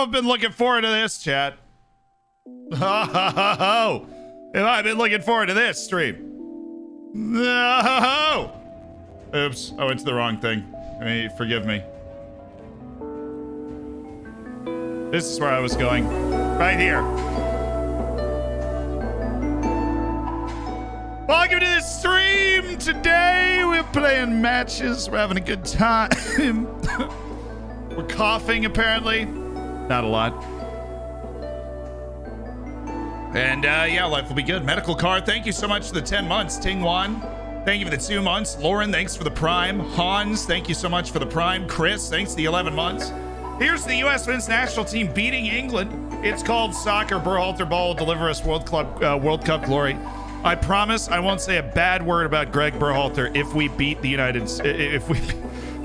Oh, I've been looking forward to this, chat. Oh, and I've been looking forward to this stream. No! Oops, I went to the wrong thing. I mean, forgive me. This is where I was going. Right here. Welcome to this stream. Today we're playing matches. We're having a good time. We're coughing, apparently. Not a lot. And yeah, life will be good. Medical card, thank you so much for the 10 months. Ting Wan, thank you for the 2 months. Lauren, thanks for the prime. Hans, thank you so much for the prime. Chris, thanks for the 11 months. Here's the U.S. Men's National Team beating England. It's called soccer. Berhalter Ball will deliver us World Cup glory. I promise I won't say a bad word about Greg Berhalter if we beat the United States. If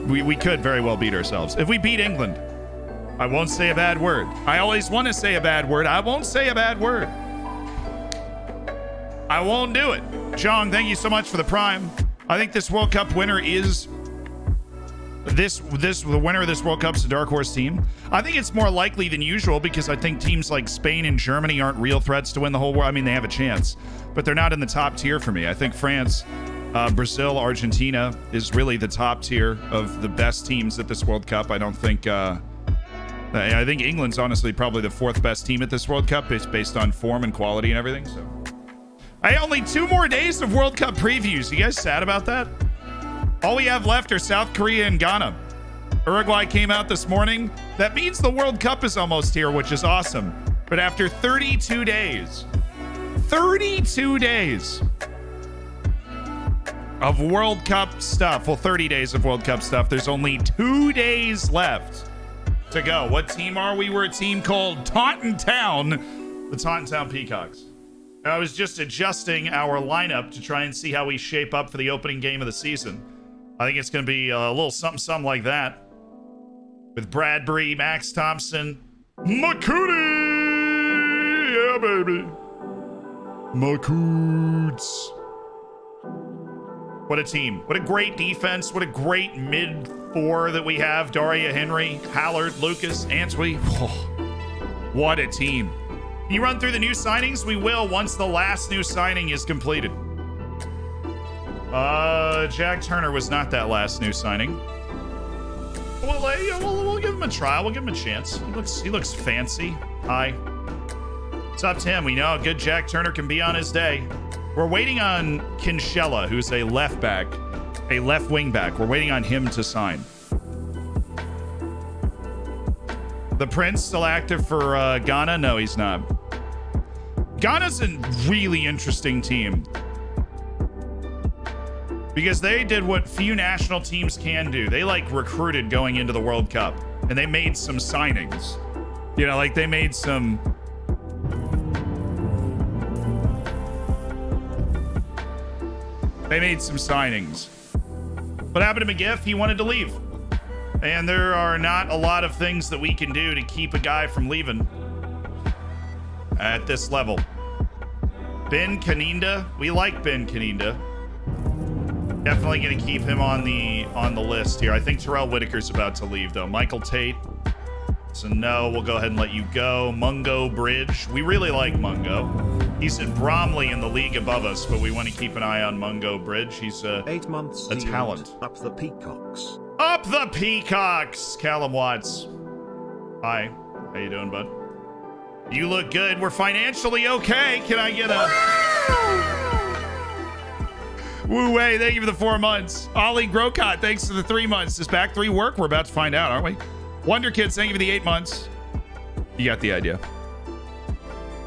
we could very well beat ourselves. If we beat England, I won't say a bad word. I always want to say a bad word. I won't say a bad word. I won't do it. Jong, thank you so much for the prime. I think this World Cup winner is the winner of this World Cup's a dark horse team. I think it's more likely than usual because I think teams like Spain and Germany aren't real threats to win the whole world. I mean, they have a chance, but they're not in the top tier for me. I think France, Brazil, Argentina is really the top tier of the best teams at this World Cup. I don't think I think England's honestly probably the fourth best team at this World Cup. It's based on form and quality and everything, so. Hey, only 2 more days of World Cup previews. You guys sad about that? All we have left are South Korea and Ghana. Uruguay came out this morning. That means the World Cup is almost here, which is awesome. But after 32 days, 32 days of World Cup stuff, well, 30 days of World Cup stuff, there's only 2 days left to go. What team are we? We're a team called Taunton Town, the Taunton Town Peacocks. I was just adjusting our lineup to try and see how we shape up for the opening game of the season. I think it's going to be a little something like that. With Bradbury, Max Thompson, McCutie! Yeah, baby. McCoots. What a team. What a great defense. What a great mid four that we have. Daria Henry, Hallard, Lucas, Antwi. Oh, what a team. Can you run through the new signings? We will once the last new signing is completed. Jack Turner was not that last new signing. We'll give him a trial. We'll give him a chance. He looks fancy. Hi. It's up to him. We know how good Jack Turner can be on his day. We're waiting on Kinsella, who's a left back, a left wing back. We're waiting on him to sign. The Prince still active for Ghana? No, he's not. Ghana's a really interesting team because they did what few national teams can do. They like recruited going into the World Cup, and they made some signings. You know, like they made some. They made some signings. What happened to McGiff? He wanted to leave. And there are not a lot of things that we can do to keep a guy from leaving at this level. Ben Kaninda, we like Ben Kaninda. Definitely going to keep him on the list here. I think Terrell Whitaker's about to leave though. Michael Tate, so no, we'll go ahead and let you go. Mungo Bridge, we really like Mungo. He's at Bromley in the league above us, but we want to keep an eye on Mungo Bridge. He's a, 8 months a talent. Up the Peacocks. Up the Peacocks, Callum Watts. Hi, how you doing, bud? You look good. We're financially okay. Can I get a Woo Wei, thank you for the 4 months. Ollie Grocott, thanks for the 3 months. Does back three work? We're about to find out, aren't we? Wonder Kids, thank you for the 8 months. You got the idea.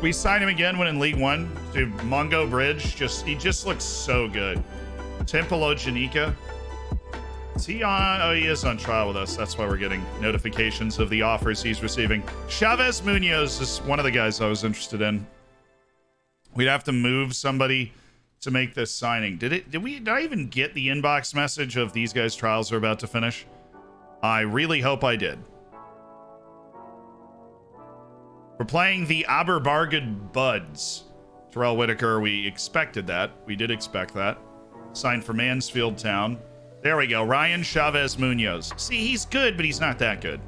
We signed him again when in League One. Dude, Mungo Bridge, he just looks so good. Tempolo Janika. Is he on? Oh, he is on trial with us. That's why we're getting notifications of the offers he's receiving. Chavez Munoz is one of the guys I was interested in. We'd have to move somebody to make this signing. Did I even get the inbox message of these guys' trials are about to finish? I really hope I did. We're playing the Aberbargoed Buds. Terrell Whitaker, we expected that. We did expect that. Signed for Mansfield Town. There we go. Ryan Chavez Munoz. See, he's good, but he's not that good.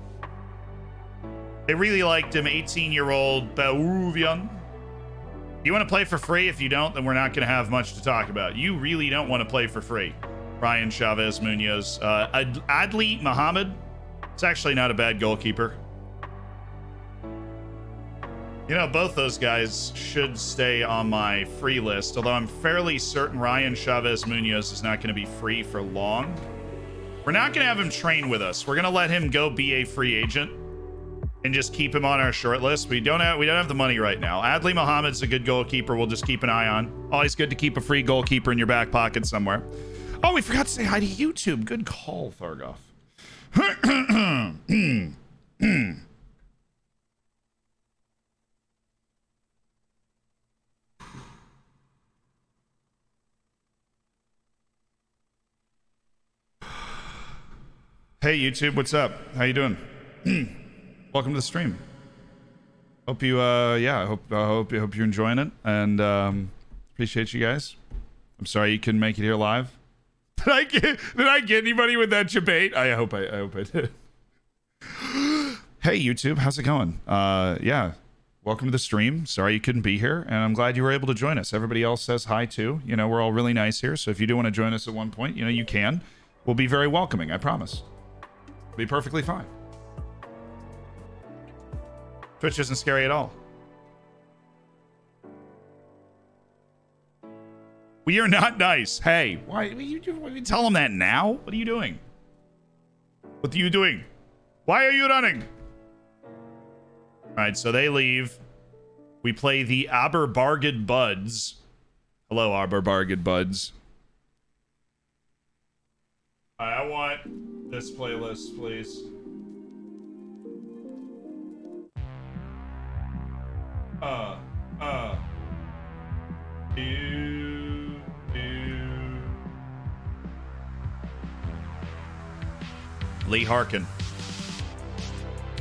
They really liked him, 18-year-old Baourvian. You want to play for free? If you don't, then we're not going to have much to talk about. You really don't want to play for free. Ryan Chavez Munoz. Adli Muhammad. It's actually not a bad goalkeeper. You know, both those guys should stay on my free list, although I'm fairly certain Ryan Chavez Munoz is not going to be free for long. We're not going to have him train with us. We're going to let him go be a free agent and just keep him on our short list. We don't have the money right now. Adli Muhammad's a good goalkeeper. We'll just keep an eye on. Always good to keep a free goalkeeper in your back pocket somewhere. Oh, we forgot to say hi to YouTube. Good call, Thargoff. Hey, YouTube, what's up? How you doing? Welcome to the stream. Hope you, I hope you're enjoying it, and appreciate you guys. I'm sorry you couldn't make it here live. Did I get anybody with that debate? I hope I did. Hey, YouTube, how's it going? Yeah, welcome to the stream. Sorry you couldn't be here, and I'm glad you were able to join us. Everybody else says hi too. You know, we're all really nice here. So if you do want to join us at one point, you know you can. We'll be very welcoming. I promise. It'll be perfectly fine. Twitch isn't scary at all. We are not nice. Hey, why you tell them that now? What are you doing? What are you doing? Why are you running? All right, so they leave. We play the Aberbargoed Buds. Hello, Aberbargoed Buds. All right, I want this playlist, please. Lee Harkin.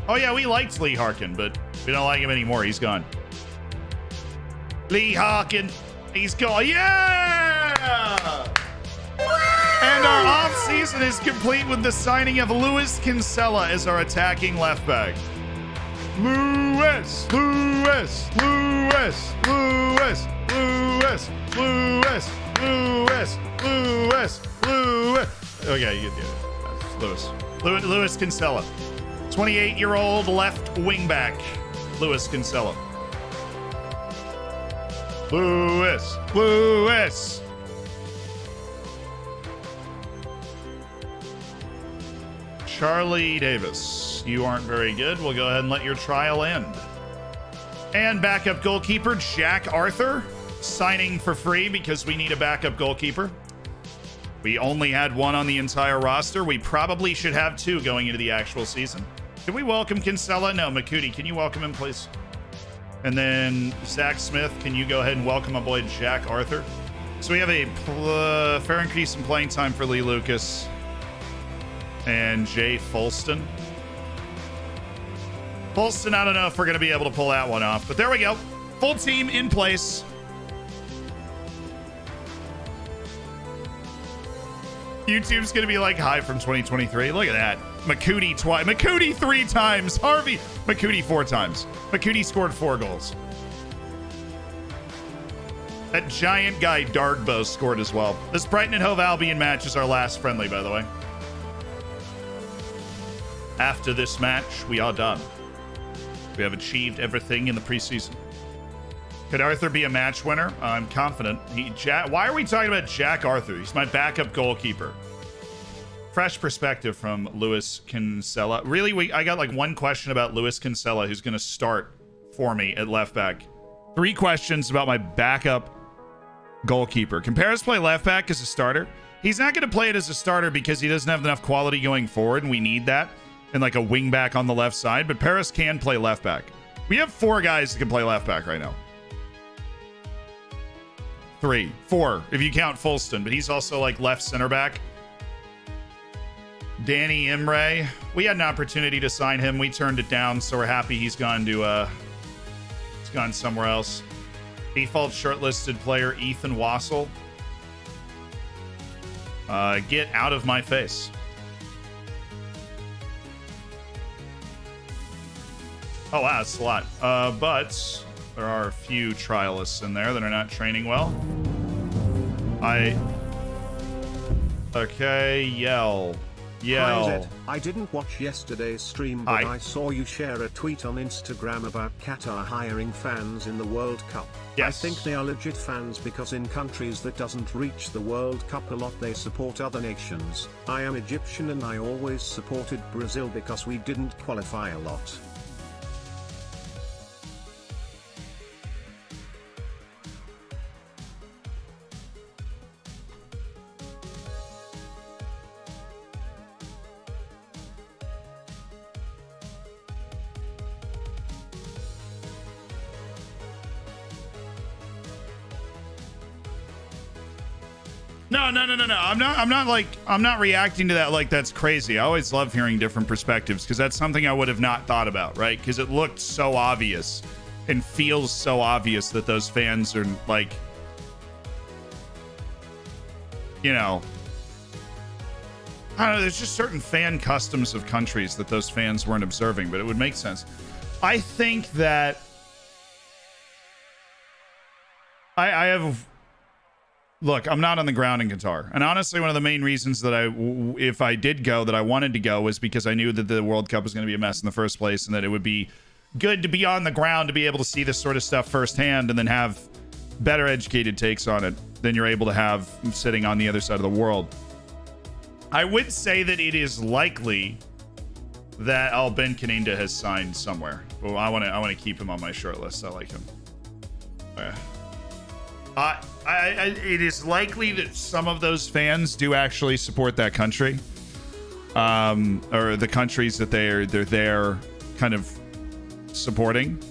Oh yeah, we liked Lee Harkin, but we don't like him anymore. He's gone. Lee Harkin, he's gone. Yeah! And our offseason is complete with the signing of Lewis Kinsella as our attacking left back. Lewis. Okay, you get it. Lewis Kinsella. 28-year-old left wing back. Lewis Kinsella. Lewis. Charlie Davis, you aren't very good. We'll go ahead and let your trial end. And backup goalkeeper Jack Arthur, signing for free because we need a backup goalkeeper. We only had one on the entire roster. We probably should have two going into the actual season. Can we welcome Kinsella? No, McCutie, can you welcome him, please? And then Zach Smith, can you go ahead and welcome my boy Jack Arthur? So we have a fair increase in playing time for Lee Lucas and Jay Fulston. I don't know if we're going to be able to pull that one off, but there we go. Full team in place. YouTube's going to be like, hi from 2023. Look at that. McCutie twice. McCutie three times. Harvey. McCutie four times. McCutie scored four goals. That giant guy, Dargbo, scored as well. This Brighton and Hove Albion match is our last friendly, by the way. After this match, we are done. We have achieved everything in the preseason. Could Arthur be a match winner? I'm confident. Why are we talking about Jack Arthur? He's my backup goalkeeper. Fresh perspective from Lewis Kinsella. Really, I got like one question about Lewis Kinsella, who's going to start for me at left back. Three questions about my backup goalkeeper. Can Paris play left back as a starter? He's not going to play it as a starter because he doesn't have enough quality going forward, and we need that. And like a wing back on the left side, but Paris can play left back. We have four guys that can play left back right now. Three, four, if you count Fulston, but he's also like left center back. Danny Imre, we had an opportunity to sign him. We turned it down, so we're happy he's gone to he's gone somewhere else. Default shortlisted player Ethan Wassel. Get out of my face. Oh, wow, that's a lot. But there are a few trialists in there that are not training well. Okay, yell. I didn't watch yesterday's stream, but I saw you share a tweet on Instagram about Qatar hiring fans in the World Cup. Yes. I think they are legit fans because in countries that doesn't reach the World Cup a lot they support other nations. I am Egyptian and I always supported Brazil because we didn't qualify a lot. No. I'm not reacting to that like that's crazy. I always love hearing different perspectives because that's something I would have not thought about, right? Because it looked so obvious and feels so obvious that those fans are like, you know, I don't know. There's just certain fan customs of countries that those fans weren't observing, but it would make sense. I think that I have. Look, I'm not on the ground in Qatar. And honestly, one of the main reasons that if I did go, that I wanted to go was because I knew that the World Cup was going to be a mess in the first place and that it would be good to be on the ground to be able to see this sort of stuff firsthand and then have better educated takes on it than you're able to have sitting on the other side of the world. I would say that it is likely that Ben Kaninda has signed somewhere. Well, I want to keep him on my short list. I like him. It is likely that some of those fans do actually support that country, or the countries that they're there kind of supporting.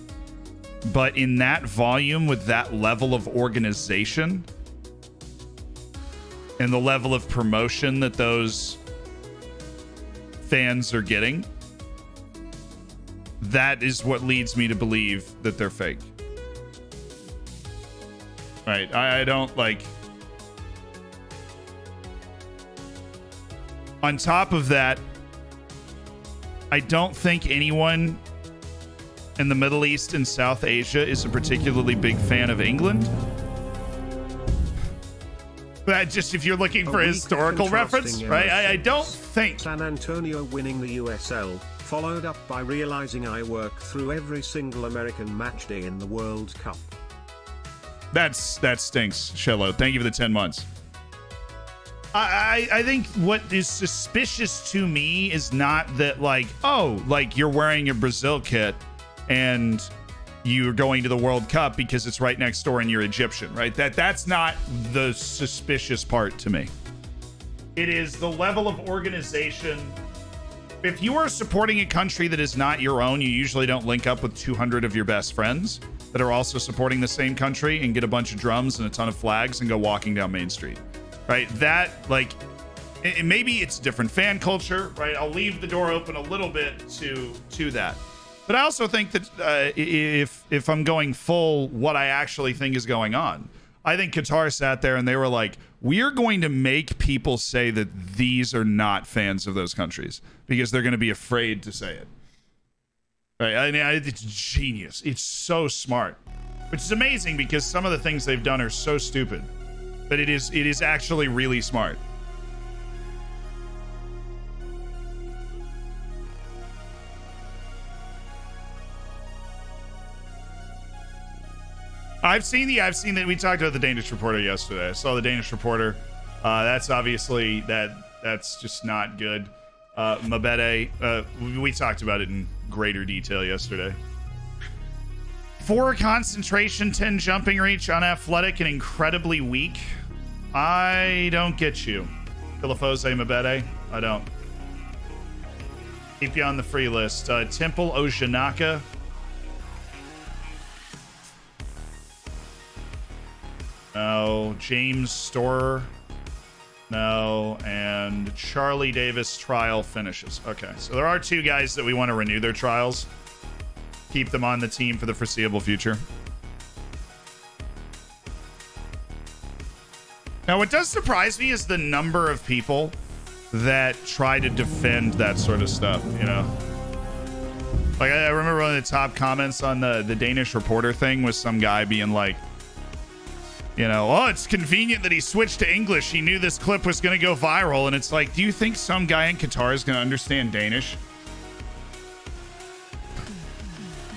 But in that volume, with that level of organization and the level of promotion that those fans are getting, that is what leads me to believe that they're fake. Right, I don't like. On top of that, I don't think anyone in the Middle East and South Asia is a particularly big fan of England. But just if you're looking for a historical reference, right? I don't think. San Antonio winning the USL, followed up by realizing I work through every single American match day in the World Cup. That stinks, Shello. Thank you for the 10 months. I think what is suspicious to me is not that, like, oh, like you're wearing a Brazil kit and you're going to the World Cup because it's right next door and you're Egyptian, right? That's not the suspicious part to me. It is the level of organization. If you are supporting a country that is not your own, you usually don't link up with 200 of your best friends that are also supporting the same country and get a bunch of drums and a ton of flags and go walking down Main Street, right? That, like, maybe it's different fan culture, right? I'll leave the door open a little bit to that. But I also think that if I'm going full, what I actually think is going on, I think Qatar sat there and they were like, we're going to make people say that these are not fans of those countries because they're going to be afraid to say it. Right. I mean, it's genius. It's so smart, which is amazing because some of the things they've done are so stupid, but it is actually really smart. I've seen that. We talked about the Danish reporter yesterday. I saw the Danish reporter. That's obviously that's just not good. Mabede, we talked about it in greater detail yesterday. 4 concentration, 10 jumping reach, unathletic, and incredibly weak. I don't get you. Filifose Mabede, I don't. Keep you on the free list. Temple Oshinaka. No. James Storer. No, and Charlie Davis trial finishes. Okay, so there are 2 guys that we want to renew their trials. Keep them on the team for the foreseeable future. Now, what does surprise me is the number of people that try to defend that sort of stuff, you know? Like, I remember one of the top comments on the Danish reporter thing was some guy being like, you know, oh, it's convenient that he switched to English. He knew this clip was going to go viral. And it's like, do you think some guy in Qatar is going to understand Danish?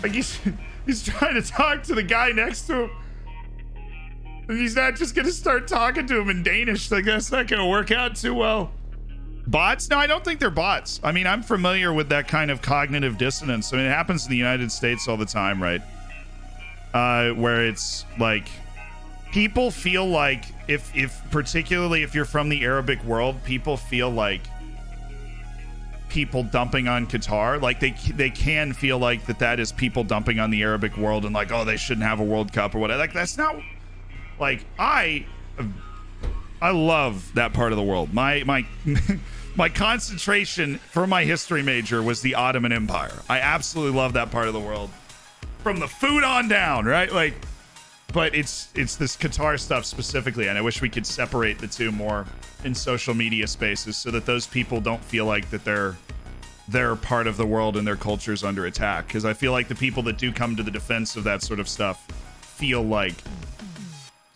Like, he's trying to talk to the guy next to him. And he's not just going to start talking to him in Danish. Like, that's not going to work out too well. Bots? No, I don't think they're bots. I mean, I'm familiar with that kind of cognitive dissonance. I mean, it happens in the United States all the time, right? Where it's like, people feel like, if particularly if you're from the Arabic world, people feel like people dumping on Qatar, like they can feel like that is people dumping on the Arabic world, and like, oh, they shouldn't have a World Cup or whatever. Like, that's not, like, I love that part of the world. My concentration for my history major was the Ottoman Empire. I absolutely love that part of the world, from the food on down, right? Like, but it's this Qatar stuff specifically, and I wish we could separate the two more in social media spaces so that those people don't feel like that they're part of the world and their culture's under attack. Because I feel like the people that do come to the defense of that sort of stuff feel like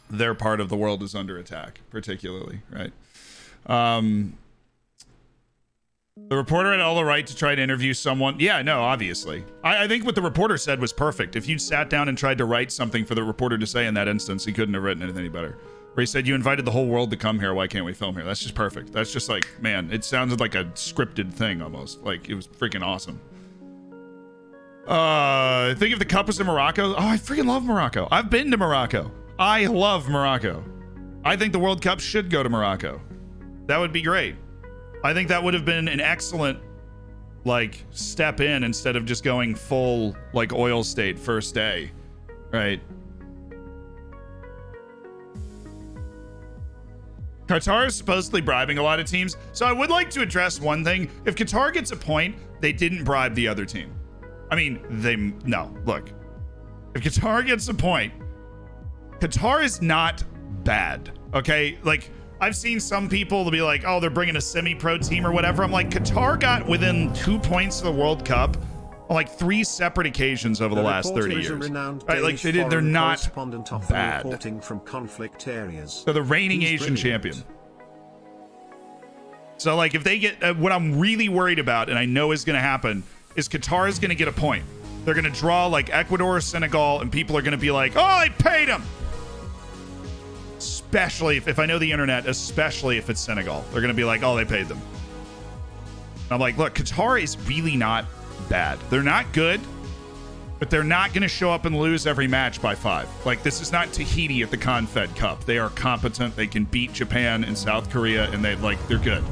their part of the world is under attack, particularly, right? The reporter had all the right to try to interview someone. Yeah, no, obviously. I think what the reporter said was perfect. If you sat down and tried to write something for the reporter to say in that instance, he couldn't have written anything better. Where he said, you invited the whole world to come here, why can't we film here? That's just perfect. That's just like, man, it sounded like a scripted thing almost. Like, it was freaking awesome. Think if the cup was in Morocco. Oh, I freaking love Morocco. I've been to Morocco. I love Morocco. I think the World Cup should go to Morocco. That would be great. I think that would have been an excellent, like, step in instead of just going full, like, oil state first day, right? Qatar is supposedly bribing a lot of teams. So I would like to address one thing. If Qatar gets a point, they didn't bribe the other team. I mean, no, look. If Qatar gets a point, Qatar is not bad, okay? Like, I've seen some people be like, oh, they're bringing a semi-pro team or whatever. I'm like, Qatar got within 2 points of the World Cup on like 3 separate occasions over the last 30 years. Right? Like, they're not bad. From conflict areas. They're the reigning Asian champion. So, like, if they get what I'm really worried about, and I know is going to happen, is Qatar is going to get a point. They're going to draw like Ecuador or Senegal, and people are going to be like, oh, they paid him. Especially if I know the internet, especially if it's Senegal, they're going to be like, oh, they paid them. And I'm like, look, Qatar is really not bad. They're not good, but they're not going to show up and lose every match by 5. Like, this is not Tahiti at the CONFED Cup. They are competent. They can beat Japan and South Korea, and they're good.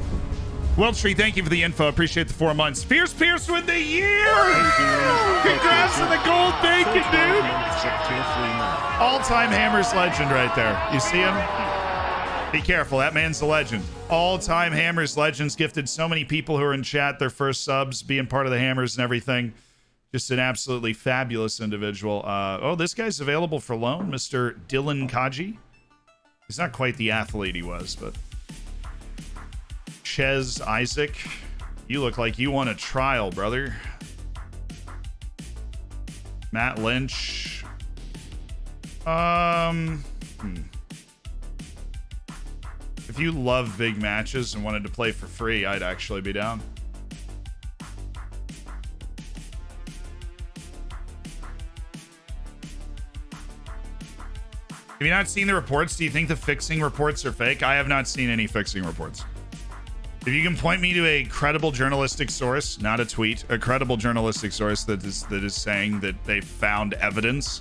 Weltree, thank you for the info. Appreciate the 4 months. Pierce with the year! Congrats on the gold bacon, dude! All-time Hammers legend right there. You see him? Be careful, that man's a legend. All-time Hammers legends, gifted so many people who are in chat their first subs, being part of the Hammers and everything. Just an absolutely fabulous individual. Oh, this guy's available for loan, Mr. Dylan Kaji. He's not quite the athlete he was, but... Ches Isaac, you look like you want a trial, brother. Matt Lynch. If you love big matches and wanted to play for free, I'd actually be down. Have you not seen the reports? Do you think the fixing reports are fake? I have not seen any fixing reports. If you can point me to a credible journalistic source, not a tweet, a credible journalistic source that is saying that they found evidence,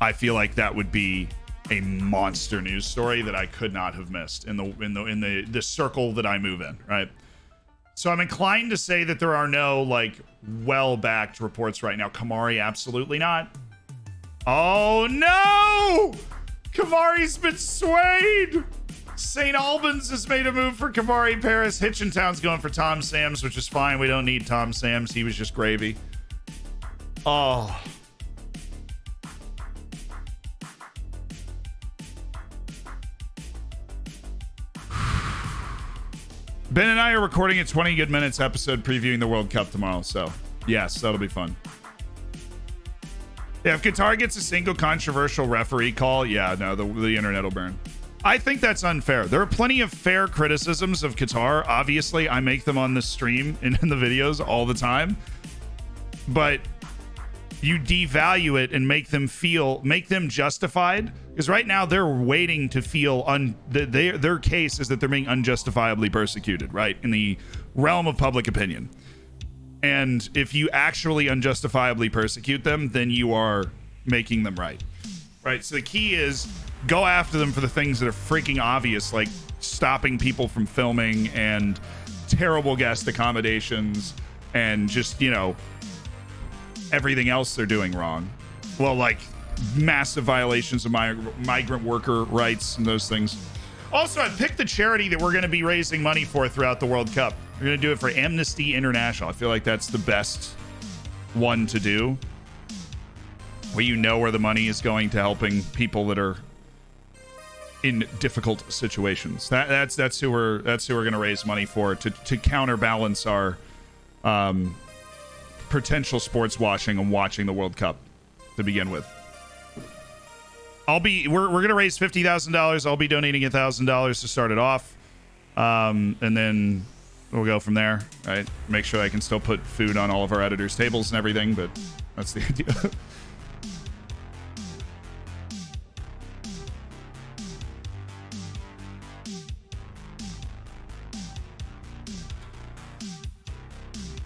I feel like that would be a monster news story that I could not have missed in the circle that I move in, right? So I'm inclined to say that there are no, like, well-backed reports right now. Kamari, absolutely not. Oh no! Kamari's been swayed! St. Albans has made a move for Kamari Paris. Hitchintown's going for Tom Sams, which is fine. We don't need Tom Sams. He was just gravy. Oh. Ben and I are recording a 20 Good Minutes episode previewing the World Cup tomorrow. So, yes, that'll be fun. Yeah, if Qatar gets a single controversial referee call, yeah, no, the internet will burn. I think that's unfair. There are plenty of fair criticisms of Qatar. Obviously, I make them on the stream and in the videos all the time. But you devalue it and make them feel, make them justified. Because right now they're waiting to feel, their case is that they're being unjustifiably persecuted, right? In the realm of public opinion. And if you actually unjustifiably persecute them, then you are making them right. Right, so the key is go after them for the things that are freaking obvious, like stopping people from filming and terrible guest accommodations and just, you know, everything else they're doing wrong. Well, like massive violations of migrant worker rights and those things. Also, I picked the charity that we're going to be raising money for throughout the World Cup. We're going to do it for Amnesty International. I feel like that's the best one to do, where you know where the money is going to helping people that are in difficult situations. That's who we're going to raise money for to counterbalance our potential sports washing and watching the World Cup to begin with. We're going to raise $50,000. I'll be donating $1,000 to start it off, and then we'll go from there. Right, make sure I can still put food on all of our editors' tables and everything, but that's the idea.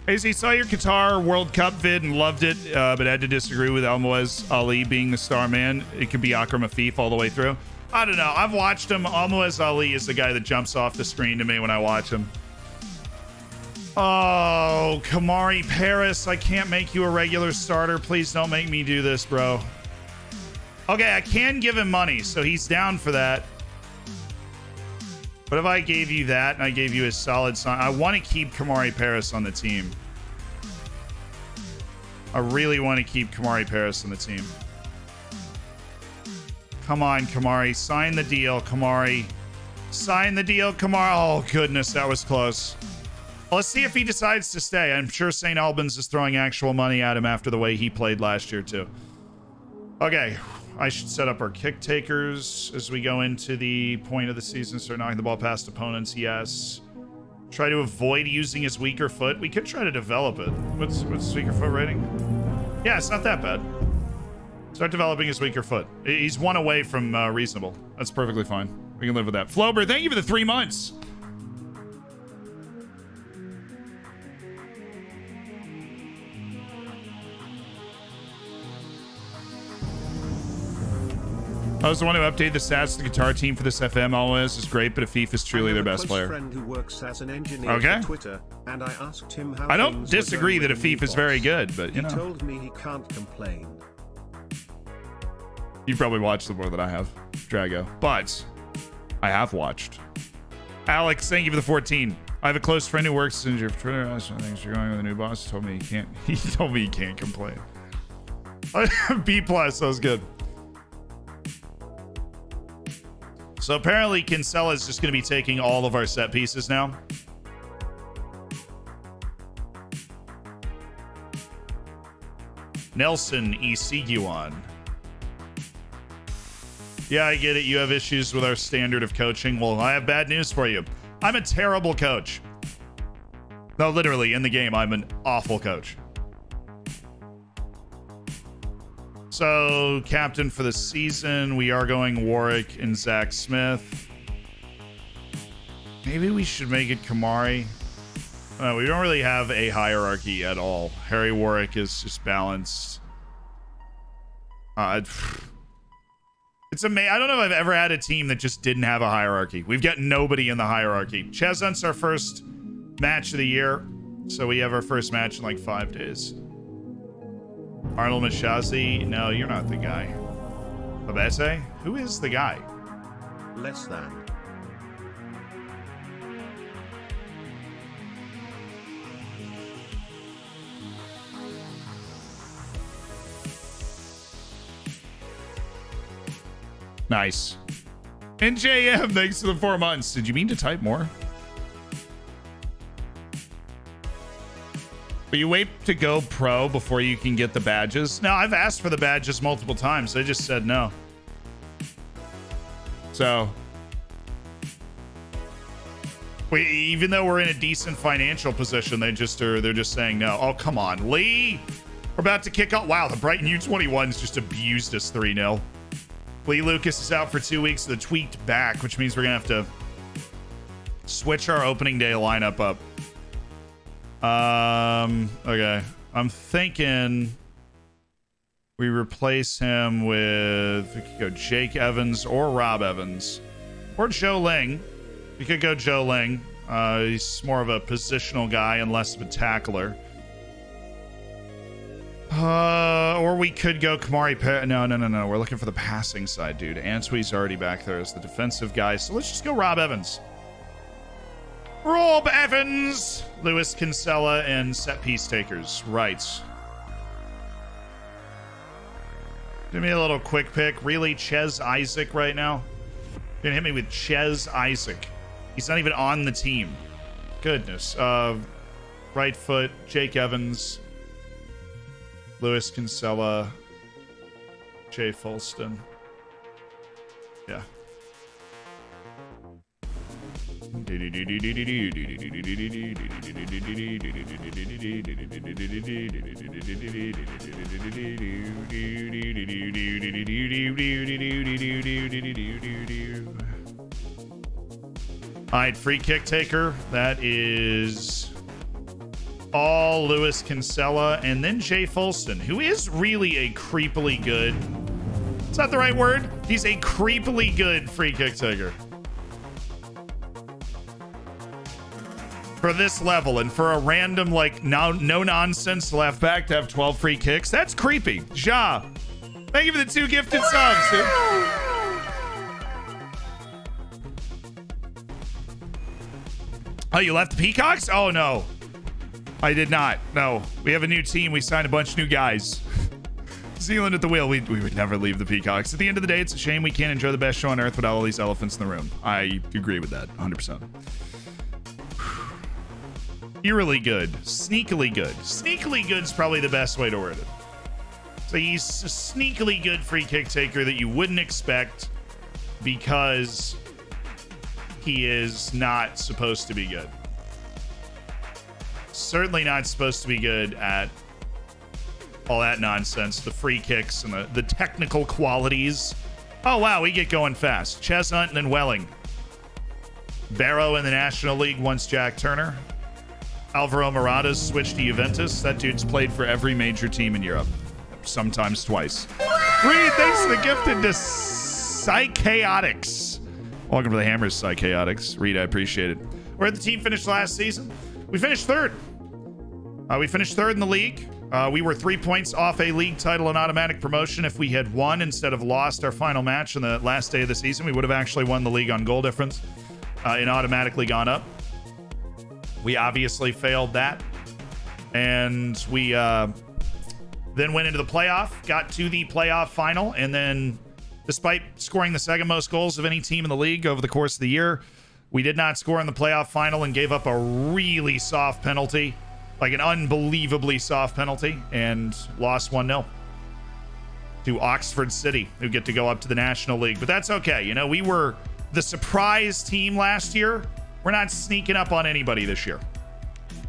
Hey, saw your Qatar World Cup vid and loved it, but had to disagree with Almoez Ali being the star man. It could be Akram Afif all the way through. I don't know. I've watched him. Almoez Ali is the guy that jumps off the screen to me when I watch him. Oh, Kamari Paris, I can't make you a regular starter. Please don't make me do this, bro. Okay, I can give him money, so he's down for that. But if I gave you that and I gave you a solid sign, I want to keep Kamari Paris on the team. I really want to keep Kamari Paris on the team. Come on, Kamari. Sign the deal, Kamari. Sign the deal, Kamari. Oh, goodness, that was close. Well, let's see if he decides to stay. I'm sure St. Albans is throwing actual money at him after the way he played last year, too. Okay. I should set up our kick takers as we go into the point of the season. Start knocking the ball past opponents, yes. Try to avoid using his weaker foot. We could try to develop it. What's his weaker foot rating? Yeah, it's not that bad. Start developing his weaker foot. He's one away from reasonable. That's perfectly fine. We can live with that. Flober, thank you for the 3 months. I was the one who updated the stats to the guitar team for this FM. Almoez is great, but Afif is truly their best player. Who works as an engineer okay. Twitter, and I asked him how I don't disagree that Afif is very good, but you know. He told me he can't complain. You've probably watched them more than I have, Drago. But I have watched. Alex, thank you for the 14. I have a close friend who works in your Twitter. I think you're going with a new boss. He told me he can't. He told me he can't complain. B plus, that was good. So apparently Kinsella is just going to be taking all of our set pieces now. Nelson Isiguan. Yeah, I get it. You have issues with our standard of coaching. Well, I have bad news for you. I'm a terrible coach. No, literally, in the game, I'm an awful coach. So, captain for the season, we are going Warwick and Zach Smith. Maybe we should make it Kamari. We don't really have a hierarchy at all. Harry Warwick is just balanced. It's amazing. I don't know if I've ever had a team that just didn't have a hierarchy. We've got nobody in the hierarchy. Cheshunt's our first match of the year. So, we have our first match in like 5 days. Arnold Mashazi, no, you're not the guy. Abese, who is the guy? Less than. Nice. NJM, thanks for the 4 months. Did you mean to type more? But you wait to go pro before you can get the badges? No, I've asked for the badges multiple times. They just said no. So, we, even though we're in a decent financial position, they just are, they're just saying no. Oh, come on, Lee. We're about to kick off. Wow, the Brighton U21s just abused us 3-0. Lee Lucas is out for 2 weeks with a tweaked back, which means we're going to have to switch our opening day lineup up. Okay. I'm thinking we replace him with, we could go Jake Evans or Rob Evans or Joe Ling. We could go Joe Ling. He's more of a positional guy and less of a tackler. Or we could go Kamari Paris. No. We're looking for the passing side, dude. Antwi's already back there as the defensive guy. So let's just go Rob Evans. Rob Evans, Lewis Kinsella, and set piece takers. Right. Give me a little quick pick. Really, Ches Isaac right now? You're gonna hit me with Ches Isaac. He's not even on the team. Goodness. Right foot, Jake Evans, Lewis Kinsella, Jay Fulston. Yeah. All right, free kick taker. That is all Lewis Kinsella and then Jay Fulston, who is really a creepily good. It's not the right word. He's a creepily good free kick taker. For this level and for a random, like, no nonsense left back to have 12 free kicks, that's creepy. Ja, thank you for the 2 gifted subs, dude. Oh, you left the Peacocks? Oh, no. I did not. No. We have a new team. We signed a bunch of new guys. Zealand at the wheel. We would never leave the Peacocks. At the end of the day, it's a shame we can't enjoy the best show on earth without all these elephants in the room. I agree with that 100%. Eerily good. Sneakily good. Sneakily good's probably the best way to word it. So he's a sneakily good free kick taker that you wouldn't expect because he is not supposed to be good. Certainly not supposed to be good at all that nonsense. The free kicks and the technical qualities. Oh, wow. We get going fast. Cheshunt and then Welling. Barrow in the National League once Jack Turner. Alvaro Morata's switched to Juventus. That dude's played for every major team in Europe. Sometimes twice. Reed, thanks for the gifted to Psychaotics. Welcome to the Hammers, Psychaotics. Reed, I appreciate it. Where did the team finish last season? We finished third. We finished third in the league. We were 3 points off a league title and automatic promotion. If we had won instead of lost our final match on the last day of the season, we would have actually won the league on goal difference and automatically gone up. We obviously failed that, and we then went into the playoff, got to the playoff final, and then despite scoring the second most goals of any team in the league over the course of the year, we did not score in the playoff final and gave up a really soft penalty, like an unbelievably soft penalty, and lost 1-0 to Oxford City, who get to go up to the National League. But that's okay. You know, we were the surprise team last year. We're not sneaking up on anybody this year.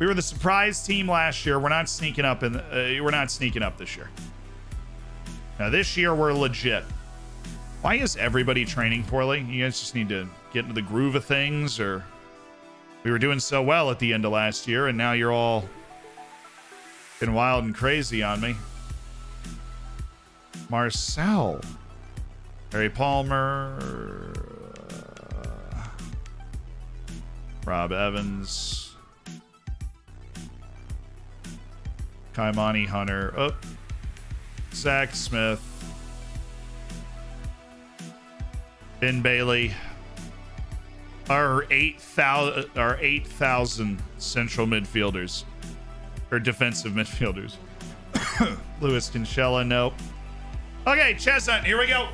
We were the surprise team last year. We're not sneaking up, and we're not sneaking up this year. Now this year we're legit. Why is everybody training poorly? You guys just need to get into the groove of things, or we were doing so well at the end of last year, and now you're all getting wild and crazy on me. Marcel, Harry Palmer. Rob Evans, Kaimani Hunter, oh, Zach Smith, Ben Bailey, our 8,000 central midfielders, or defensive midfielders. Lewis Kinsella, nope. Okay, Cheshunt, here we go.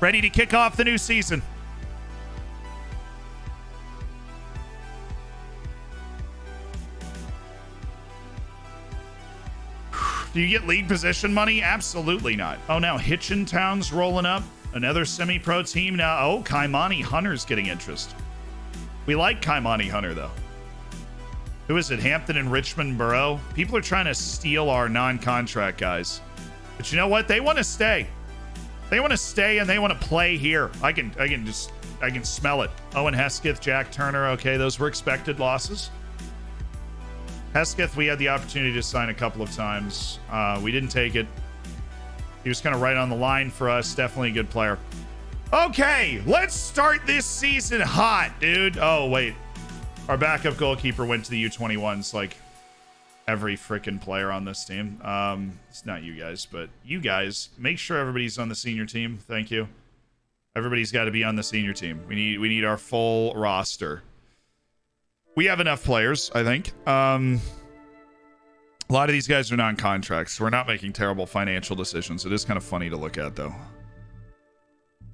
Ready to kick off the new season. Do you get league position money? Absolutely not. Oh, now Hitchintown's rolling up. Another semi-pro team now. Oh, Kaimani Hunter's getting interest. We like Kaimani Hunter, though. Who is it? Hampton and Richmond Borough? People are trying to steal our non-contract guys. But you know what? They want to stay. They want to stay and they want to play here. I can smell it. Owen Hesketh, Jack Turner. Okay, those were expected losses. Hesketh, we had the opportunity to sign a couple of times. We didn't take it. He was kind of right on the line for us. Definitely a good player. Okay, let's start this season hot, dude. Oh, wait. Our backup goalkeeper went to the U21s like every freaking player on this team. It's not you guys, but you guys. Make sure everybody's on the senior team. Thank you. Everybody's got to be on the senior team. We need our full roster. We have enough players, I think. A lot of these guys are non-contracts. We're not making terrible financial decisions. It is kind of funny to look at, though.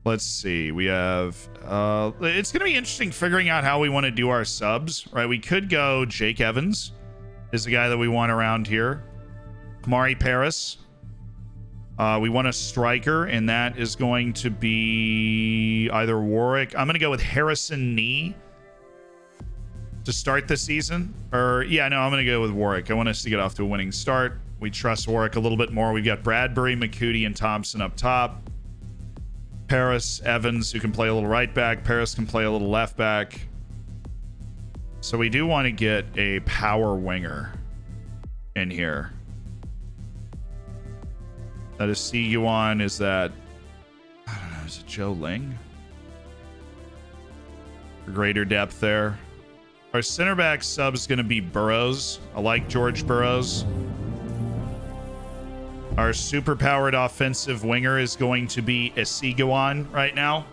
Let's see. We have... it's going to be interesting figuring out how we want to do our subs, right? We could go Jake Evans is the guy that we want around here. Kamari Paris. We want a striker, and that is going to be either Warwick. I'm going to go with Harrison Knee to start this season. Or yeah, no, I'm gonna go with Warwick. I want us to get off to a winning start. We trust Warwick a little bit more. We've got Bradbury, McCutie, and Thompson up top. Paris, Evans, who can play a little right back. Paris can play a little left back. So we do want to get a power winger in here. That is Siguan. Is that, I don't know, is it Joe Ling? For greater depth there. Our center back sub is going to be Burroughs. I like George Burroughs. Our super powered offensive winger is going to be Isiguan right now.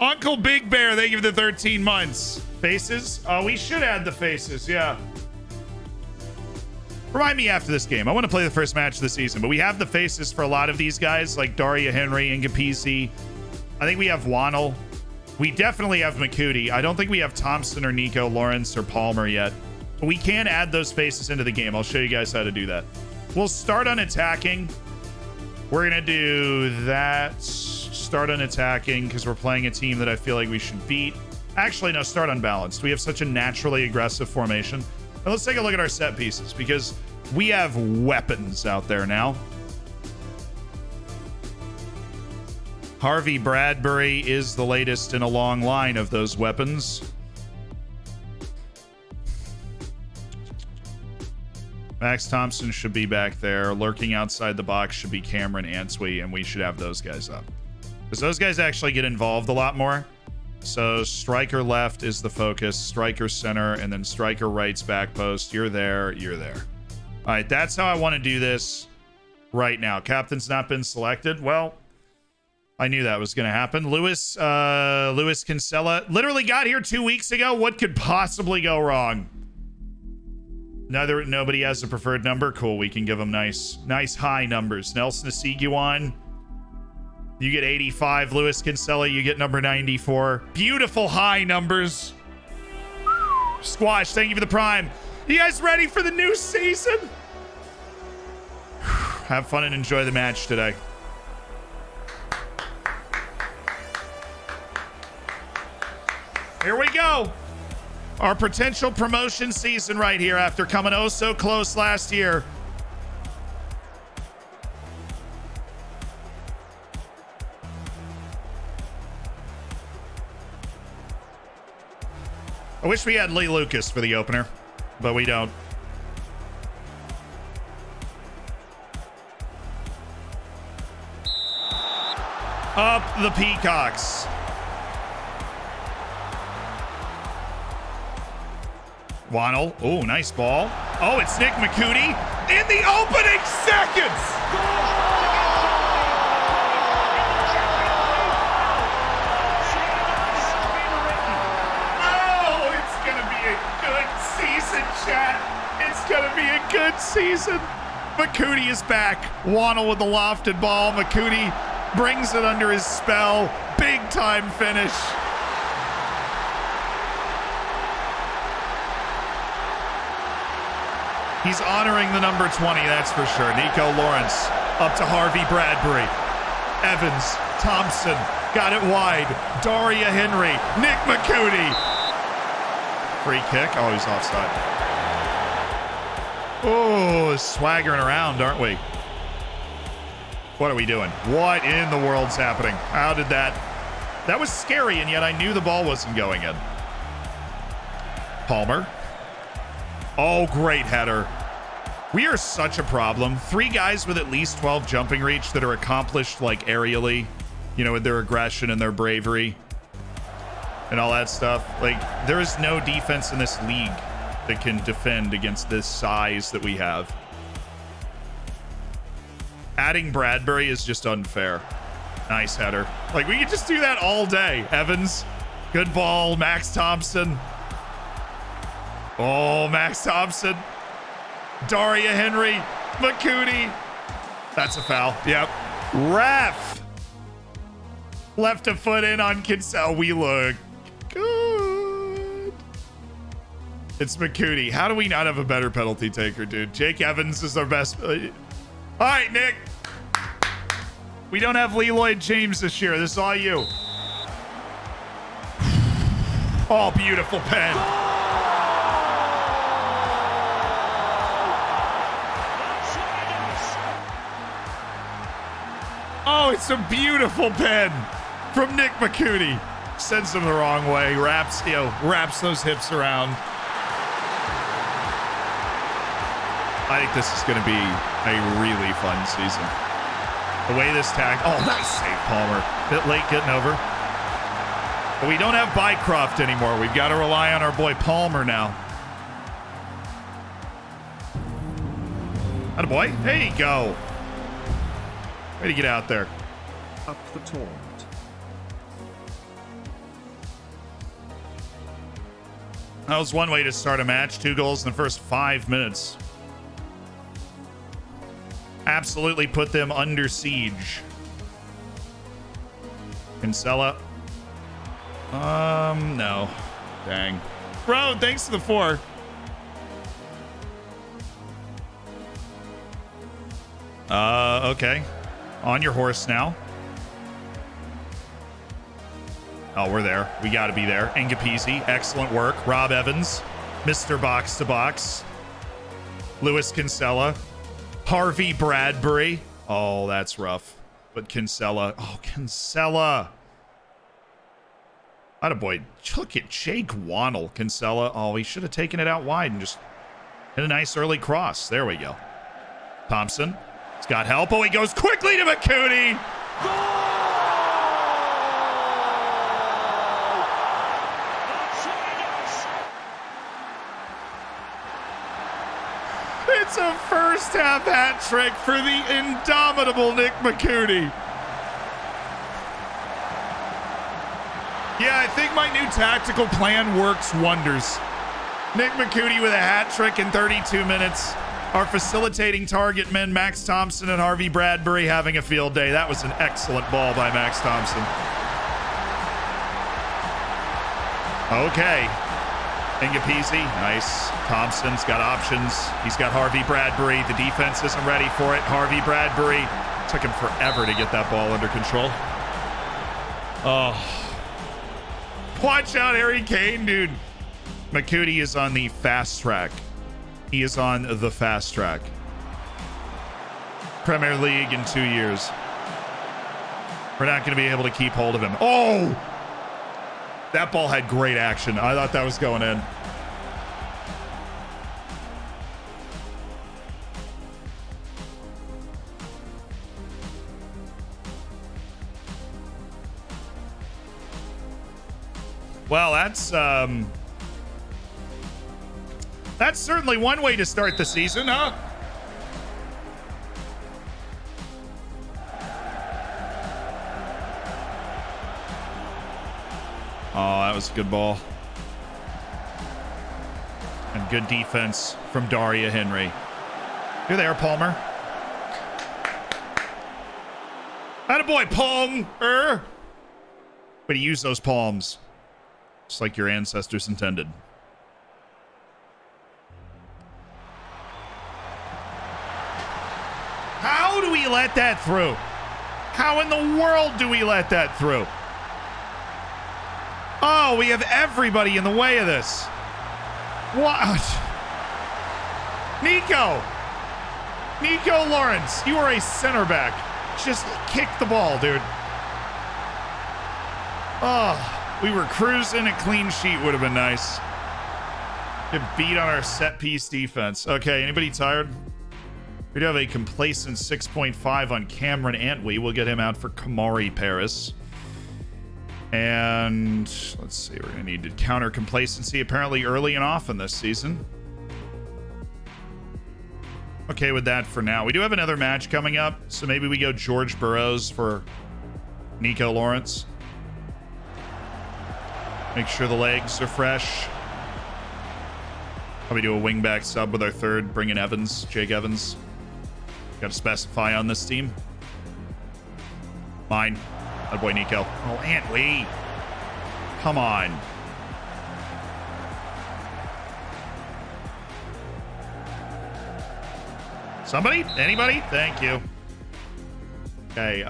Uncle Big Bear, they give the 13 months. Faces? Oh, we should add the faces, yeah. Remind me after this game. I want to play the first match of the season, but we have the faces for a lot of these guys, like Daria Henry and Ngapizi. I think we have Wannell. We definitely have McCutie. I don't think we have Thompson or Nico Lawrence or Palmer yet. But we can add those faces into the game. I'll show you guys how to do that. We'll start on attacking. We're going to do that. Start on attacking because we're playing a team that I feel like we should beat. Actually, no, start unbalanced. We have such a naturally aggressive formation. Now let's take a look at our set pieces because we have weapons out there now. Harvey Bradbury is the latest in a long line of those weapons. Max Thompson should be back there. Lurking outside the box should be Cameron Antwi, and we should have those guys up. Because those guys actually get involved a lot more. So striker left is the focus, striker center, and then striker right's back post. You're there, you're there. All right, that's how I want to do this right now. Captain's not been selected. Well... I knew that was going to happen. Lewis Kinsella literally got here 2 weeks ago. What could possibly go wrong? Nobody has a preferred number. Cool. We can give them nice high numbers. Nelson Isiguan, you get 85. Lewis Kinsella, you get number 94. Beautiful high numbers. Squash, thank you for the prime. You guys ready for the new season? Have fun and enjoy the match today. Here we go. Our potential promotion season right here after coming oh so close last year. I wish we had Lee Lucas for the opener, but we don't. Up the Peacocks. Wannell. Oh, nice ball. Oh, it's Nick McCutie in the opening seconds. Oh, it's going to be a good season, chat. It's going to be a good season. McCutie is back. Wannell with the lofted ball. McCutie brings it under his spell. Big time finish. He's honoring the number 20, that's for sure. Nico Lawrence up to Harvey Bradbury. Evans, Thompson, got it wide. Daria Henry, Nick McCutie. Free kick, oh, he's offside. Oh, swaggering around, aren't we? What are we doing? What in the world's happening? How did that? That was scary, and yet I knew the ball wasn't going in. Palmer. Oh, great header. We are such a problem. Three guys with at least 12 jumping reach that are accomplished, like, aerially, you know, with their aggression and their bravery and all that stuff. Like, there is no defense in this league that can defend against this size that we have. Adding Bradbury is just unfair. Nice header. Like, we could just do that all day. Evans, good ball. Max Thompson. Oh, Max Thompson. Daria Henry. McCutie. That's a foul. Yep. Ref. Left a foot in on Kinsella. We look good. It's McCutie. How do we not have a better penalty taker, dude? Jake Evans is our best. All right, Nick. We don't have Lloyd James this year. This is all you. Oh, beautiful pen. Oh, it's a beautiful pen from Nick McCutie. Sends him the wrong way. Wraps, you know, wraps those hips around. I think this is going to be a really fun season. The way this tag. Oh, nice save, Palmer. Bit late getting over. But we don't have Bycroft anymore. We've got to rely on our boy Palmer now. Attaboy. There you go. Way to get out there. Up the Taunt. That was one way to start a match. 2 goals in the first 5 minutes. Absolutely put them under siege. Kinsella. No. Dang. Bro, thanks to the 4. Okay. On your horse now. Oh, we're there. We got to be there. Ngapizi, excellent work. Rob Evans, Mr. Box to Box. Lewis Kinsella. Harvey Bradbury. Oh, that's rough. But Kinsella. Oh, Kinsella. Attaboy. Look at Jake Wannell. Kinsella. Oh, he should have taken it out wide and just hit a nice early cross. There we go. Thompson. He's got help. Oh, he goes quickly to McCutie. Goal! It's a first-half hat trick for the indomitable Nick McCutie. Yeah, I think my new tactical plan works wonders. Nick McCutie with a hat trick in 32 minutes. Our facilitating target men, Max Thompson and Harvey Bradbury, having a field day. That was an excellent ball by Max Thompson. Okay. Ngapizi, nice. Thompson's got options. He's got Harvey Bradbury. The defense isn't ready for it. Harvey Bradbury. Took him forever to get that ball under control. Oh. Watch out, Harry Kane, dude. McCutie is on the fast track. He is on the fast track. Premier League in 2 years. We're not going to be able to keep hold of him. Oh! That ball had great action. I thought that was going in. Well, that's certainly one way to start the season, huh? Oh, that was a good ball. And good defense from Daria Henry. Here they are, Palmer. Attaboy, Palmer! But he used those palms, just like your ancestors intended. let that through? How in the world do we let that through? Oh, we have everybody in the way of this. What? Nico Lawrence, you are a center back. Just kick the ball, dude. Oh, we were cruising. A clean sheet would have been nice. Get beat on our set piece defense. Okay, anybody tired? We do have a complacent 6.5 on Cameron Antwi. We'll get him out for Kamari Paris. And let's see, we're gonna need to counter complacency apparently early and often this season. Okay with that for now. We do have another match coming up, so maybe we go George Burroughs for Nico Lawrence. Make sure the legs are fresh. Probably do a wing back sub with our third, bring in Evans, Jake Evans. Gotta specify on this team. Mine. That boy Nico. Oh, Antwi. Come on. Somebody? Anybody? Thank you. Okay,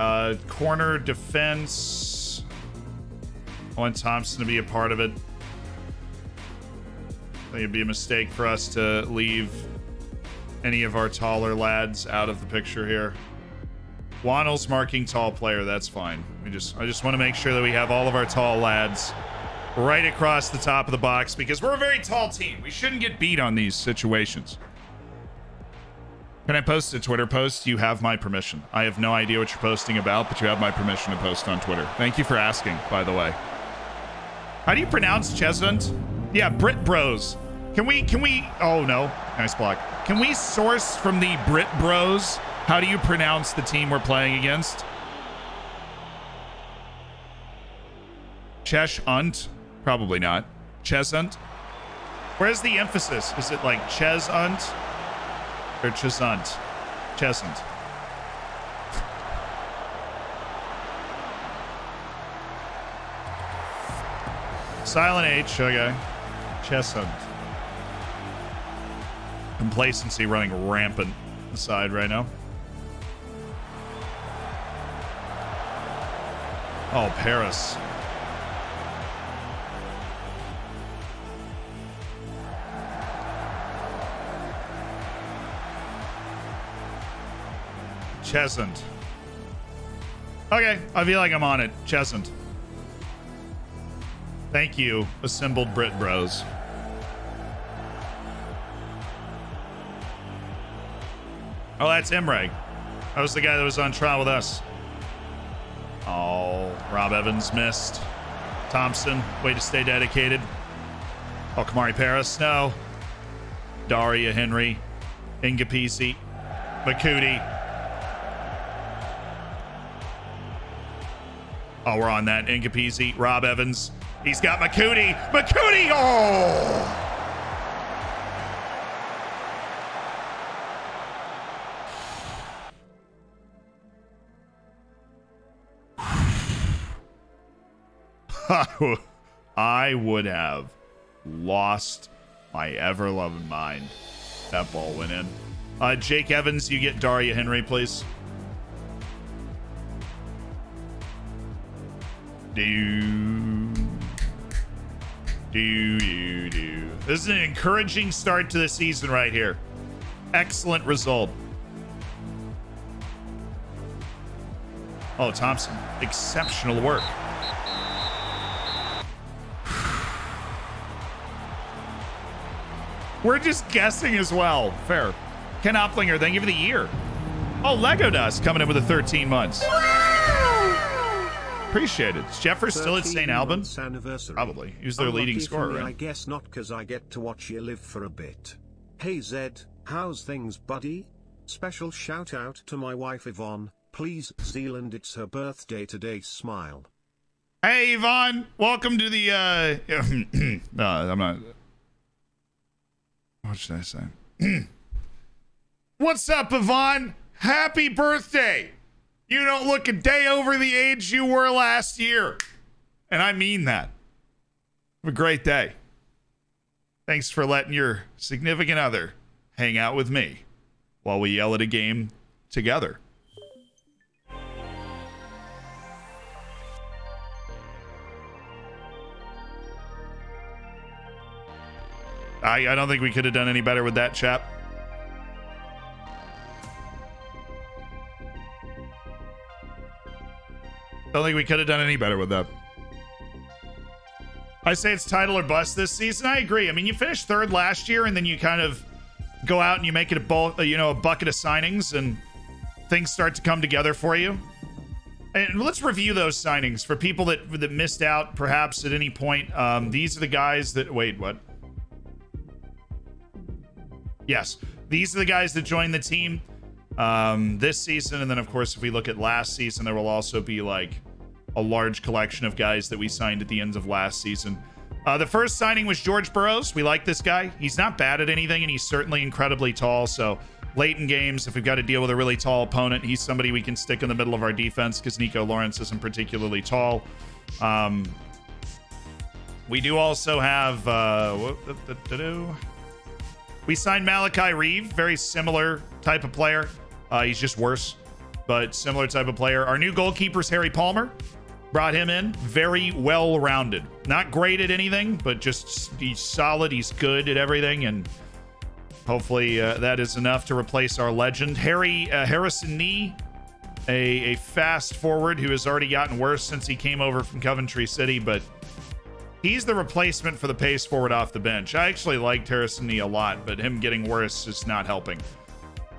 corner defense. I want Thompson to be a part of it. I think it'd be a mistake for us to leave any of our taller lads out of the picture here. Wannell's marking tall player, that's fine. I just want to make sure that we have all of our tall lads right across the top of the box, because we're a very tall team. We shouldn't get beat on these situations. Can I post a Twitter post? You have my permission. I have no idea what you're posting about, but you have my permission to post on Twitter. Thank you for asking, by the way. How do you pronounce Cheshunt? Yeah, Brit Bros. Can we, oh no, nice block. Can we source from the Brit Bros? How do you pronounce the team we're playing against? Cheshunt? Probably not. Cheshunt? Where's the emphasis? Is it like Cheshunt? Or Cheshunt? Cheshunt. Silent H, okay. Cheshunt. Complacency running rampant aside right now. Oh, Paris. Cheshunt. Okay, I feel like I'm on it. Cheshunt. Thank you, assembled Brit Bros. Oh, that's Emre. That was the guy that was on trial with us. Oh, Rob Evans missed. Thompson, way to stay dedicated. Oh, Kamari Paris, no. Daria Henry, Ngapizi, McCutie. Oh, we're on that. Ngapizi, Rob Evans. He's got McCutie. McCutie, oh! I would have lost my ever-loving mind. That ball went in. Jake Evans, you get Daria Henry, please. Do. This is an encouraging start to the season right here. Excellent result. Oh, Thompson. Exceptional work. We're just guessing as well. Fair. Ken Oplinger, thank you for the year. Oh, Lego Dust coming in with a 13 months. Appreciate it. Is Jeffers still at St. Albans? Probably. He was their leading scorer, right? I guess not, because I get to watch you live for a bit. Hey, Zed, how's things, buddy? Special shout out to my wife, Yvonne. Please, Zealand, it's her birthday today. Smile. Hey, Yvonne. Welcome to the... no, I'm not... What should I say? What's up, Yvonne? Happy birthday! You don't look a day over the age you were last year. And I mean that. Have a great day. Thanks for letting your significant other hang out with me while we yell at a game together. I don't think we could have done any better with that chap. Don't think we could have done any better with that. I say it's title or bust this season. I agree. I mean, you finished third last year, and then you kind of go out and you make it a bucket of signings, and things start to come together for you. And let's review those signings for people that missed out perhaps at any point. These are the guys that... Wait, what? Yes. These are the guys that joined the team this season. And then, of course, if we look at last season, there will also be like a large collection of guys that we signed at the end of last season. The first signing was George Burroughs. We like this guy. He's not bad at anything, and he's certainly incredibly tall. So late in games, if we've got to deal with a really tall opponent, he's somebody we can stick in the middle of our defense because Nico Lawrence isn't particularly tall. We do also have... we signed Malachi Reeve, very similar type of player. He's just worse, but similar type of player. Our new goalkeeper's Harry Palmer. Brought him in. Very well-rounded. Not great at anything, but just he's solid. He's good at everything, and hopefully that is enough to replace our legend. Harrison Knee, a fast forward who has already gotten worse since he came over from Coventry City, but he's the replacement for the pace forward off the bench. I actually liked Harrison Knee a lot, but him getting worse is not helping.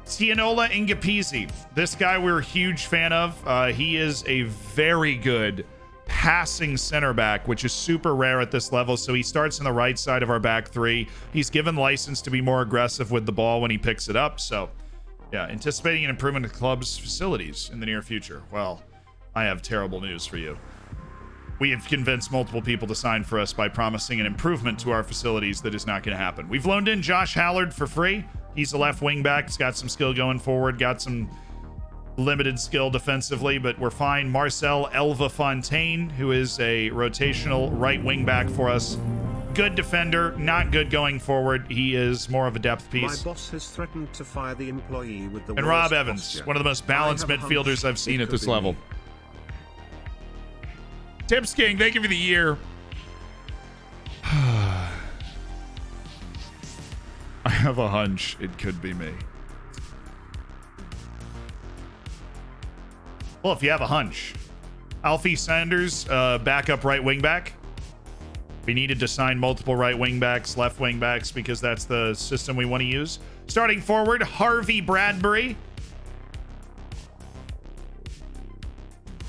Tianola Ngapizi. This guy we're a huge fan of. He is a very good passing center back, which is super rare at this level. So he starts on the right side of our back three. He's given license to be more aggressive with the ball when he picks it up. So, yeah, anticipating an improvement of the club's facilities in the near future. Well, I have terrible news for you. We have convinced multiple people to sign for us by promising an improvement to our facilities that is not going to happen. We've loaned in Josh Hallard for free. He's a left wing back. He's got some skill going forward, got some limited skill defensively, but we're fine. Marcel Elva Fontaine, who is a rotational right wing back for us. Good defender, not good going forward. He is more of a depth piece. My boss has threatened to fire the employee with the... And Rob Evans, one of the most balanced midfielders I've seen at this level. Tips King, thank you for the year. I have a hunch it could be me. Well, if you have a hunch. Alfie Sanders, backup right wing back. We needed to sign multiple right wing backs, left wing backs, because that's the system we want to use. Starting forward, Harvey Bradbury.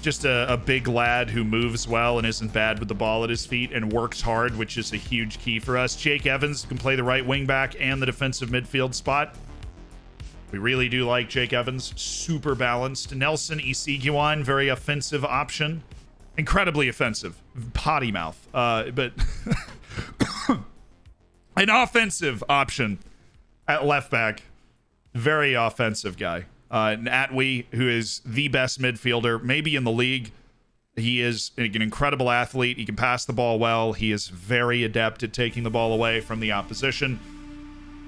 Just a big lad who moves well and isn't bad with the ball at his feet and works hard, which is a huge key for us. Jake Evans can play the right wing back and the defensive midfield spot. We really do like Jake Evans. Super balanced. Nelson Isiguan, very offensive option. Incredibly offensive. Potty mouth. But an offensive option at left back. Very offensive guy. Antwi, who is the best midfielder, maybe in the league. He is an incredible athlete. He can pass the ball well. He is very adept at taking the ball away from the opposition.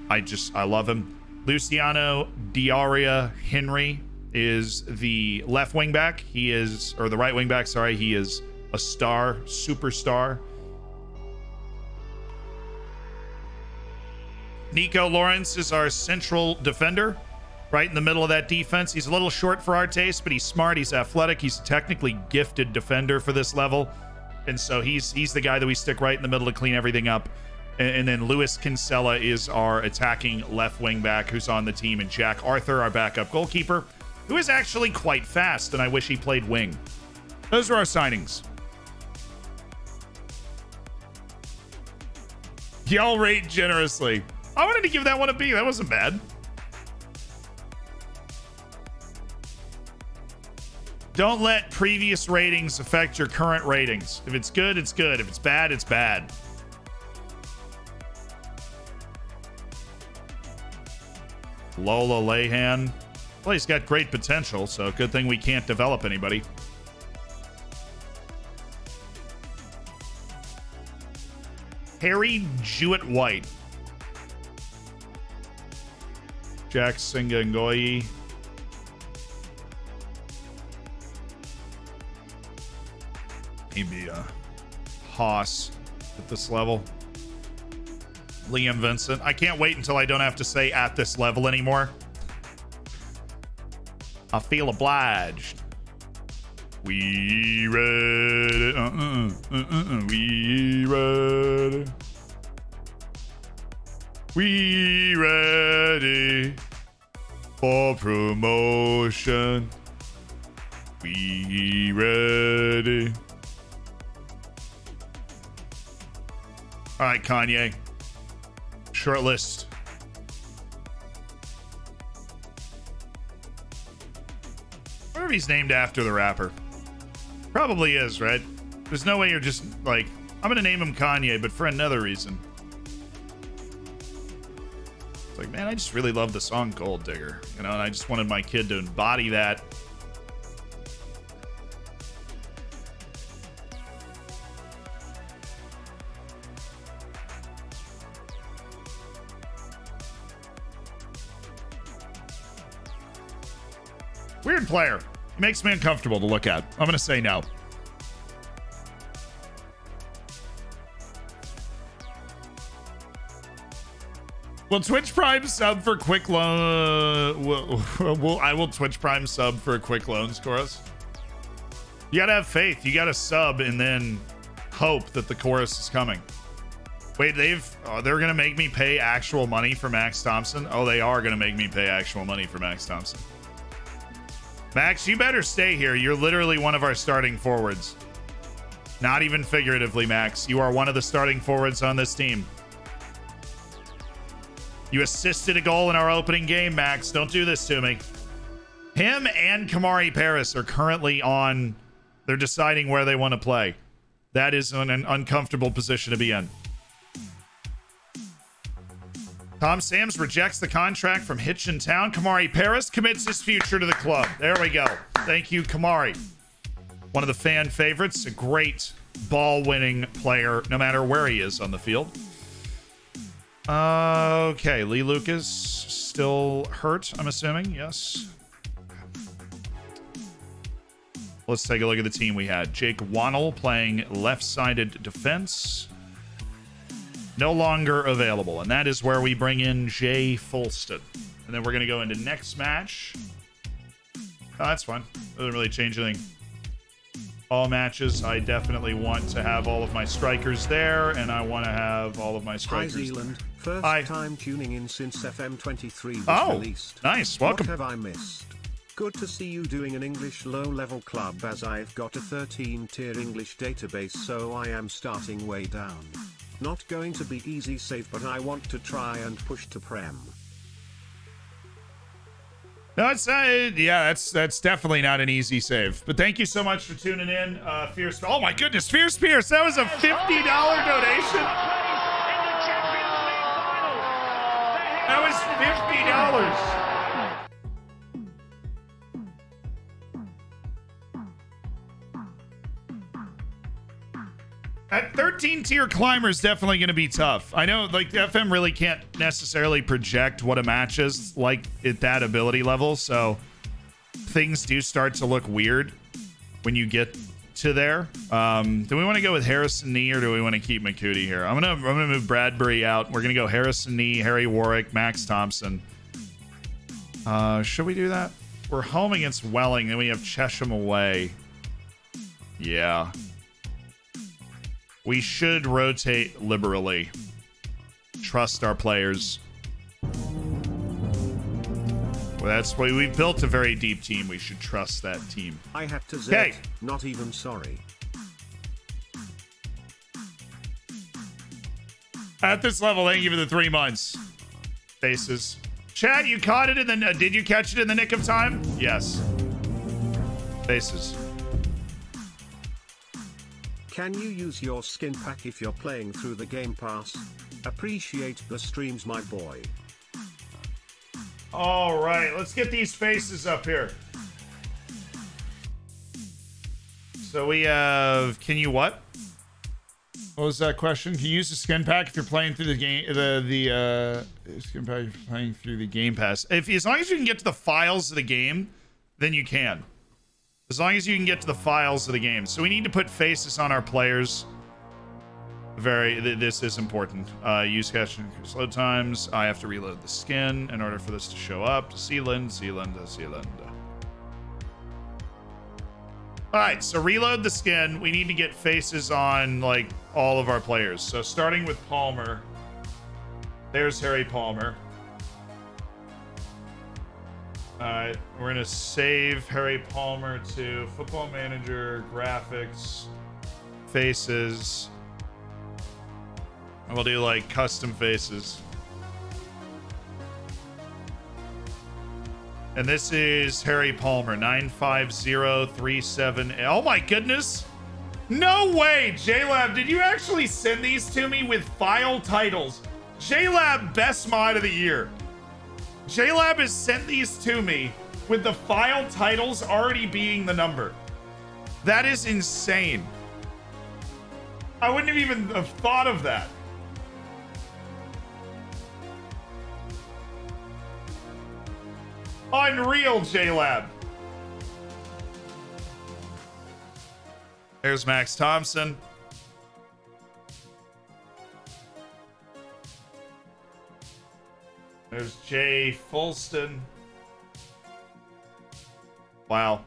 I love him. Luciano Daria Henry is the left wing back. He is, or the right wing back, sorry. He is a star, superstar. Nico Lawrence is our central defender. Right in the middle of that defense. He's a little short for our taste, but he's smart. He's athletic. He's a technically gifted defender for this level. And so he's the guy that we stick right in the middle to clean everything up. And then Lewis Kinsella is our attacking left wing back who's on the team. And Jack Arthur, our backup goalkeeper, who is actually quite fast. And I wish he played wing. Those are our signings. Y'all rate generously. I wanted to give that one a B. That wasn't bad. Don't let previous ratings affect your current ratings. If it's good, it's good. If it's bad, it's bad. Lola Lehan. Well, he's got great potential, so good thing we can't develop anybody. Harry Jewett-White. Jack Singangoyi. He'd be a hoss at this level. Liam Vincent. I can't wait until I don't have to say at this level anymore. I feel obliged. We ready. We ready. We ready for promotion. We ready. All right, Kanye. Short list. Wonder if he's named after the rapper. Probably is, right? There's no way you're just like, I'm gonna name him Kanye, but for another reason. It's like, man, I just really love the song Gold Digger, you know, and I just wanted my kid to embody that. Weird player. Makes me uncomfortable to look at. I'm gonna say no. Will Twitch Prime sub for quick loan? I will Twitch Prime sub for a quick loans, Chorus. You gotta have faith. You gotta sub and then hope that the Chorus is coming. Wait, they're gonna make me pay actual money for Max Thompson? Oh, they are gonna make me pay actual money for Max Thompson. Max, you better stay here. You're literally one of our starting forwards. Not even figuratively, Max. You are one of the starting forwards on this team. You assisted a goal in our opening game, Max. Don't do this to me. Him and Kamari Paris are currently on... They're deciding where they want to play. That is an uncomfortable position to be in. Tom Sams rejects the contract from Hitchin Town. Kamari Paris commits his future to the club. There we go. Thank you, Kamari. One of the fan favorites. A great ball-winning player, no matter where he is on the field. Okay, Lee Lucas still hurt, I'm assuming. Yes. Let's take a look at the team we had. Jake Wannell playing left-sided defense. No longer available, and that is where we bring in Jay Fulston. And then we're going to go into next match. Oh, that's fine. Doesn't really change anything. All matches, I definitely want to have all of my strikers there, and I want to have all of my strikers there. Hi, Zealand. First time tuning in since FM23 was released. Nice. Welcome. What have I missed? Good to see you doing an English low-level club, as I've got a 13-tier English database, so I am starting way down. Not going to be easy save, but I want to try and push to Prem. No, it's yeah, that's definitely not an easy save. But thank you so much for tuning in, Fierce. Oh my goodness, Fierce Pierce! That was a $50 donation. That was $50. At 13-tier climber is definitely going to be tough. I know, like, FM really can't necessarily project what a match is like at that ability level, so things do start to look weird when you get to there. Do we want to go with Harrison Knee, or do we want to keep McCutie here? I'm gonna move Bradbury out. We're gonna go Harrison Knee, Harry Warwick, Max Thompson. Should we do that? We're home against Welling, then we have Chesham away. Yeah. We should rotate liberally. Trust our players. Well, that's why we've built a very deep team. We should trust that team. I have to say, not even sorry. At this level, thank you for the 3 months. Faces. Chad, you caught it in the... did you catch it in the nick of time? Yes. Faces. Can you use your skin pack if you're playing through the Game Pass? Appreciate the streams, my boy. All right, let's get these faces up here. So we have, can you what? What was that question? Can you use the skin pack if you're playing through the game, skin pack if you're playing through the Game Pass? As long as you can get to the files of the game, then you can. As long as you can get to the files of the game. So we need to put faces on our players. This is important. Use cash and slow times. I have to reload the skin in order for this to show up. Sealand. All right, so reload the skin. We need to get faces on like all of our players. So starting with Palmer, there's Harry Palmer. All right, we're gonna save Harry Palmer to Football Manager, graphics, faces. And we'll do like custom faces. And this is Harry Palmer, 95037. Oh my goodness. No way, JLab, did you actually send these to me with file titles? JLab best mod of the year. JLab has sent these to me with the file titles already being the number. That is insane. I wouldn't have even have thought of that. Unreal, JLab. There's Max Thompson. There's Jay Fulston. Wow.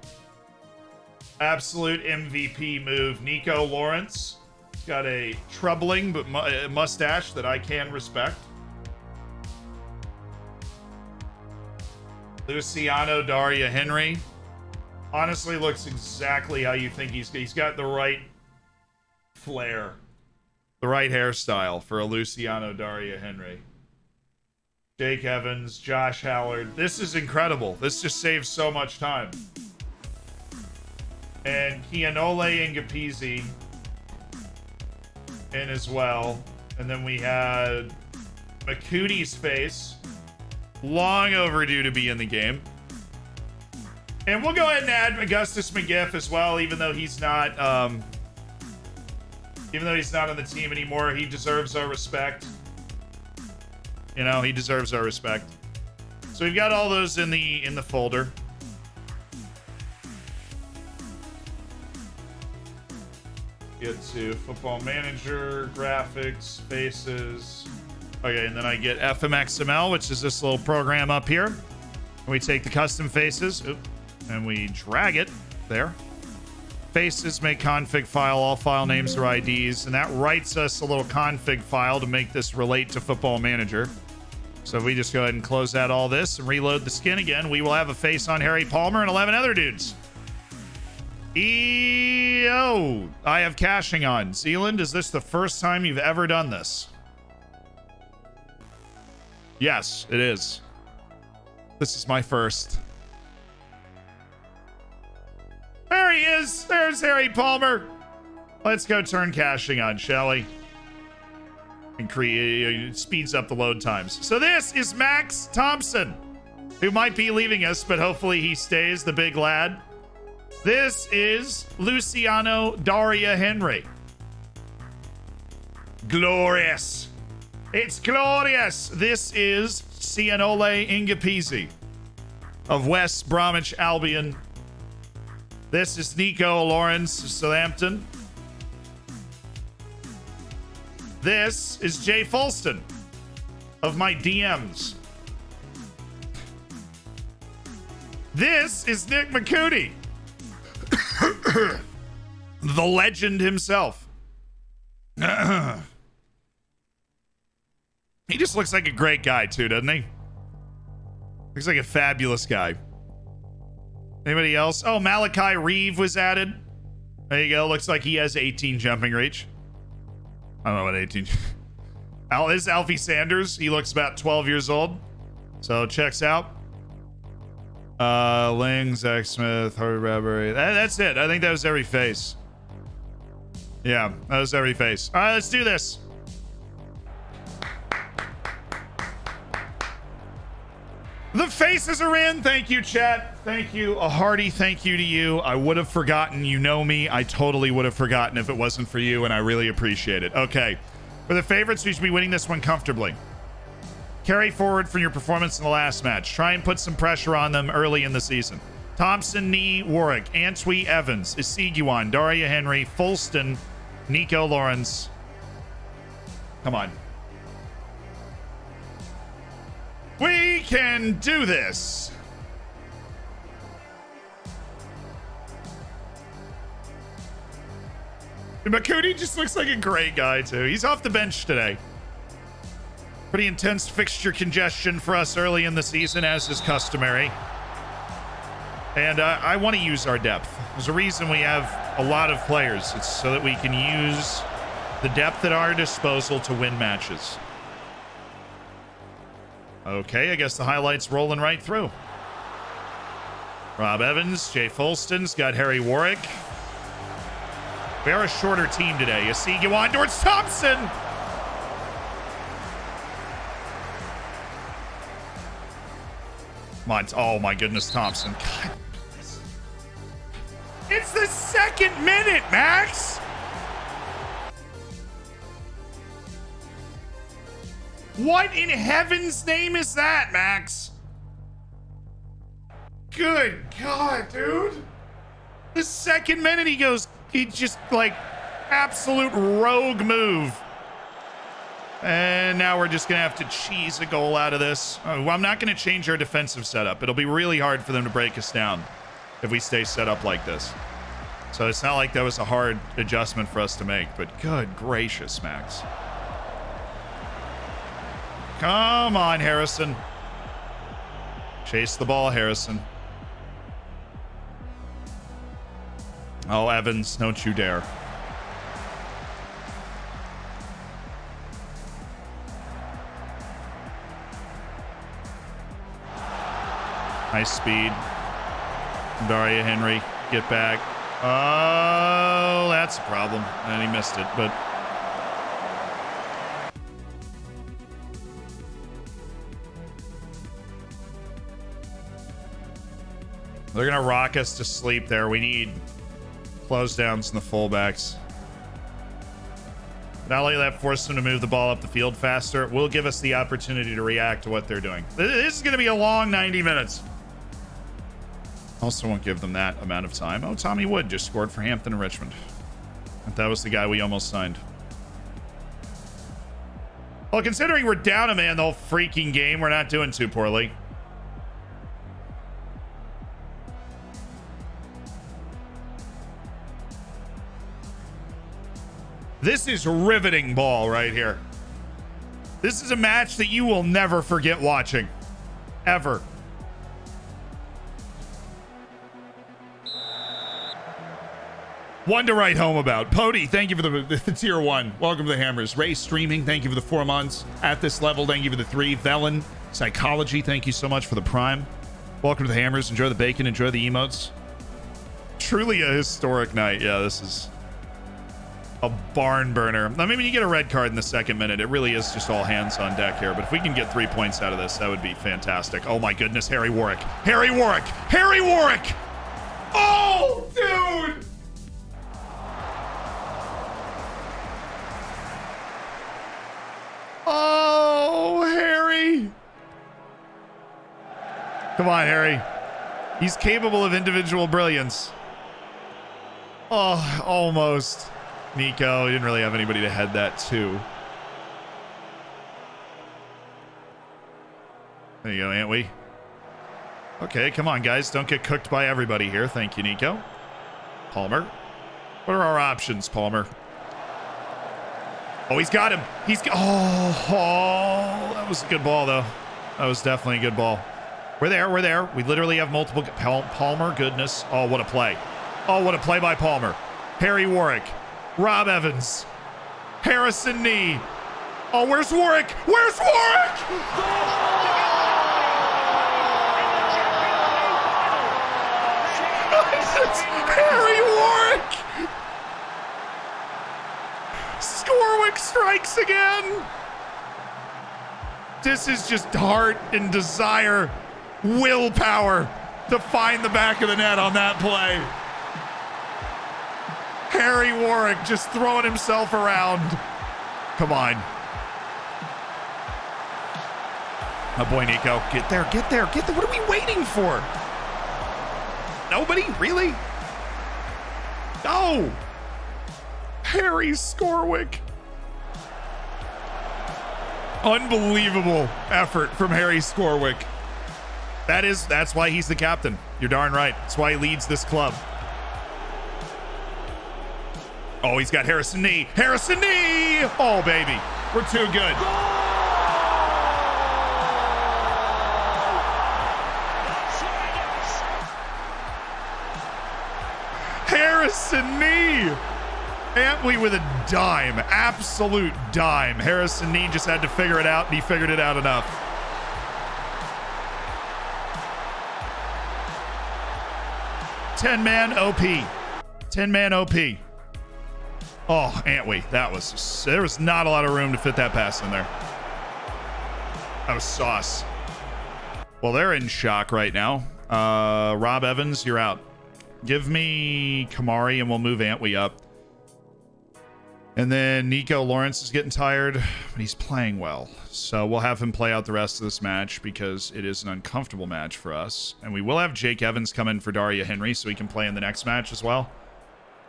Absolute MVP move. Nico Lawrence. He's got a troubling but mustache that I can respect. Luciano Daria Henry. Honestly looks exactly how you think he's got the right flair. The right hairstyle for a Luciano Daria Henry. Jake Evans, Josh Hallard. This is incredible. This just saves so much time. And Tianola Ngapizi in as well. And then we had McCutie's face. Long overdue to be in the game. And we'll go ahead and add Augustus McGiff as well, even though he's not on the team anymore. He deserves our respect. You know, he deserves our respect. So we've got all those in the folder. Get to Football Manager, graphics, faces. Okay, and then I get FMXML, which is this little program up here. We take the custom faces, and we drag it there. Faces make config file, all file names are IDs, and that writes us a little config file to make this relate to Football Manager. So we just go ahead and close out all this and reload the skin again. We will have a face on Harry Palmer and 11 other dudes. E-oh, I have caching on. Zealand, is this the first time you've ever done this? Yes, it is. This is my first. There he is. There's Harry Palmer. Let's go turn caching on, shall we? And create speeds up the load times. So this is Max Thompson, who might be leaving us, but hopefully he stays, the big lad. This is Luciano Daria Henry. Glorious. It's glorious. This is Tianola Ngapizi of West Bromwich Albion. This is Nico Lawrence of Southampton. This is Jay Fulston of my DMs. This is Nick McCutie, the legend himself. He just looks like a great guy too, doesn't he? Looks like a fabulous guy. Anybody else? Oh, Malachi Reeve was added. There you go. Looks like he has 18 jumping reach. I don't know what 18. This is Alfie Sanders. He looks about 12 years old. So checks out. Ling, Zach Smith, Harvey Bradbury. That's it. I think that was every face. Yeah, that was every face. All right, let's do this. The faces are in. Thank you, chat. Thank you. A hearty thank you to you. I would have forgotten. You know me. I totally would have forgotten if it wasn't for you, and I really appreciate it. Okay. For the favorites, you should be winning this one comfortably. Carry forward from your performance in the last match. Try and put some pressure on them early in the season. Thompson, Knee, Warwick, Antwi, Evans, Isiguan, Daria Henry, Fulston, Nico Lawrence, Come on. We can do this. And McCutie just looks like a great guy, too. He's off the bench today. Pretty intense fixture congestion for us early in the season, as is customary. And I want to use our depth. There's a reason we have a lot of players. It's so that we can use the depth at our disposal to win matches. Okay, I guess the highlights rolling right through. Rob Evans, Jay Fulston's got Harry Warwick. We are a shorter team today. You see, Isiguan, George Thompson. Oh my goodness, Thompson. God. It's the second minute, Max. What in heaven's name is that, Max? Good God, dude. The second minute he goes, he just like absolute rogue move. And now we're just going to have to cheese a goal out of this. Well, I'm not going to change our defensive setup. It'll be really hard for them to break us down if we stay set up like this. So it's not like that was a hard adjustment for us to make, but good gracious, Max. Come on, Harrison. Chase the ball, Harrison. Oh, Evans, don't you dare. Nice speed. Daria Henry, get back. Oh, that's a problem. And he missed it, but... They're going to rock us to sleep there. We need close downs in the fullbacks. Not only that, forced them to move the ball up the field faster. It will give us the opportunity to react to what they're doing. This is going to be a long 90 minutes. Also won't give them that amount of time. Oh, Tommy Wood just scored for Hampton and Richmond. That was the guy we almost signed. Well, considering we're down a man the whole freaking game, we're not doing too poorly. This is riveting ball right here. This is a match that you will never forget watching. Ever. One to write home about. Pody, thank you for the tier one. Welcome to the Hammers. Ray Streaming, thank you for the 4 months. At This Level, thank you for the 3. Velen Psychology, thank you so much for the Prime. Welcome to the Hammers. Enjoy the bacon. Enjoy the emotes. Truly a historic night. Yeah, this is... a barn burner. I mean, when you get a red card in the second minute, it really is just all hands on deck here. But if we can get 3 points out of this, that would be fantastic. Oh my goodness, Harry Warwick. Harry Warwick. Harry Warwick. Oh, dude. Oh, Harry. Come on, Harry. He's capable of individual brilliance. Oh, almost. Nico, he didn't really have anybody to head that to. There you go, Antwi. Okay, come on, guys. Don't get cooked by everybody here. Thank you, Nico. Palmer. What are our options, Palmer? Oh, he's got him. He's got... Oh, that was a good ball, though. That was definitely a good ball. We're there. We're there. We literally have multiple... Palmer, goodness. Oh, what a play. Oh, what a play by Palmer. Harry Warwick. Rob Evans. Harrison Knee. Oh, where's Warwick? Where's Warwick? Harry Warwick! Scorwick strikes again. This is just heart and desire, willpower to find the back of the net on that play. Harry Warwick just throwing himself around. Come on. Oh boy, Nico. Get there, get there, get there. What are we waiting for? Nobody? Really? No. Harry Scorwick. Unbelievable effort from Harry Scorwick. That's why he's the captain. You're darn right. That's why he leads this club. Oh, he's got Harrison Knee. Harrison Knee! Oh, baby. We're too good. Harrison Knee! Antwi with a dime. Absolute dime. Harrison Knee just had to figure it out, and he figured it out enough. Ten man OP. Oh, Antwi, there was not a lot of room to fit that pass in there. That was sauce. Well, they're in shock right now. Rob Evans, you're out. Give me Kamari and we'll move Antwi up. And then Nico Lawrence is getting tired, but he's playing well. So we'll have him play out the rest of this match because it is an uncomfortable match for us. And we will have Jake Evans come in for Daria Henry so he can play in the next match as well.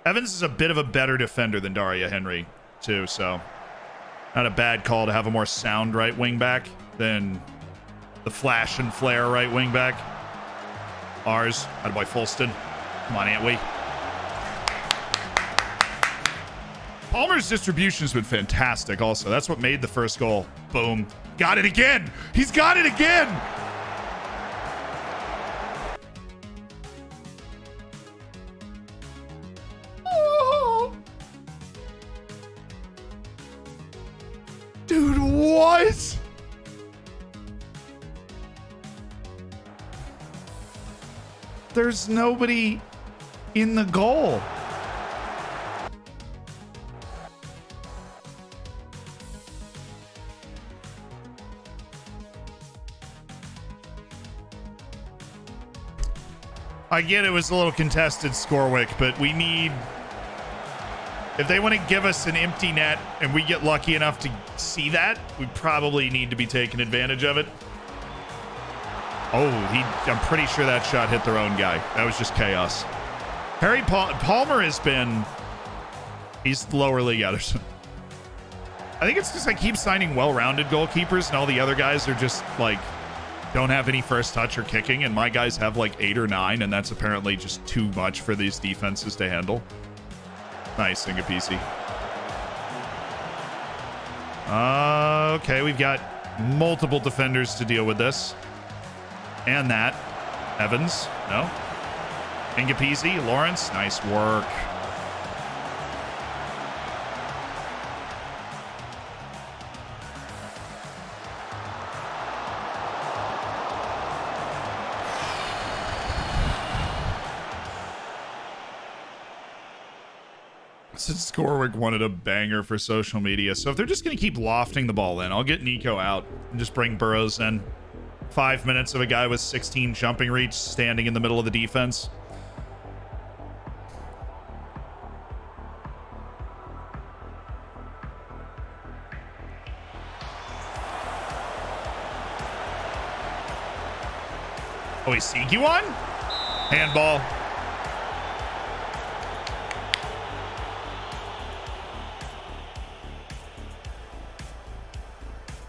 Evans is a bit of a better defender than Daria Henry, too, so not a bad call to have a more sound right wing back than the flash and flare right wing back. Ours, that boy Fulston. Come on, Antwi. Palmer's distribution has been fantastic also. That's what made the first goal. Boom. Got it again. He's got it again. Oh. Dude, what? There's nobody in the goal. I get it was a little contested, Scorwick, but we need... If they want to give us an empty net and we get lucky enough to see that, we probably need to be taking advantage of it. Oh, I'm pretty sure that shot hit their own guy. That was just chaos. Harry Palmer has been... He's lower league Ederson. I think it's because I keep signing well-rounded goalkeepers and all the other guys are just like... don't have any first touch or kicking, and my guys have like 8 or 9, and that's apparently just too much for these defenses to handle. Nice, Ngapizi. Okay, we've got multiple defenders to deal with this. And that. Evans, no. Ngapizi, Lawrence, nice work. Scorwick wanted a banger for social media. So if they're just going to keep lofting the ball in, I'll get Nico out and just bring Burroughs in. 5 minutes of a guy with 16 jumping reach standing in the middle of the defense. Oh, is Isiguan? Handball.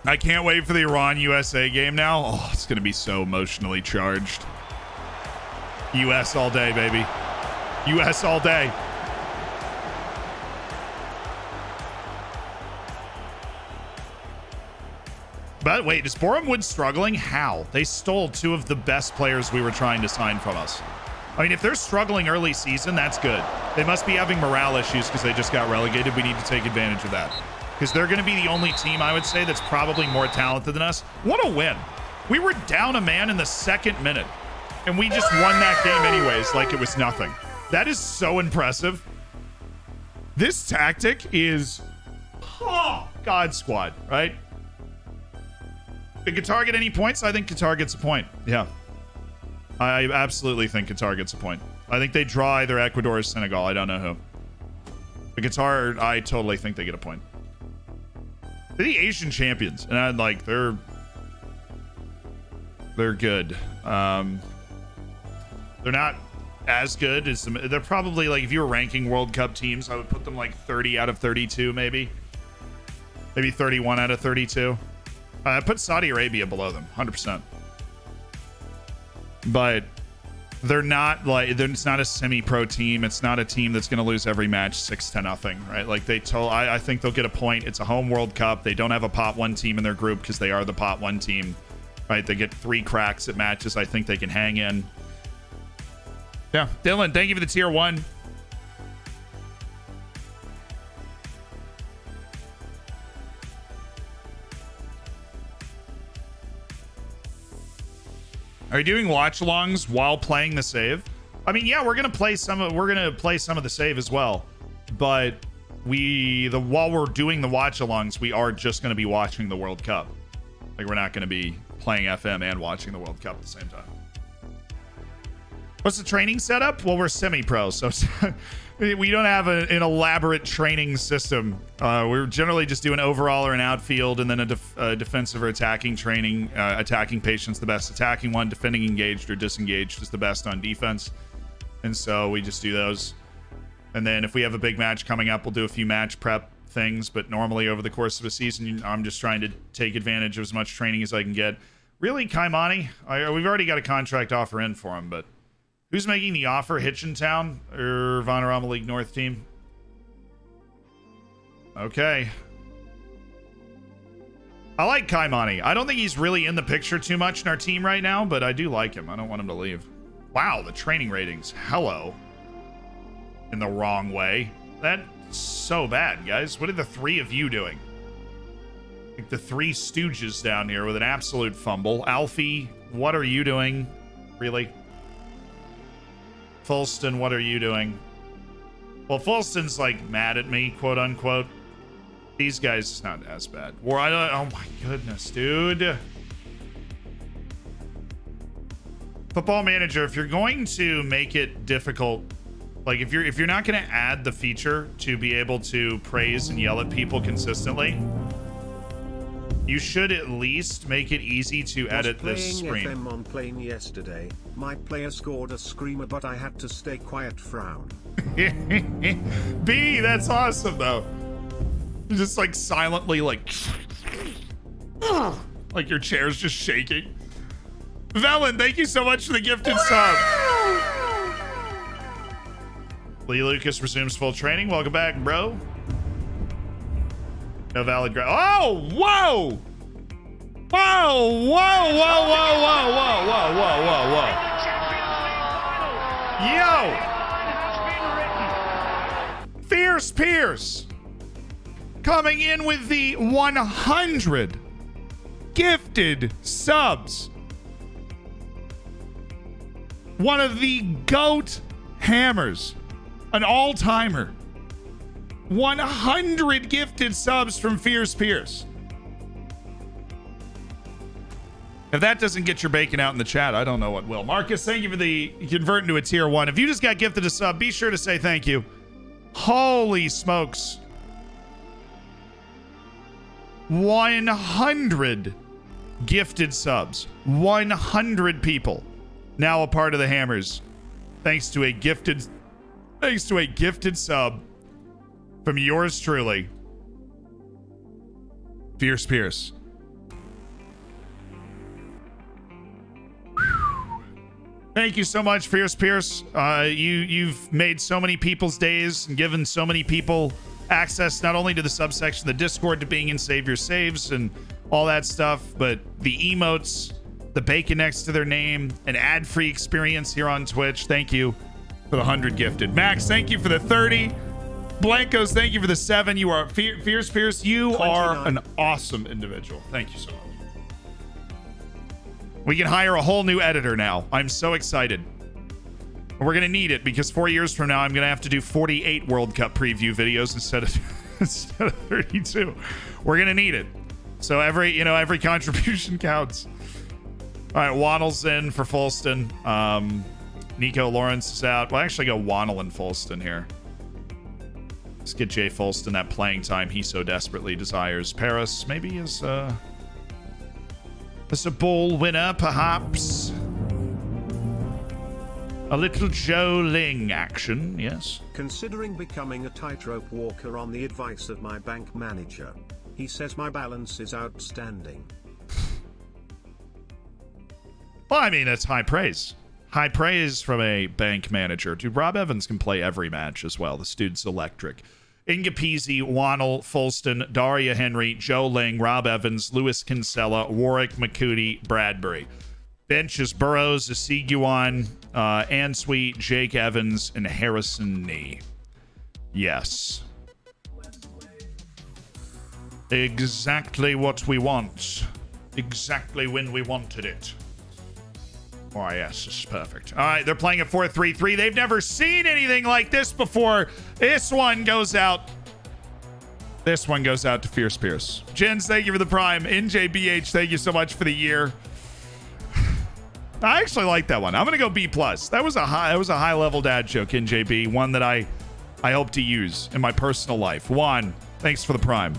I can't wait for the Iran-USA game now. Oh, it's going to be so emotionally charged. U.S. all day, baby. U.S. all day. But wait, is Boreham Wood struggling? How? They stole 2 of the best players we were trying to sign from us. I mean, if they're struggling early season, that's good. They must be having morale issues because they just got relegated. We need to take advantage of that. Because they're going to be the only team, I would say, that's probably more talented than us. What a win. We were down a man in the 2nd minute, and we just won that game anyways like it was nothing. That is so impressive. This tactic is God squad, right? It could target any points. I think Qatar gets a point. Yeah. I absolutely think Qatar gets a point. I think they draw either Ecuador or Senegal. I don't know who. But Qatar, I totally think they get a point. They're the Asian champions, and I'm like, they're good. They're not as good as the, they're probably like, if you were ranking World Cup teams, I would put them like 30 out of 32, maybe 31 out of 32. Put Saudi Arabia below them, 100%. But they're not like, it's not a semi-pro team. It's not a team that's going to lose every match 6-0, right? Like they told, I think they'll get a point. It's a home World Cup. They don't have a pot one team in their group because they are the pot one team, right? They get 3 cracks at matches. I think they can hang in. Yeah, Dylan, thank you for the tier 1. Are you doing watch alongs while playing the save? I mean, yeah, we're gonna play some of the save as well, but while we're doing the watch alongs, we are just gonna be watching the World Cup. Like we're not gonna be playing FM and watching the World Cup at the same time. What's the training setup? Well, we're semi-pro, so we don't have an elaborate training system. We're generally just doing overall or an outfield, and then a defensive or attacking training. Attacking patient's the best attacking one. Defending engaged or disengaged is the best on defense. And so we just do those. And then if we have a big match coming up, we'll do a few match prep things. But normally over the course of a season, I'm just trying to take advantage of as much training as I can get. Really, Kaimani? We've already got a contract offer in for him, but... Who's making the offer? Hitchintown or Vanarama League North team? Okay. I like Kaimani. I don't think he's really in the picture too much in our team right now, but I do like him. I don't want him to leave. Wow, the training ratings. Hello. In the wrong way. That's so bad, guys. What are the 3 of you doing? Like the 3 stooges down here with an absolute fumble. Alfie, what are you doing? Really? Fulston, what are you doing? Well, Fulston's like mad at me, quote unquote. These guys, it's not as bad. Well, oh my goodness, dude. Football Manager, if you're going to make it difficult, like if you're not going to add the feature to be able to praise and yell at people consistently, you should at least make it easy to edit this screen. I was playing FM on plane yesterday. My player scored a screamer, but I had to stay quiet. Frown. B, that's awesome though. Just like silently, like like your chair's just shaking. Velen, thank you so much for the gifted sub. Lee Lucas resumes full training. Welcome back, bro. No valid ground. Oh, whoa! Whoa, whoa, whoa, whoa, whoa, whoa, whoa, whoa, whoa, whoa. Yo! Fierce Pierce coming in with the 100 gifted subs. One of the GOAT hammers. An all-timer. 100 gifted subs from Fierce Pierce. If that doesn't get your bacon out in the chat, I don't know what will. Marcus, thank you for the converting to a tier 1. If you just got gifted a sub, be sure to say thank you. Holy smokes. 100 gifted subs. 100 people now a part of the Hammers. Thanks to a gifted sub from yours truly, Fierce Pierce. Thank you so much, Fierce Pierce. You've made so many people's days and given so many people access not only to the subsection, the Discord, to being in Save Your Saves and all that stuff, but the emotes, the bacon next to their name, an ad-free experience here on Twitch. Thank you for the 100 gifted. Max, thank you for the 30. Blancos, thank you for the 7. You are Fierce Pierce. You 29. Are an awesome individual. Thank you so much. We can hire a whole new editor now. I'm so excited. We're going to need it because 4 years from now, I'm going to have to do 48 World Cup preview videos instead of 32. We're going to need it. So every contribution counts. All right. Waddle's in for Fulston. Nico Lawrence is out. We'll actually go Wannell and Fulston here. Let's get Jay Fulston that playing time he so desperately desires. Paris maybe is a ball winner, perhaps. A little Joe Ling action, yes. Considering becoming a tightrope walker on the advice of my bank manager. He says my balance is outstanding. Well, I mean, it's high praise. High praise from a bank manager. Dude, Rob Evans can play every match as well. This dude's electric. Ngapizi, Wannell, Fulston, Daria Henry, Joe Ling, Rob Evans, Lewis Kinsella, Warwick, McCutie, Bradbury. Bench is Burroughs, Isiguan, Antwi, Jake Evans, and Harrison Knee. Yes. Exactly what we want. Exactly when we wanted it. Oh, yes, this is perfect. All right, they're playing a 4-3-3. They've never seen anything like this before. This one goes out. This one goes out to Fierce Pierce. Jens, thank you for the prime. NJBH, thank you so much for the year. I actually like that one. I'm gonna go B+. That was a high level dad joke, NJB. One that I hope to use in my personal life. Juan, thanks for the prime.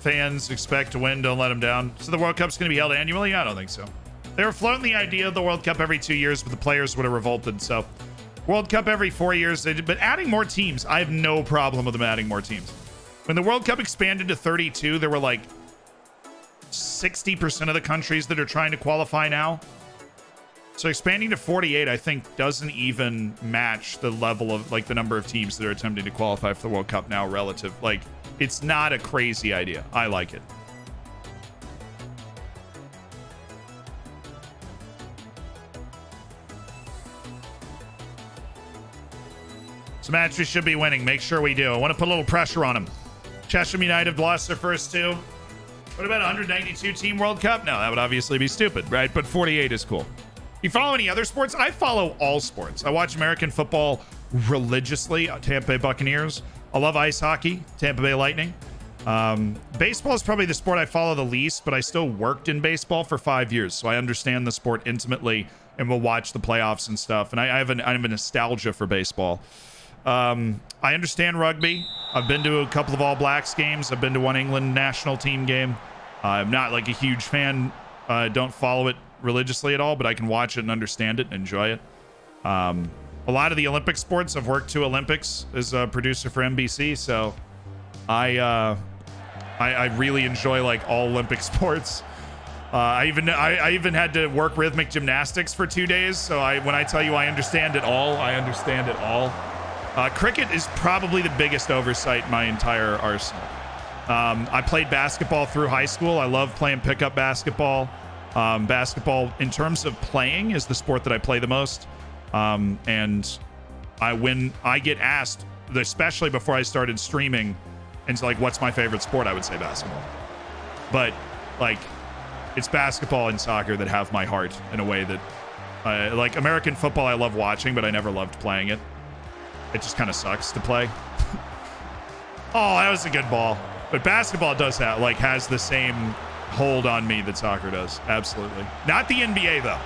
Fans expect to win, don't let them down. So the World Cup's going to be held annually? I don't think so. They were floating the idea of the World Cup every 2 years, but the players would have revolted. So World Cup every 4 years. They did, but adding more teams, I have no problem with them adding more teams. When the World Cup expanded to 32, there were like 60% of the countries that are trying to qualify now. So expanding to 48, I think, doesn't even match the level of, like, the number of teams that are attempting to qualify for the World Cup now relative. Like, it's not a crazy idea. I like it. It's a match we should be winning. Make sure we do. I want to put a little pressure on them. Chesham United lost their first two. What about 192 team World Cup? No, that would obviously be stupid, right? But 48 is cool. You follow any other sports? I follow all sports. I watch American football religiously. Tampa Bay Buccaneers. I love ice hockey. Tampa Bay Lightning. Baseball is probably the sport I follow the least, but I still worked in baseball for 5 years, so I understand the sport intimately and will watch the playoffs and stuff. And I have a nostalgia for baseball. I understand rugby. I've been to a couple of All Blacks games. I've been to one England national team game. I'm not like a huge fan. I don't follow it religiously at all, but I can watch it and understand it and enjoy it. A lot of the Olympic sports, I've worked two Olympics as a producer for NBC, so I really enjoy like all Olympic sports. I even had to work rhythmic gymnastics for 2 days, so when I tell you I understand it all, I understand it all. Cricket is probably the biggest oversight in my entire arsenal. I played basketball through high school. I love playing pickup basketball. Basketball, in terms of playing, is the sport that I play the most. And when I get asked, especially before I started streaming, and it's like, what's my favorite sport? I would say basketball. But like, it's basketball and soccer that have my heart in a way that, like American football, I love watching, but I never loved playing it. It just kind of sucks to play. Oh, that was a good ball. But basketball does that, like, has the same hold on me that soccer does. Absolutely. Not the NBA, though.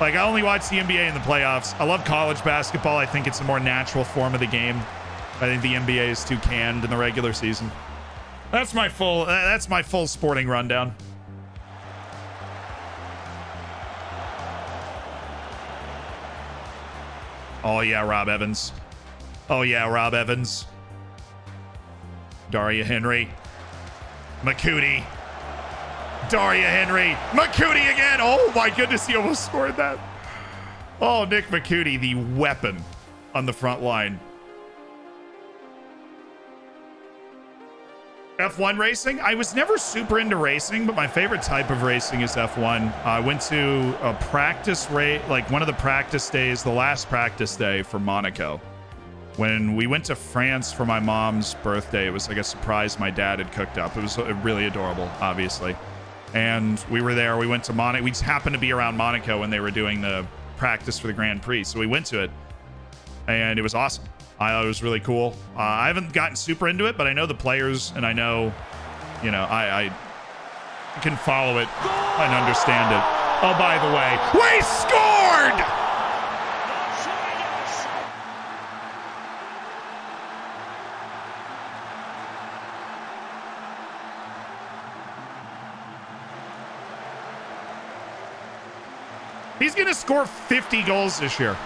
Like, I only watch the NBA in the playoffs. I love college basketball. I think it's a more natural form of the game. I think the NBA is too canned in the regular season. That's my full sporting rundown. Oh, yeah, Rob Evans. Oh, yeah, Rob Evans. Daria Henry. McCutie. Daria Henry. McCutie again. Oh, my goodness. He almost scored that. Oh, Nick McCutie, the weapon on the front line. F1 racing. I was never super into racing, but my favorite type of racing is F1. I went to a practice race, like one of the practice days, the last practice day for Monaco. When we went to France for my mom's birthday, it was like a surprise my dad had cooked up. It was really adorable, obviously. And we were there. We went to Monaco. We just happened to be around Monaco when they were doing the practice for the Grand Prix. So we went to it, and it was awesome. I thought it was really cool. I haven't gotten super into it, but I know the players, and I know, you know, I can follow it and understand it. Oh, by the way, we scored! He's going to score 50 goals this year.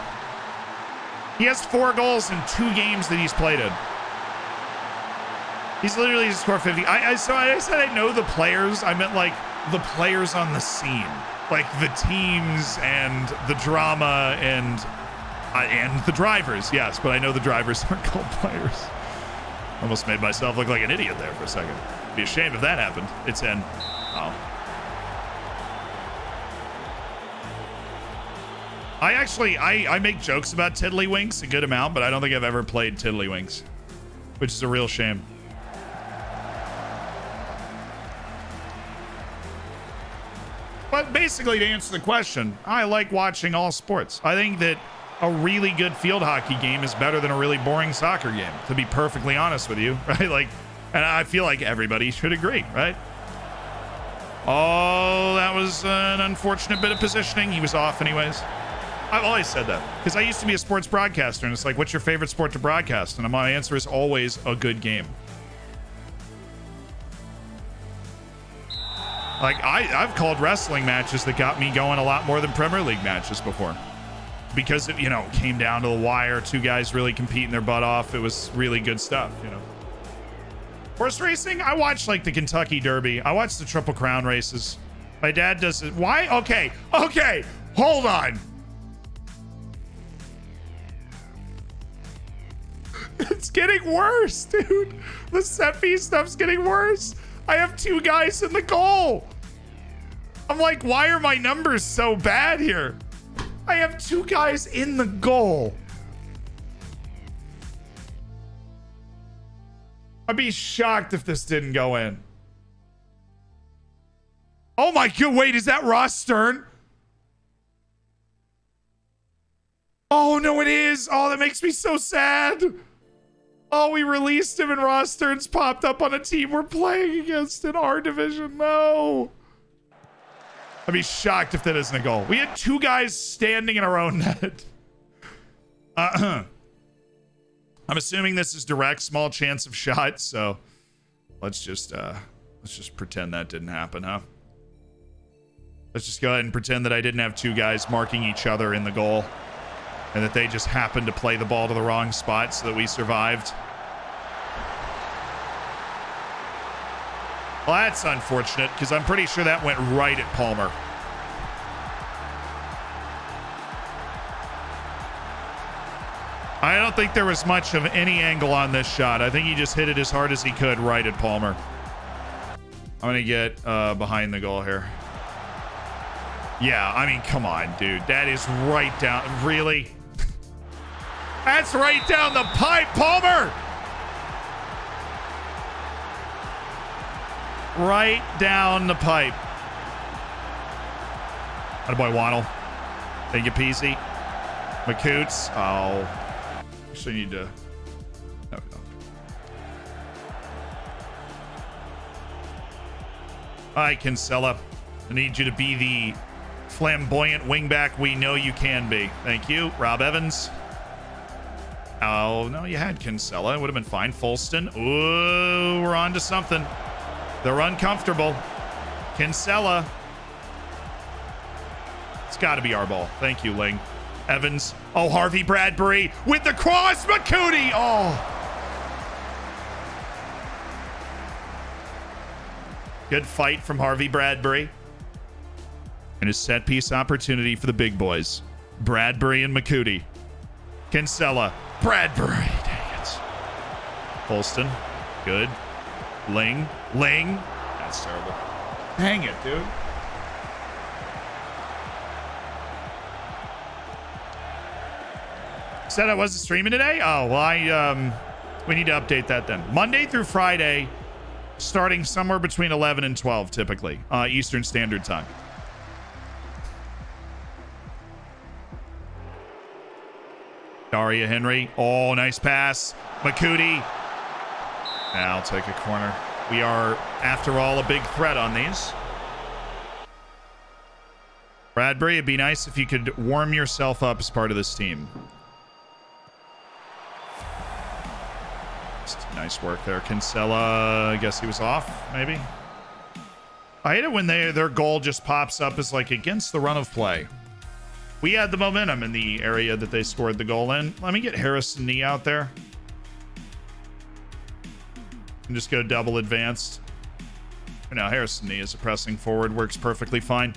He has 4 goals in 2 games that he's played in. He's literally just scored 50. So I said I know the players. I meant like the players on the scene, like the teams and the drama and the drivers. Yes, but I know the drivers aren't called players. Almost made myself look like an idiot there for a second. It'd be a shame if that happened. It's in. Oh. I actually, I make jokes about Tiddlywinks a good amount, but I don't think I've ever played Tiddlywinks, which is a real shame. But basically, to answer the question, I like watching all sports. I think that a really good field hockey game is better than a really boring soccer game, to be perfectly honest with you, right? Like, and I feel like everybody should agree, right? Oh, that was an unfortunate bit of positioning. He was off anyways. I've always said that because I used to be a sports broadcaster, and it's like, what's your favorite sport to broadcast? And my answer is always a good game. Like I've called wrestling matches that got me going a lot more than Premier League matches before, because it, you know, came down to the wire. Two guys really competing their butt off. It was really good stuff, you know. Horse racing, I watch like the Kentucky Derby. I watch the Triple Crown races. My dad does it. Why? Okay. Okay. Hold on. It's getting worse, dude. The set piece stuff's getting worse. I have two guys in the goal. I'm like, why are my numbers so bad here? I have two guys in the goal. I'd be shocked if this didn't go in. Oh my God, wait, is that Ross Stern? Oh no, it is. Oh, that makes me so sad. Oh, we released him and Ross Stern's popped up on a team we're playing against in our division. No. I'd be shocked if that isn't a goal. We had two guys standing in our own net. I'm assuming this is direct, small chance of shot. So let's just pretend that didn't happen, huh? Let's just go ahead and pretend that I didn't have two guys marking each other in the goal, and that they just happened to play the ball to the wrong spot so that we survived. Well, that's unfortunate, because I'm pretty sure that went right at Palmer. I don't think there was much of any angle on this shot. I think he just hit it as hard as he could right at Palmer. I'm going to get behind the goal here. Yeah, I mean, come on, dude. That is right down. Really? That's right down the pipe, Palmer! Right down the pipe. That boy, Wannell. Thank you, Peasy. McCoots. Oh. Actually need to... There we go. All right, Kinsella. I need you to be the flamboyant wingback we know you can be. Thank you, Rob Evans. Oh, no, you had Kinsella. It would have been fine. Fulston. Ooh, we're on to something. They're uncomfortable. Kinsella. It's got to be our ball. Thank you, Ling. Evans. Oh, Harvey Bradbury with the cross. McCutie. Oh. Good fight from Harvey Bradbury. And a set piece opportunity for the big boys. Bradbury and McCutie. Kinsella. Bradbury. Dang it. Fulston. Good. Ling. Ling. That's terrible. Dang it, dude. Said I wasn't streaming today? Oh, well, we need to update that then. Monday through Friday, starting somewhere between 11 and 12, typically, Eastern Standard Time. Daria Henry. Oh, nice pass. McCutie. Now I'll take a corner. We are, after all, a big threat on these. Bradbury, it'd be nice if you could warm yourself up as part of this team. Nice work there. Kinsella, I guess he was off, maybe. I hate it when their goal just pops up as like against the run of play. We had the momentum in the area that they scored the goal in. Let me get Harrison Knee out there. can just go double advanced. For now, Harrison Knee is a pressing forward. Works perfectly fine.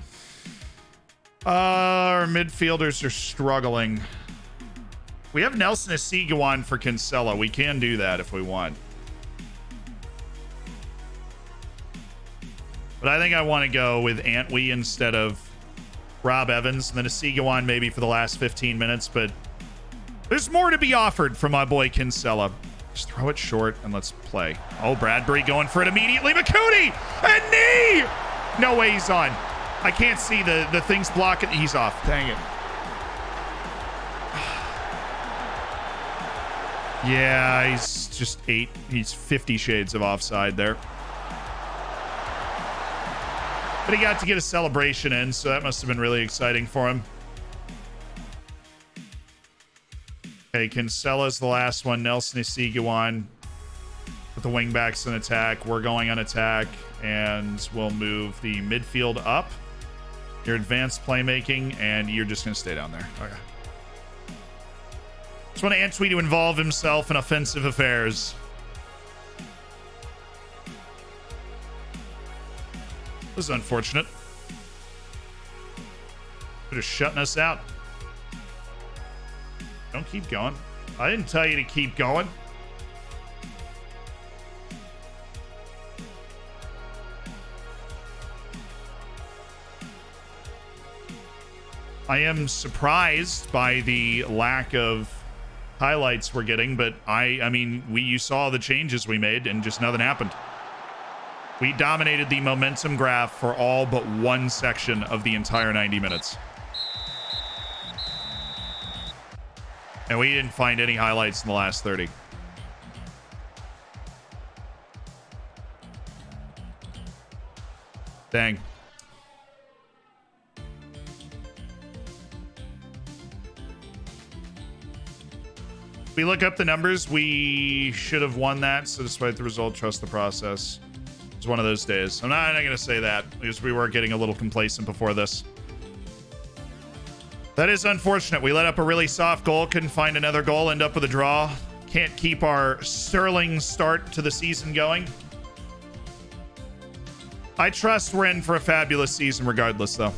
Our midfielders are struggling. We have Nelson Isiguan for Kinsella. We can do that if we want. But I think I want to go with Antwi instead of Rob Evans. And then Isiguan maybe for the last 15 minutes. But there's more to be offered from my boy Kinsella. Just throw it short and let's play. Oh, Bradbury going for it immediately. McCutie! And Knee! No way he's on. I can't see the things blocking. He's off. Dang it. Yeah, he's just eight. He's 50 shades of offside there. But he got to get a celebration in, so that must have been really exciting for him. Okay, Kinsella's the last one. Nelson Isiguan with the wingbacks in attack. We're going on attack, and we'll move the midfield up. Your advanced playmaking, and you're just going to stay down there. Okay. Just want Antwi to involve himself in offensive affairs. This is unfortunate. They're just shutting us out. Don't keep going. I didn't tell you to keep going. I am surprised by the lack of highlights we're getting, but I mean, you saw the changes we made and just nothing happened. We dominated the momentum graph for all but one section of the entire 90 minutes. And we didn't find any highlights in the last 30. Dang. We look up the numbers. We should have won that. So despite the result, trust the process. It's one of those days. I'm not going to say that because we were getting a little complacent before this. That is unfortunate. We let up a really soft goal. Couldn't find another goal. End up with a draw. Can't keep our sterling start to the season going. I trust we're in for a fabulous season regardless, though.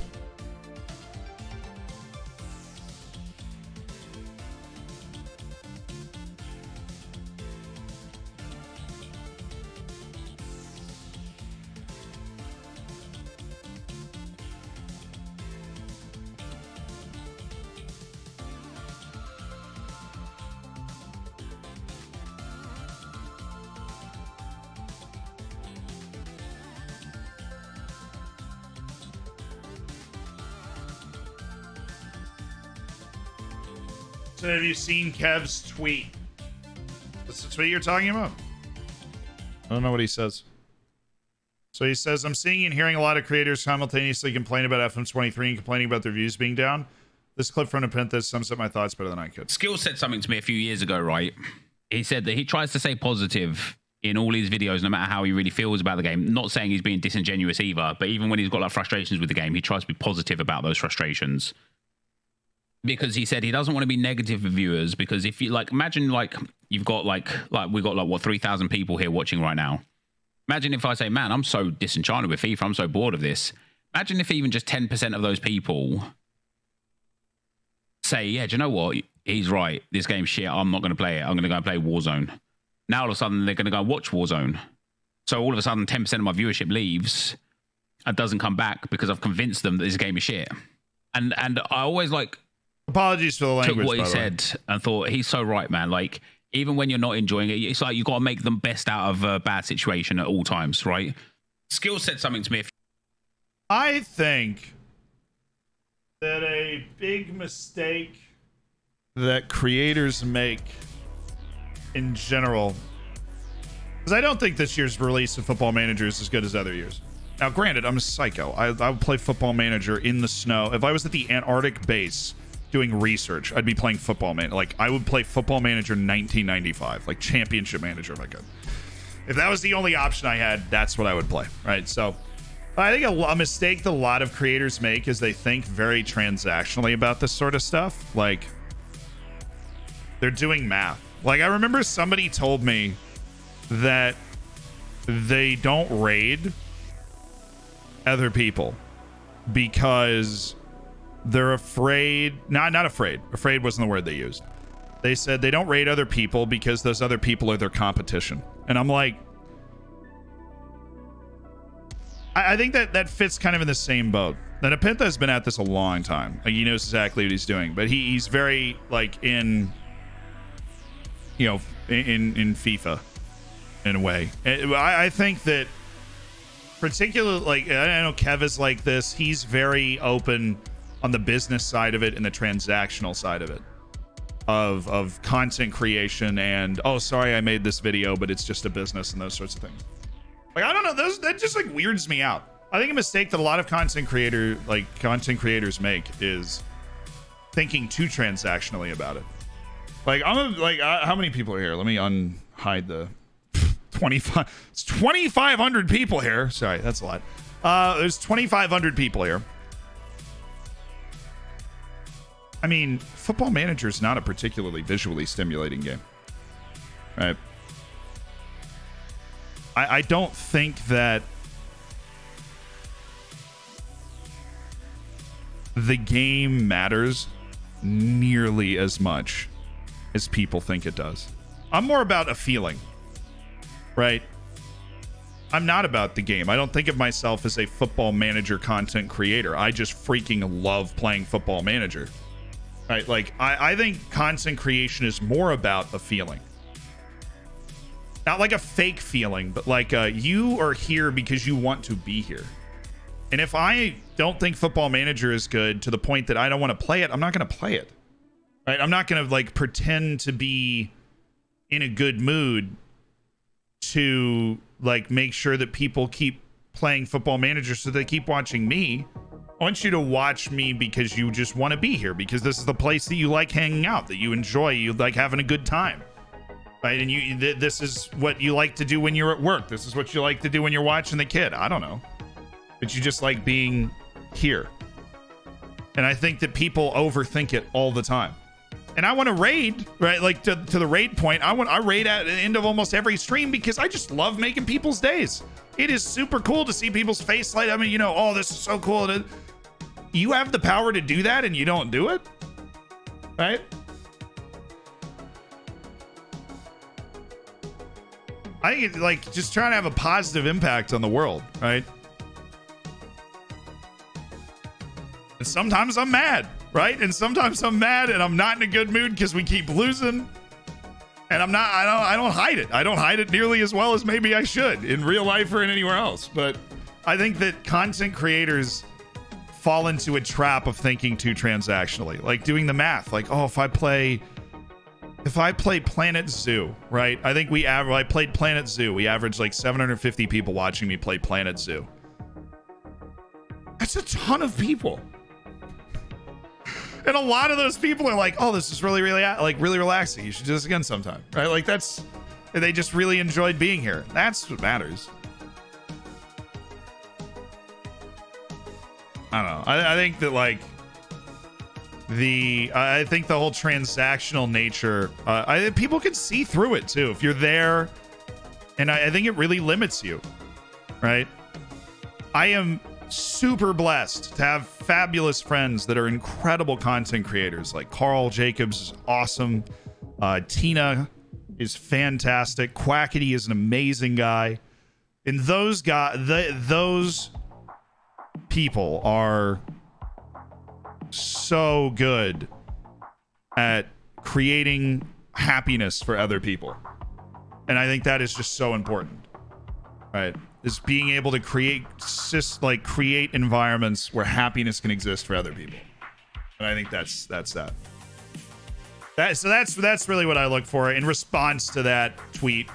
So have you seen Kev's tweet? What's the tweet you're talking about? I don't know what he says. So he says, I'm seeing and hearing a lot of creators simultaneously complain about FM23 and complaining about their views being down. This clip from Nepenthes sums up my thoughts better than I could. Skill said something to me a few years ago, right? He said that he tries to stay positive in all his videos, no matter how he really feels about the game. Not saying he's being disingenuous either, but even when he's got like frustrations with the game, he tries to be positive about those frustrations. Because he said he doesn't want to be negative with viewers, because if you like, imagine like you've got like we got like what 3,000 people here watching right now. Imagine if I say, man, I'm so disenchanted with FIFA, I'm so bored of this. Imagine if even just 10% of those people say, yeah, do you know what? He's right. This game's shit. I'm not going to play it. I'm going to go and play Warzone. Now all of a sudden they're going to go and watch Warzone. So all of a sudden 10% of my viewership leaves and doesn't come back because I've convinced them that this game is shit. And I always like. Apologies for the language. Took what he said and thought he's so right, man. Like even when you're not enjoying it, it's like you got to make the best out of a bad situation at all times, right? Skill said something to me. I think that a big mistake that creators make in general, because I don't think this year's release of Football Manager is as good as other years. Now, granted, I'm a psycho. I would play Football Manager in the snow if I was at the Antarctic base. Doing research, I'd be playing Football Manager. Like I would play Football Manager 1995, like Championship Manager if I could. If that was the only option I had, that's what I would play, right? So I think a mistake that a lot of creators make is they think very transactionally about this sort of stuff. Like they're doing math. Like I remember somebody told me that they don't raid other people because they're afraid. Not afraid. Afraid wasn't the word they used. They said they don't raid other people because those other people are their competition. And I'm like, I think that fits kind of in the same boat. Now, Nepenthe has been at this a long time. Like, he knows exactly what he's doing, but he's very, like, in FIFA in a way. I think that particularly, like, I know Kev is like this. He's very open on the business side of it and the transactional side of it, of content creation and, oh, sorry, I made this video, but it's just a business and those sorts of things. Like, I don't know, that just like weirds me out. I think a mistake that a lot of content creators make is thinking too transactionally about it. Like, how many people are here? Let me unhide the 25. It's 2,500 people here. Sorry, that's a lot. There's 2,500 people here. I mean, Football Manager is not a particularly visually stimulating game, right? I don't think that the game matters nearly as much as people think it does. I'm more about a feeling, right? I'm not about the game. I don't think of myself as a Football Manager content creator. I just freaking love playing Football Manager. Right, like, I think content creation is more about a feeling. Not like a fake feeling, but like, you are here because you want to be here. And if I don't think Football Manager is good to the point that I don't want to play it, I'm not going to play it. Right? I'm not going to, like, pretend to be in a good mood to, like, make sure that people keep playing Football Manager so they keep watching me. I want you to watch me because you just want to be here, because this is the place that you like hanging out, that you enjoy, you like having a good time, right? And you, this is what you like to do when you're at work. This is what you like to do when you're watching the kid. I don't know, but you just like being here. And I think that people overthink it all the time. And I want to raid, right? Like, to the raid point, I raid at the end of almost every stream because I just love making people's days. It is super cool to see people's face light. I mean, you know, oh, this is so cool. You have the power to do that and you don't do it, right? I think it's like just trying to have a positive impact on the world, right? And sometimes I'm mad, right? And sometimes I'm mad and I'm not in a good mood because we keep losing. And I'm not, I don't hide it. I don't hide it nearly as well as maybe I should in real life or in anywhere else. But I think that content creators fall into a trap of thinking too transactionally, like doing the math, like, oh, if I play Planet Zoo, right? I think I played Planet Zoo. We averaged like 750 people watching me play Planet Zoo. That's a ton of people. And a lot of those people are like, oh, this is really, really, like, really relaxing. You should do this again sometime, right? Like, that's, they just really enjoyed being here. That's what matters. I don't know. I think that, like, I think the whole transactional nature, people can see through it too. If you're there, and I think it really limits you, right? I am super blessed to have fabulous friends that are incredible content creators. Like Carl Jacobs is awesome. Tina is fantastic. Quackity is an amazing guy. And those guys, those people are so good at creating happiness for other people. And I think that is just so important, right? Is being able to create environments where happiness can exist for other people. And I think that's that. So that's really what I look for in response to that tweet.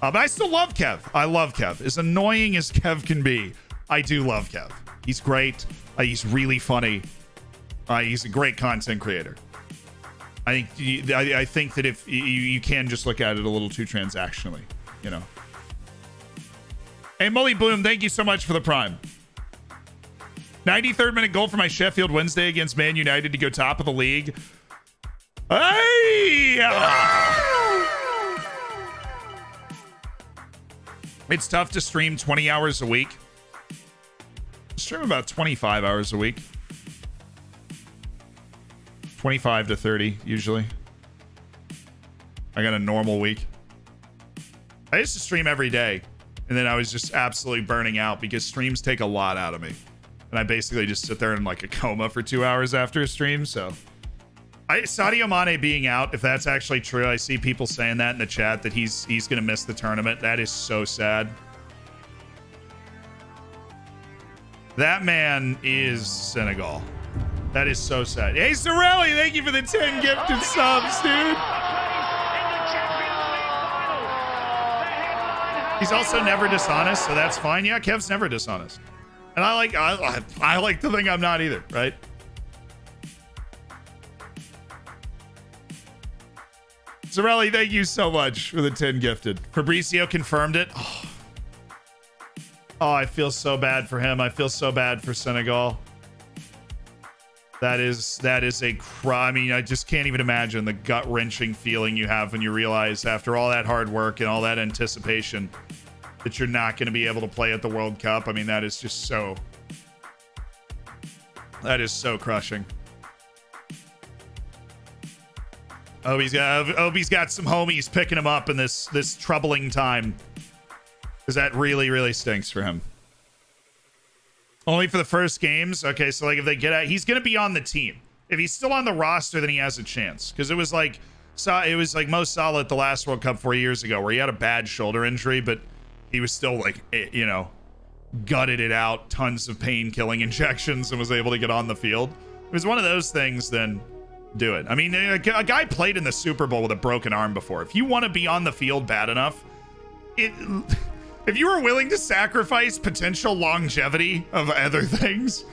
But I still love Kev. I love Kev. As annoying as Kev can be, I do love Kev. He's great. He's really funny. He's a great content creator. I think that if you can just look at it a little too transactionally, you know. Hey, Mully Bloom, thank you so much for the prime. 93rd minute goal for my Sheffield Wednesday against Man United to go top of the league. Hey! It's tough to stream 20 hours a week. Stream about 25 hours a week. 25 to 30, usually. I got a normal week. I used to stream every day, and then I was just absolutely burning out because streams take a lot out of me. And I basically just sit there in like a coma for 2 hours after a stream, so... Sadio Mane being out, if that's actually true, I see people saying that in the chat, that he's going to miss the tournament. That is so sad. That man is Senegal. That is so sad. Hey, Sorelli, thank you for the 10 gifted subs, dude. He's also never dishonest, so that's fine. Yeah, Kev's never dishonest. And I like to think I'm not either, right? Sorelli, thank you so much for the 10 gifted. Fabrizio confirmed it. Oh. Oh, I feel so bad for him. I feel so bad for Senegal. That is a crime. I mean, I just can't even imagine the gut-wrenching feeling you have when you realize after all that hard work and all that anticipation that you're not going to be able to play at the World Cup. I mean, that is just so... That is so crushing. Obi's got some homies picking him up in this troubling time. Because that really, really stinks for him. Only for the first games. Okay, so like if they get out, he's going to be on the team. If he's still on the roster, then he has a chance. Because it was like Mo Salah at the last World Cup 4 years ago, where he had a bad shoulder injury, but he was still like, you know, gutted it out, tons of pain-killing injections, and was able to get on the field. It was one of those things. Then. Do it. I mean, a guy played in the Super Bowl with a broken arm before. If you want to be on the field bad enough, if you were willing to sacrifice potential longevity of other things,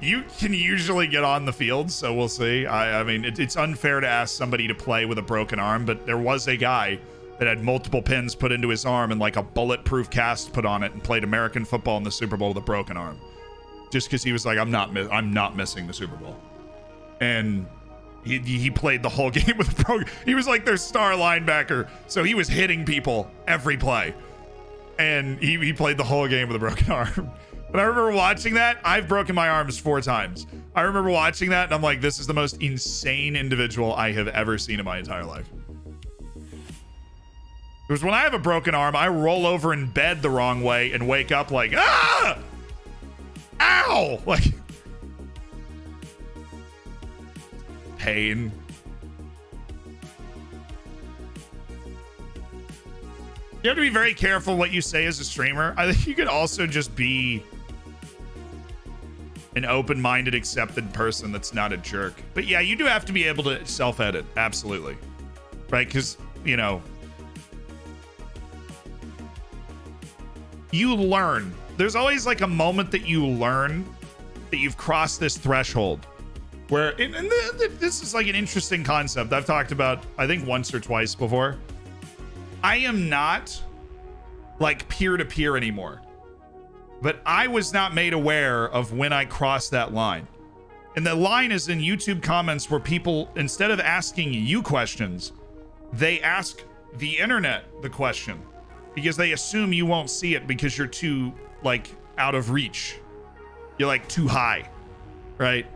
you can usually get on the field. So we'll see. I mean, it's unfair to ask somebody to play with a broken arm, but there was a guy that had multiple pins put into his arm and like a bulletproof cast put on it and played American football in the Super Bowl with a broken arm, just because he was like, I'm not missing the Super Bowl. And he played the whole game with a pro. He was like their star linebacker, so he was hitting people every play, and he played the whole game with a broken arm. But I remember watching that. I've broken my arms 4 times. I remember watching that, and I'm like, this is the most insane individual I have ever seen in my entire life. It was when I have a broken arm, I roll over in bed the wrong way and wake up like, ah, ow, like. Pain. You have to be very careful what you say as a streamer. I think you could also just be an open-minded, accepted person that's not a jerk. But yeah, you do have to be able to self-edit. Absolutely. Right? Because, you know, you learn. There's always like a moment that you learn that you've crossed this threshold. Where, and this is like an interesting concept I've talked about, I think, once or twice before. I am not like peer-to-peer anymore, but I was not made aware of when I crossed that line. And the line is in YouTube comments where people, instead of asking you questions, they ask the internet the question because they assume you won't see it because you're too, like, out of reach. You're like too high, right?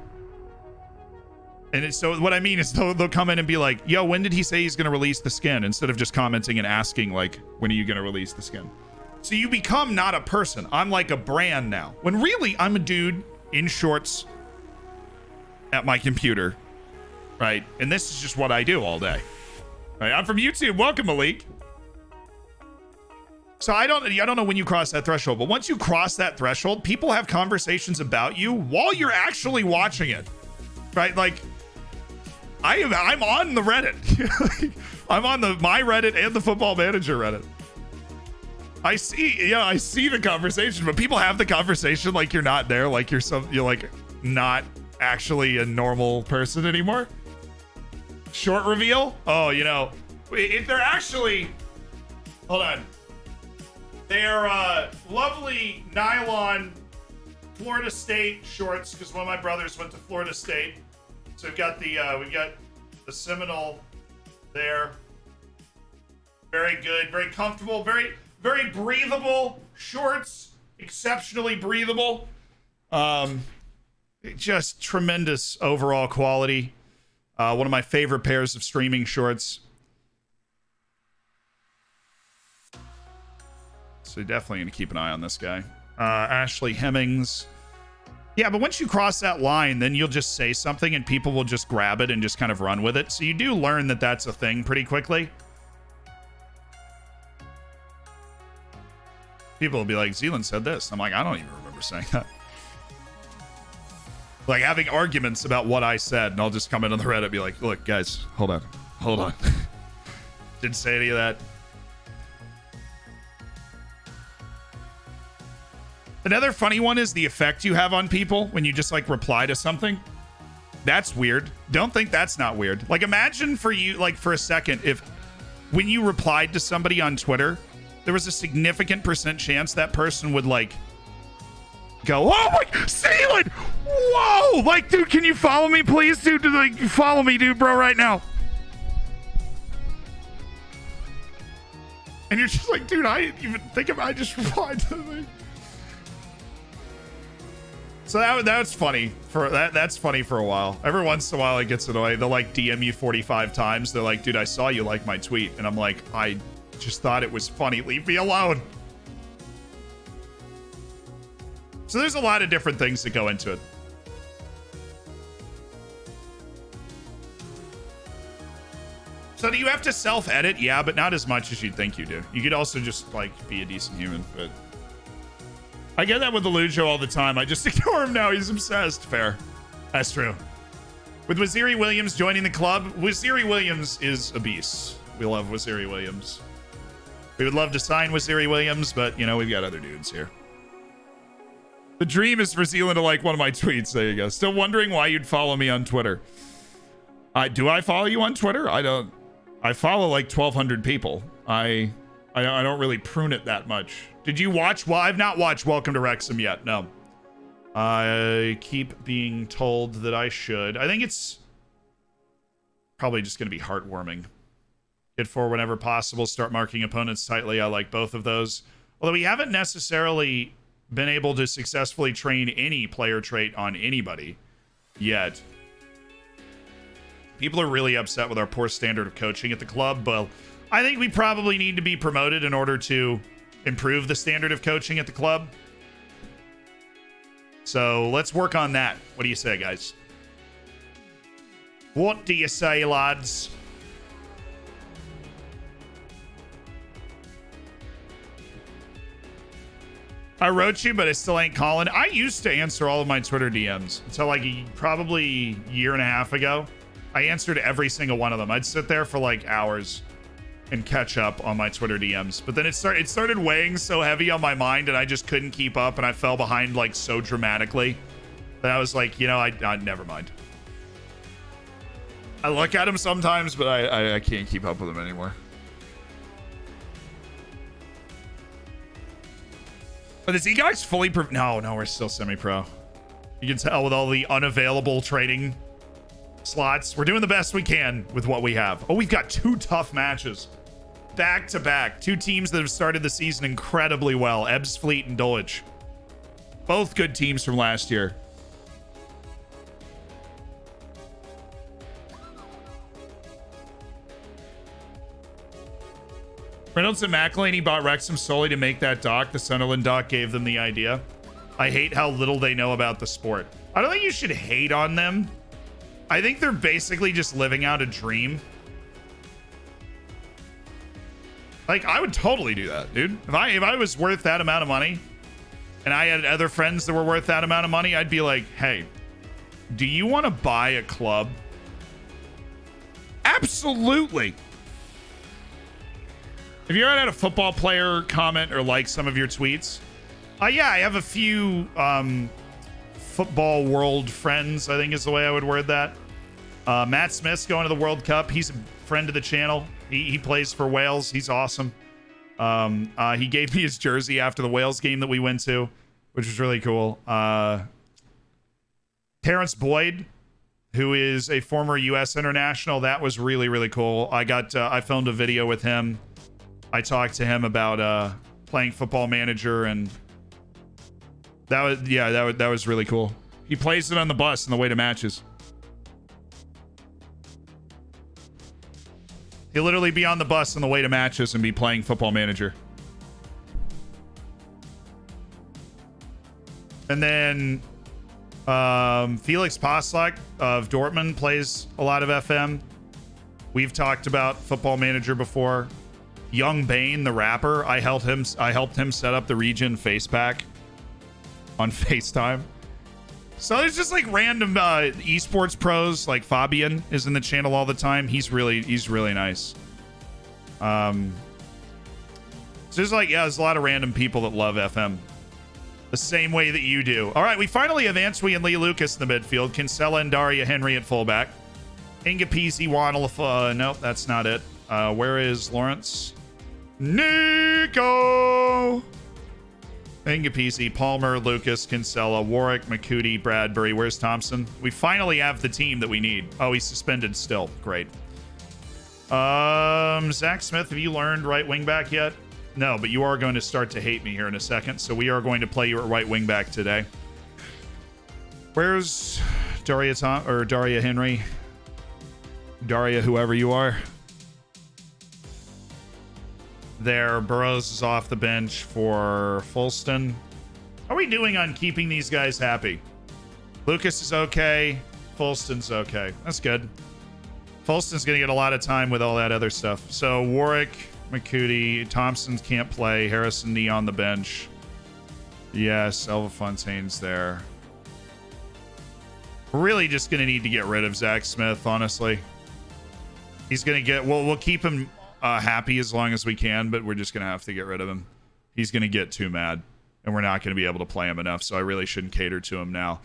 And it's, so what I mean is they'll come in and be like, yo, when did he say he's going to release the skin? Instead of just commenting and asking, like, when are you going to release the skin? So you become not a person. I'm like a brand now. When really I'm a dude in shorts at my computer, right? And this is just what I do all day. Right? I'm from YouTube. Welcome, Malik. So I don't know when you cross that threshold, but once you cross that threshold, people have conversations about you while you're actually watching it. Right? Like, I'm on the Reddit. I'm on my Reddit and the Football Manager Reddit. I see the conversation, but people have the conversation like you're not there, like you're like not actually a normal person anymore. Short reveal? Oh, you know, if they're actually, hold on, they're lovely nylon Florida State shorts, because one of my brothers went to Florida State. So we've got the Seminole there. Very good, very comfortable, very Very breathable shorts, exceptionally breathable. Just tremendous overall quality. One of my favorite pairs of streaming shorts. So definitely going to keep an eye on this guy. Ashley Hemmings. Yeah, but once you cross that line, then you'll just say something and people will just grab it and just kind of run with it. So you do learn that that's a thing pretty quickly. People will be like, Zealand said this. I'm like, I don't even remember saying that. Like having arguments about what I said, and I'll just come in on the Reddit and be like, look, guys, hold on. Didn't say any of that. Another funny one is the effect you have on people when you just like reply to something. That's weird. Don't think that's not weird. Like imagine for you, like for a second, if when you replied to somebody on Twitter, there was a significant percent chance that person would like go, oh my, Zealand, whoa, like, dude, can you follow me, please, dude? Like, follow me, dude, bro, right now. And you're just like, dude, I didn't even think about. I just replied to the. So that's funny for that. That's funny for a while. Every once in a while, it gets annoying. They'll like DM you 45 times. They're like, dude, I saw you like my tweet. And I'm like, I just thought it was funny. Leave me alone. So there's a lot of different things that go into it. So do you have to self-edit? Yeah, but not as much as you'd think you do. You could also just like be a decent human, but. I get that with Alujo all the time. I just ignore him now. He's obsessed. Fair. That's true. With Waziri Williams joining the club, Waziri Williams is a beast. We love Waziri Williams. We would love to sign Waziri Williams, but, you know, we've got other dudes here. The dream is for Zealand to like one of my tweets. There you go. Still wondering why you'd follow me on Twitter. Do I follow you on Twitter? I don't. I follow like 1,200 people. I don't really prune it that much. Did you watch? Well, I've not watched Welcome to Wrexham yet. No. I keep being told that I should. I think it's probably just going to be heartwarming. Get four whenever possible. Start marking opponents tightly. I like both of those. Although we haven't necessarily been able to successfully train any player trait on anybody yet. People are really upset with our poor standard of coaching at the club. But I think we probably need to be promoted in order to improve the standard of coaching at the club. So let's work on that. What do you say, guys? What do you say, lads? I wrote you, but I still ain't calling. I used to answer all of my Twitter DMs until like probably a year and a half ago. I answered every single one of them. I'd sit there for like hours and catch up on my Twitter DMs. But then it started weighing so heavy on my mind and I just couldn't keep up and I fell behind like so dramatically that I was like, you know, I never mind. I look at them sometimes, but I can't keep up with them anymore. But is he guys fully pro? No, we're still semi-pro. You can tell with all the unavailable trading slots. We're doing the best we can with what we have. Oh, we've got two tough matches. Back to back. Two teams that have started the season incredibly well. Ebbsfleet and Dulwich. Both good teams from last year. Reynolds and McElhaney bought Wrexham solely to make that dock. The Sunderland dock gave them the idea. I hate how little they know about the sport. I don't think you should hate on them. I think they're basically just living out a dream. Like, I would totally do that, dude. If I was worth that amount of money and I had other friends that were worth that amount of money, I'd be like, hey, do you want to buy a club? Absolutely. Have you ever had a football player comment or like some of your tweets? Yeah, I have a few football world friends, I think is the way I would word that. Matt Smith's going to the World Cup. He's a friend of the channel. He plays for Wales. He's awesome. He gave me his jersey after the Wales game that we went to, which was really cool. Terrence Boyd, who is a former U.S. international. That was really, really cool. I filmed a video with him. I talked to him about playing Football Manager, and that was, yeah, that was really cool. He plays it on the bus on the way to matches. He'll literally be on the bus on the way to matches and be playing Football Manager. And then Felix Paslak of Dortmund plays a lot of FM. We've talked about Football Manager before. Young Bane, the rapper, I helped him set up the region face pack on FaceTime. So there's just like random esports pros, like Fabian is in the channel all the time. He's really nice. So there's like, yeah, there's a lot of random people that love FM the same way that you do. All right, we finally have Antwi and Lee Lucas in the midfield. Kinsella and Daria Henry at fullback. Ngapizi, Wannell, nope, that's not it. Where is Lawrence? Nico! Ngapizi, Palmer, Lucas, Kinsella, Warwick, McCutie, Bradbury. Where's Thompson? We finally have the team that we need. Oh, he's suspended still. Great. Zach Smith, have you learned right wing back yet? No, but you are going to start to hate me here in a second. So we are going to play you at right wing back today. Where's Daria Henry? Daria, whoever you are. There, Burroughs is off the bench for Fulston. How are we doing on keeping these guys happy? Lucas is okay. Fulston's okay. That's good. Fulston's going to get a lot of time with all that other stuff. So Warwick, McCutie, Thompson can't play. Harrison Knee on the bench. Yes, Elva Fontaine's there. We're really just going to need to get rid of Zach Smith, honestly. He's going to get... We'll keep him... happy as long as we can, but we're just gonna have to get rid of him. He's gonna get too mad and we're not gonna be able to play him enough, so I really shouldn't cater to him now.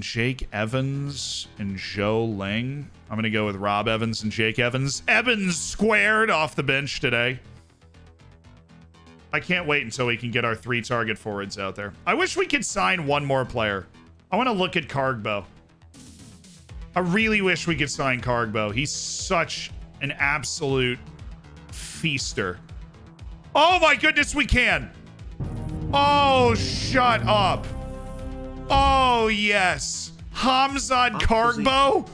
Jake Evans and Joe Ling. I'm gonna go with Rob Evans and Jake Evans. Evans squared off the bench today. I can't wait until we can get our three target forwards out there. I wish we could sign one more player. I want to look at Kargbo. I really wish we could sign Kargbo. He's such an absolute feaster. Oh my goodness, we can. Oh, shut up. Oh, yes. Hamzad Kargbo.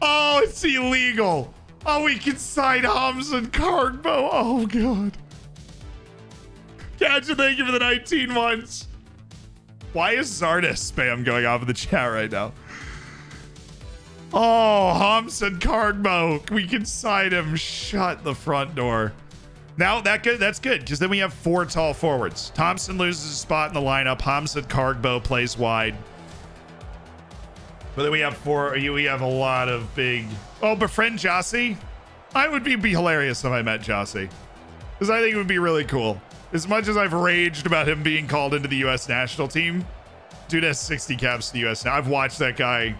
Oh, it's illegal. Oh, we can sign Hamzad Kargbo. Oh, God. Gadget, thank you for the 19 months. Why is Zardes spam going off in the chat right now? Oh, Hamzad Kargbo. We can sign him. Shut the front door. Now that good. That's good, because then we have four tall forwards. Thompson loses a spot in the lineup. Hamzad Kargbo plays wide. But then we have four. We have a lot of big. Oh, befriend Jossie. I would be hilarious if I met Jossie, because I think it would be really cool. As much as I've raged about him being called into the U.S. national team, dude has 60 caps to the U.S. Now. I've watched that guy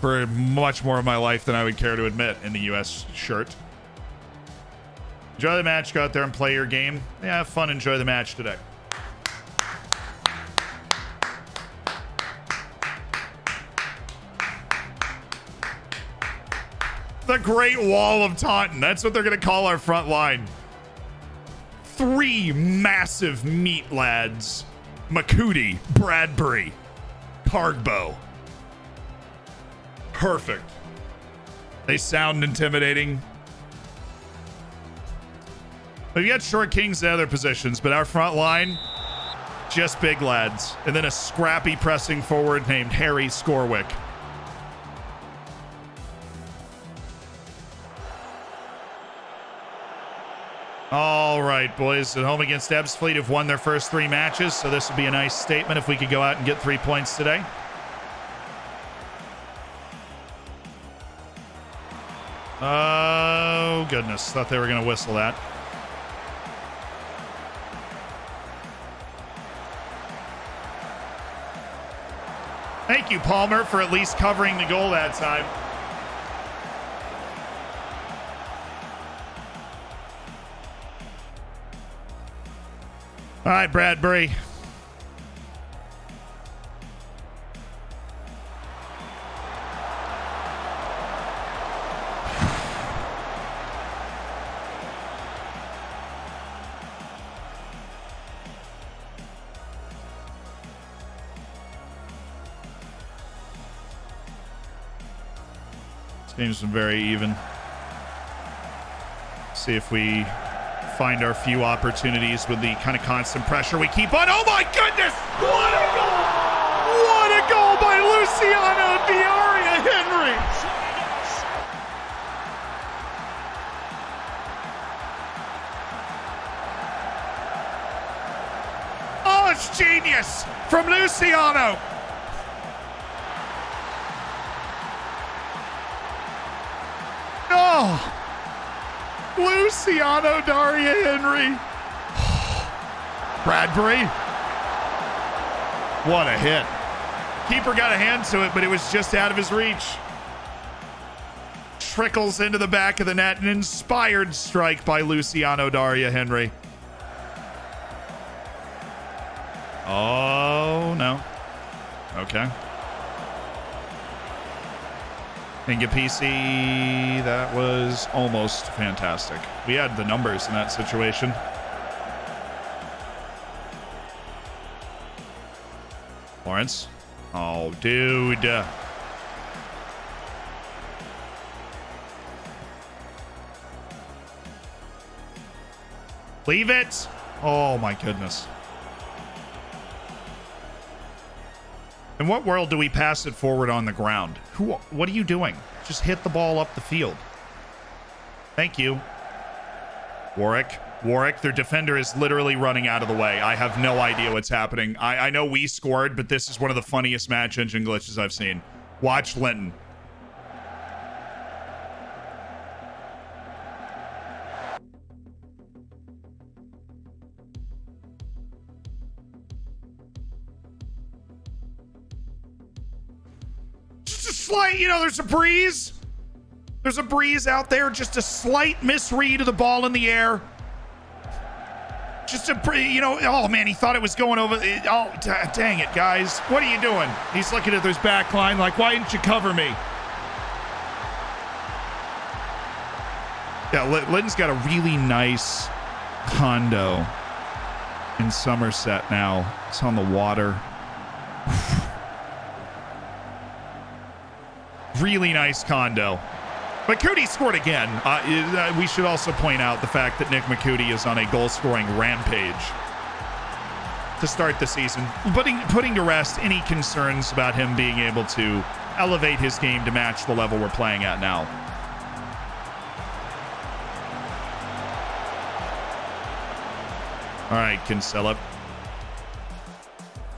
for much more of my life than I would care to admit in the U.S. shirt. Enjoy the match. Go out there and play your game. Yeah, have fun. Enjoy the match today. The Great Wall of Taunton. That's what they're going to call our front line. Three massive meat lads. McCutie, Bradbury, Kargbo. Perfect. They sound intimidating. We've got short kings at other positions, but our front line, just big lads. And then a scrappy pressing forward named Harry Scorwick. All right, boys. At home against Ebbsfleet have won their first three matches, so this would be a nice statement if we could go out and get 3 points today. Oh, goodness. Thought they were going to whistle that. Thank you, Palmer, for at least covering the goal that time. All right, Bradbury. Seems very even. See if we find our few opportunities with the kind of constant pressure we keep on. Oh my goodness! What a goal! What a goal by Luciano Daria Henry! Genius from Luciano. Oh, Luciano Daria Henry. Bradbury. What a hit. Keeper got a hand to it, but it was just out of his reach. Trickles into the back of the net. An inspired strike by Luciano Daria Henry. Oh, no. Okay. Ngapizi, that was almost fantastic. We had the numbers in that situation. Lawrence. Oh, dude. Leave it. Oh, my goodness. In what world do we pass it forward on the ground? What are you doing? Just hit the ball up the field. Thank you. Warwick, their defender is literally running out of the way. I have no idea what's happening. I know we scored, but this is one of the funniest match engine glitches I've seen. Watch Linton. You know, there's a breeze. There's a breeze out there. Just a slight misread of the ball in the air. Just a, you know, oh man, he thought it was going over. Oh, dang it, guys. What are you doing? He's looking at his back line like, why didn't you cover me? Yeah, Linton's got a really nice condo in Somerset now. It's on the water. Really nice condo. McCutie scored again. We should also point out the fact that Nick McCutie is on a goal-scoring rampage to start the season, putting to rest any concerns about him being able to elevate his game to match the level we're playing at now. All right, Kinsella.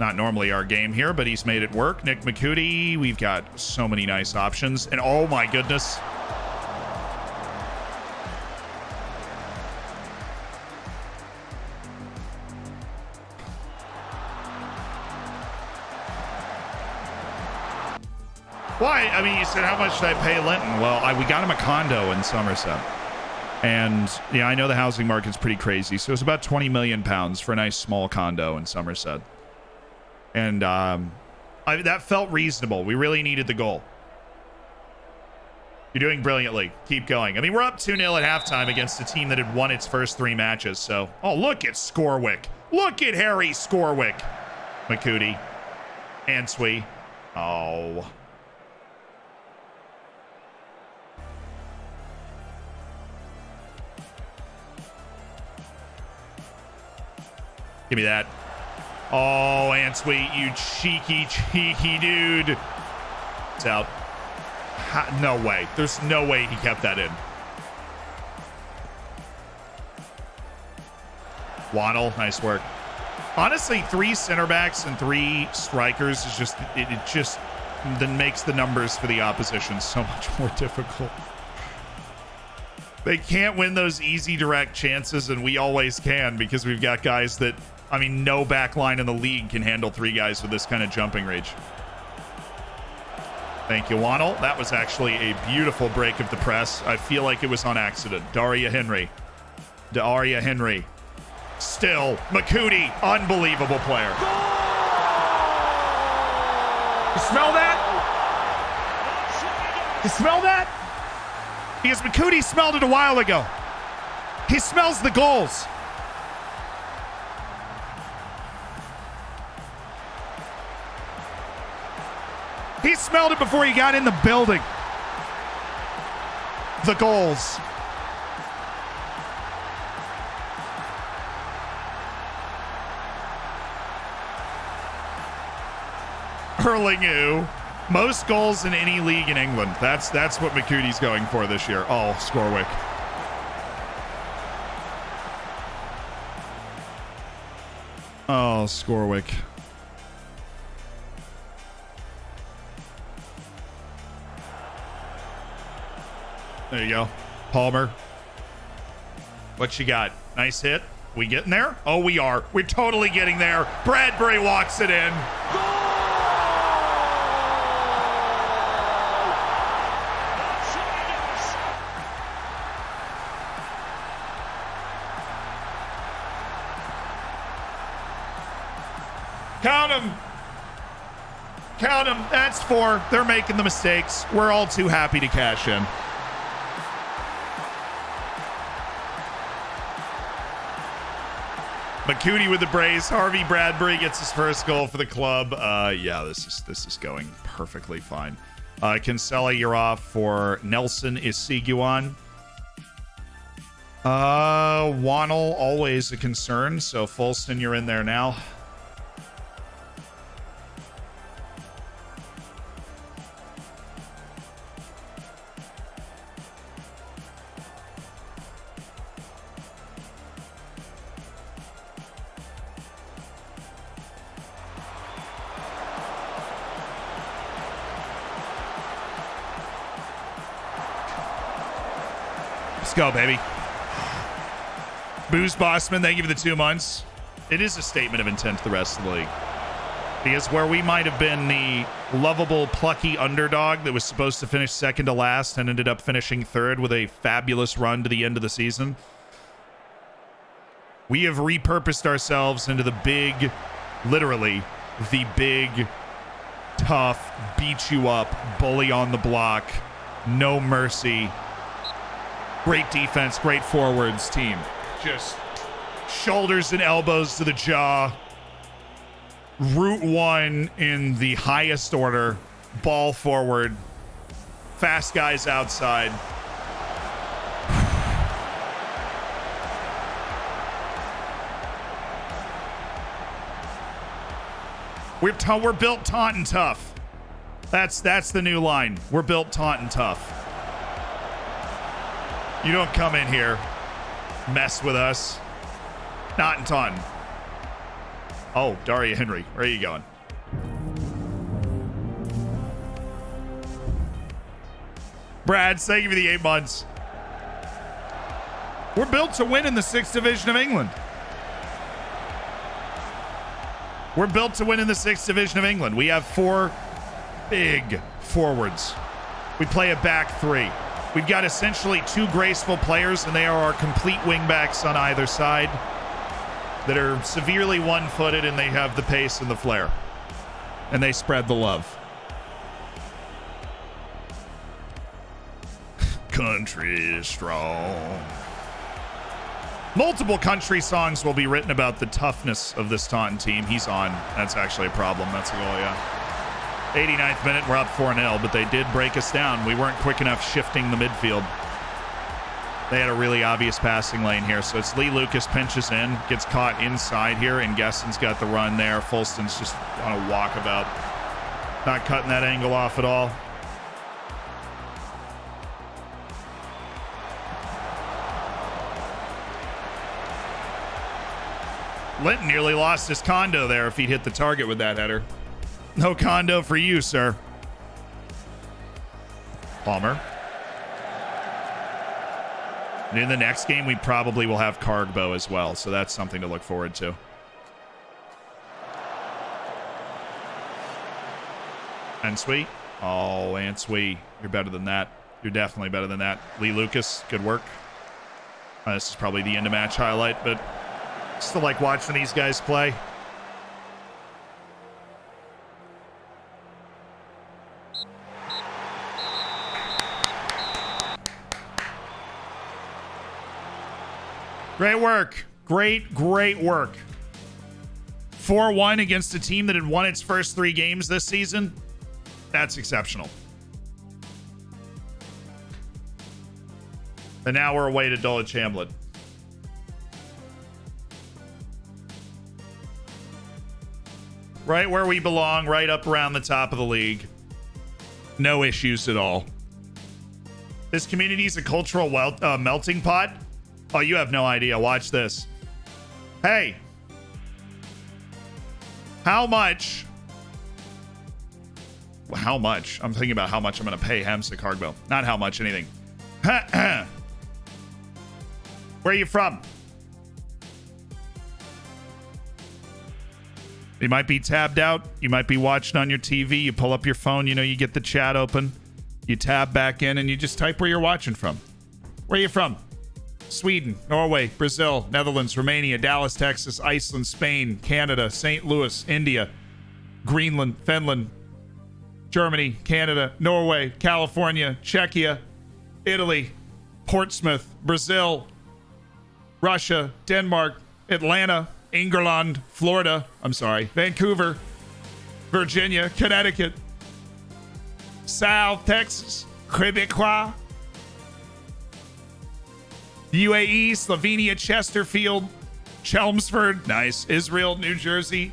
Not normally our game here, but he's made it work. Nick McCutie, we've got so many nice options. And oh my goodness. Why? I mean, you said, how much should I pay Linton? Well, we got him a condo in Somerset. And yeah, I know the housing market's pretty crazy. So it's about 20 million pounds for a nice small condo in Somerset. And that felt reasonable. We really needed the goal. You're doing brilliantly. Keep going. I mean, we're up 2-0 at halftime against a team that had won its first 3 matches. So, oh, look at Scorwick. Look at Harry Scorwick. McCutie. Antwi. Oh. Give me that. Oh, Antwi, you cheeky, cheeky dude. It's out. No way. There's no way he kept that in. Wannell, nice work. Honestly, 3 center backs and 3 strikers is just, it just then makes the numbers for the opposition so much more difficult. They can't win those easy direct chances, and we always can because we've got guys that, I mean, no back line in the league can handle 3 guys with this kind of jumping range. Thank you, Wannell. That was actually a beautiful break of the press. I feel like it was on accident. Daria Henry. Still, McCutie, unbelievable player. You smell that? You smell that? Because McCutie smelled it a while ago. He smells the goals. He smelled it before he got in the building. the goals. Erlingu, most goals in any league in England. That's what McCutie's going for this year. Oh, Scorwick. Oh, Scorwick. There you go. Palmer. What you got? Nice hit. We getting there? Oh, we are. We're totally getting there. Bradbury walks it in. Goal! Count them. Count them. That's four. They're making the mistakes. We're all too happy to cash in. McCutie with the brace. Harvey Bradbury gets his first goal for the club. Yeah, this is going perfectly fine. Kinsella, you're off for Nelson Isiguan. Wannell, always a concern. So Fulston, you're in there now. Go, baby. Booz Bossman, thank you for the 2 months. It is a statement of intent to the rest of the league. Because where we might have been the lovable, plucky underdog that was supposed to finish second to last and ended up finishing third with a fabulous run to the end of the season, we have repurposed ourselves into the big, literally, the big, tough, beat you up, bully on the block, no mercy, great defense, great forwards team. Just shoulders and elbows to the jaw. Route one in the highest order. Ball forward. Fast guys outside. We're built Taunton tough. That's the new line. We're built Taunton tough. You don't come in here, mess with us. Not in Taunton. Oh, Daria Henry, where are you going? Brad, thank you for the 8 months. We're built to win in the 6th Division of England. We're built to win in the 6th Division of England. We have 4 big forwards. We play a back 3. We've got essentially 2 graceful players, and they are our complete wingbacks on either side that are severely one-footed, and they have the pace and the flair, and they spread the love. Country is strong. Multiple country songs will be written about the toughness of this Taunton team. He's on. That's actually a problem. That's a goal, yeah. 89th minute, we're up 4-0, but they did break us down. We weren't quick enough shifting the midfield. They had a really obvious passing lane here, so it's Lee Lucas pinches in, gets caught inside here, and Gueston's got the run there. Fulston's just on a walkabout. Not cutting that angle off at all. Linton nearly lost his condo there if he'd hit the target with that header. No condo for you, sir. Palmer. And in the next game, we probably will have Kargbo as well, so that's something to look forward to. Antwi. Oh, Antwi. You're better than that. You're definitely better than that. Lee Lucas, good work. This is probably the end of match highlight, but still like watching these guys play. Great work. Great work. 4-1 against a team that had won its first 3 games this season. That's exceptional. And now we're away to Dulwich Hamlet. Right where we belong, right up around the top of the league. No issues at all. This community is a cultural melting pot. Oh, you have no idea. Watch this. Hey. How much? I'm thinking about how much I'm going to pay Hamzad Kargbo. Not how much, anything. Where are you from? You might be tabbed out. You might be watching on your TV. You pull up your phone. You know, you get the chat open. You tab back in and you just type where you're watching from. Where are you from? Sweden, Norway, Brazil, Netherlands, Romania, Dallas, Texas, Iceland, Spain, Canada, St. Louis, India, Greenland, Finland, Germany, Canada, Norway, California, Czechia, Italy, Portsmouth, Brazil, Russia, Denmark, Atlanta, England, Florida, I'm sorry, Vancouver, Virginia, Connecticut, South Texas, Quebecois, UAE, Slovenia, Chesterfield, Chelmsford, nice, Israel, New Jersey,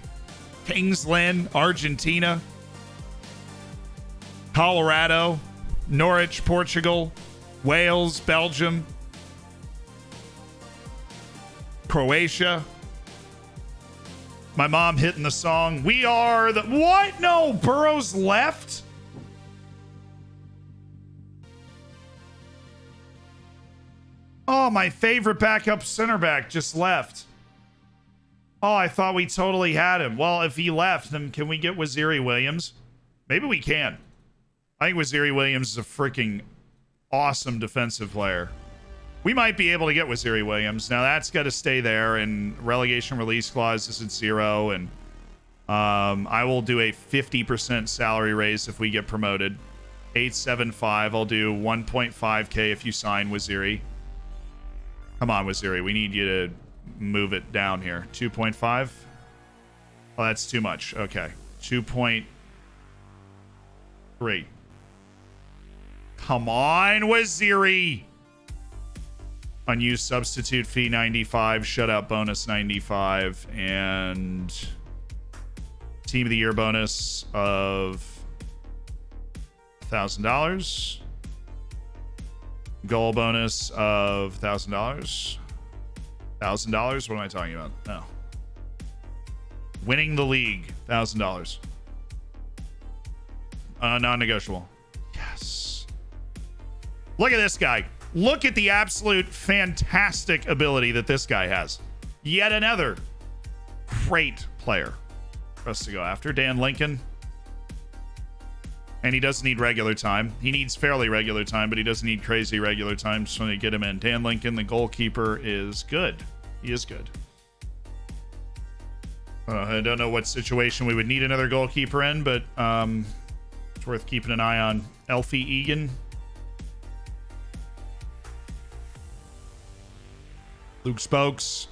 Kings Lynn, Argentina, Colorado, Norwich, Portugal, Wales, Belgium, Croatia. My mom hitting the song. We are the... What? No, Burroughs left? Oh, my favorite backup center back just left. Oh, I thought we totally had him. Well, if he left, then can we get Waziri Williams? Maybe we can. I think Waziri Williams is a freaking awesome defensive player. We might be able to get Waziri Williams. Now that's got to stay there, and relegation release clause is at 0, and I will do a 50% salary raise if we get promoted. 875. I'll do 1.5K if you sign Waziri. Come on, Waziri. We need you to move it down here. 2.5. Oh, that's too much. Okay. 2.3. Come on, Waziri! Unused substitute fee 95, shutout bonus 95, and team of the year bonus of $1,000, goal bonus of $1,000, $1,000. What am I talking about? No, winning the league, $1,000, non-negotiable. Yes. Look at this guy. Look at the absolute fantastic ability that this guy has. Yet another great player for us to go after. Dan Lincoln. And he doesn't need regular time. He needs fairly regular time, but he doesn't need crazy regular time. Just want to get him in. Dan Lincoln, the goalkeeper, is good. He is good. I don't know what situation we would need another goalkeeper in, but it's worth keeping an eye on. Elfie Egan. Luke Spokes.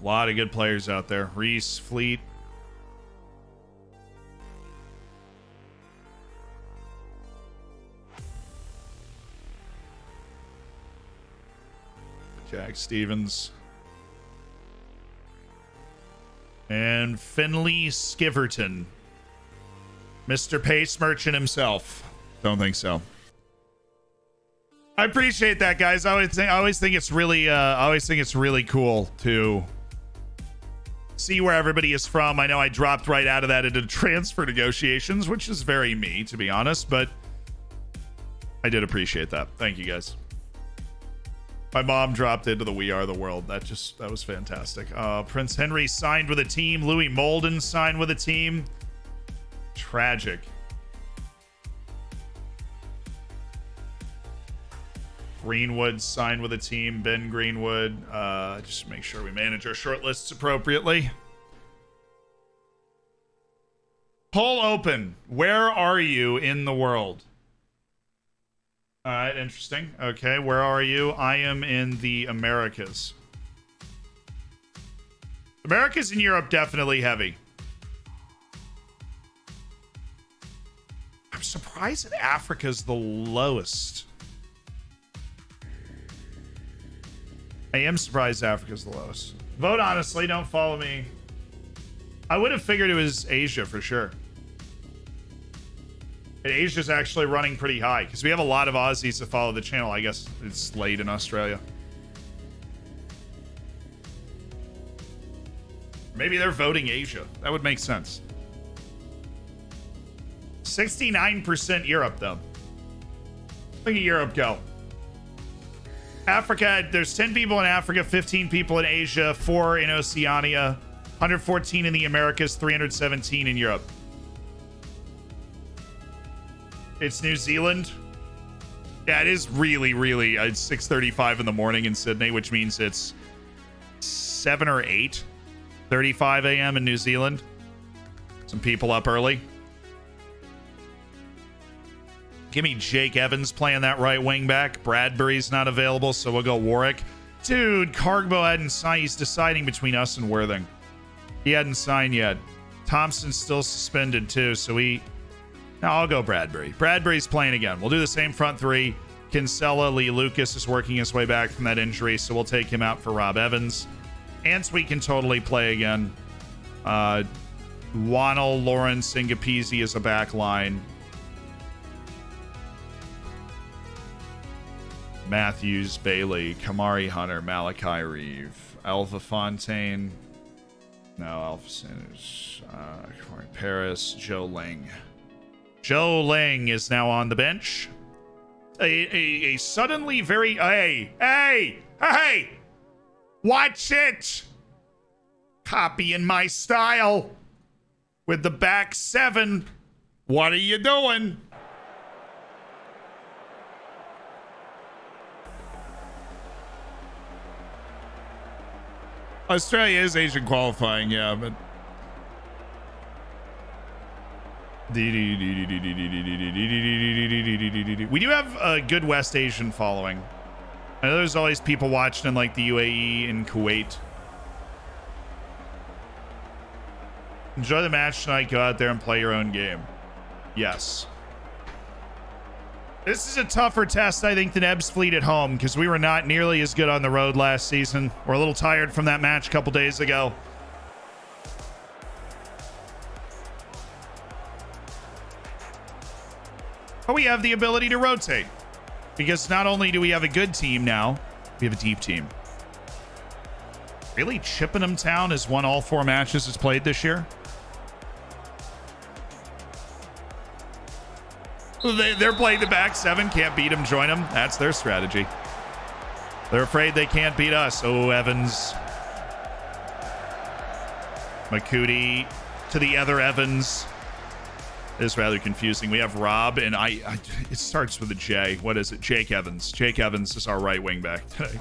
A lot of good players out there. Reese, Fleet. Jack Stevens. And Finley Skiverton. Mr. Pace Merchant himself. Don't think so. I appreciate that, guys. I always think it's really cool to see where everybody is from. I know I dropped right out of that into transfer negotiations, which is very me, to be honest, but I did appreciate that. Thank you, guys. My mom dropped into the We Are the World. That was fantastic. Prince Henry signed with a team. Louis Molden signed with a team. Tragic. Greenwood signed with a team. Ben Greenwood. Just make sure we manage our short lists appropriately. Poll open. Where are you in the world? All right, interesting. Okay, where are you? I am in the Americas. Americas and Europe definitely heavy. I'm surprised. surprised that Africa's the lowest. I am surprised Africa's the lowest. Vote honestly, don't follow me. I would have figured it was Asia for sure. And Asia's actually running pretty high because we have a lot of Aussies that follow the channel. I guess it's late in Australia. Maybe they're voting Asia. That would make sense. 69% Europe, though. Look at Europe go. Africa, there's 10 people in Africa, 15 people in Asia, 4 in Oceania, 114 in the Americas, 317 in Europe. It's New Zealand. Yeah, it is really, really. It's 6:35 in the morning in Sydney, which means it's 7 or 8:35 a.m. in New Zealand. Some people up early. Give me Jake Evans playing that right wing back. Bradbury's not available, so we'll go Warwick. Dude, Kargbo hadn't signed. He's deciding between us and Worthing. He hadn't signed yet. Thompson's still suspended, too, so he... No, I'll go Bradbury. Bradbury's playing again. We'll do the same front three. Kinsella, Lee Lucas is working his way back from that injury, so we'll take him out for Rob Evans. Antwi can totally play again. Wannell, Lawrence, Ngapizi is a back line. Matthews, Bailey, Kamari Hunter, Malachi Reeve, Alva Fontaine. No, Alverson is Kamari Paris, Joe Ling. Joe Ling is now on the bench. A suddenly very... Hey! Watch it! Copying my style with the back seven. What are you doing? Australia is Asian qualifying, yeah, but... We do have a good West Asian following. I know there's always people watching in, like, the UAE and Kuwait. Enjoy the match tonight. Go out there and play your own game. Yes. This is a tougher test, I think, than Ebbs Fleet at home because we were not nearly as good on the road last season. We're a little tired from that match a couple days ago. But we have the ability to rotate because not only do we have a good team now, we have a deep team. Really, Chippenham Town has won all 4 matches it's played this year. They're playing the back seven. Can't beat them, join them. That's their strategy. They're afraid they can't beat us. Oh, Evans. McCutie to the other Evans. It's rather confusing. We have Rob and I. It starts with a J. What is it? Jake Evans. Jake Evans is our right wing back today.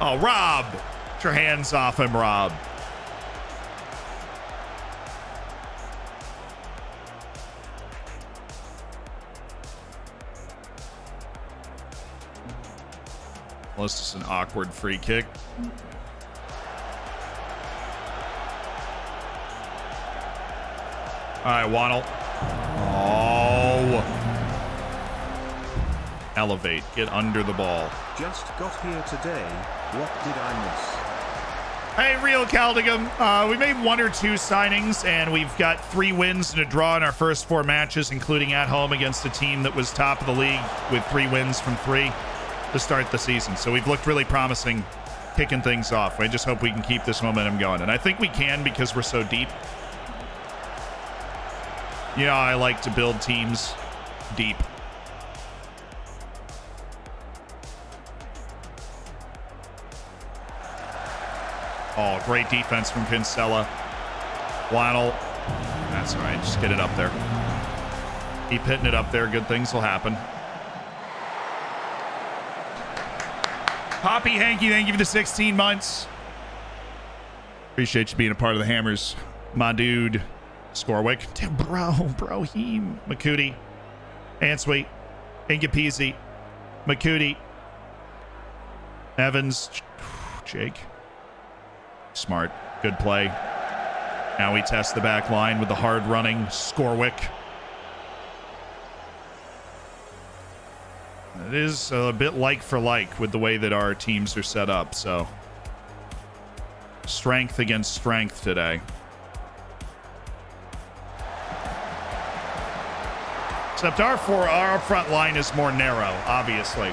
Oh, Rob. Get your hands off him, Rob. Unless it's an awkward free kick. All right, Wannell. Oh. Elevate. Get under the ball. Just got here today. What did I miss? Hey, Real Caldigum. We made 1 or 2 signings, and we've got 3 wins and a draw in our first 4 matches, including at home against a team that was top of the league with 3 wins from 3. To start the season. So we've looked really promising kicking things off. I just hope we can keep this momentum going. And I think we can because we're so deep. You know, I like to build teams deep. Oh, great defense from Kinsella. Wannell. That's all right. Just get it up there. Keep hitting it up there. Good things will happen. Poppy Hanky, thank you for the 16 months. Appreciate you being a part of the Hammers, my dude. Scorwick. Damn, bro, he. McCutie. Antwi. Ngapizi. McCutie. Evans. Jake. Smart. Good play. Now we test the back line with the hard running Scorwick. It is a bit like for like with the way that our teams are set up. So strength against strength today. Except our front line is more narrow, obviously.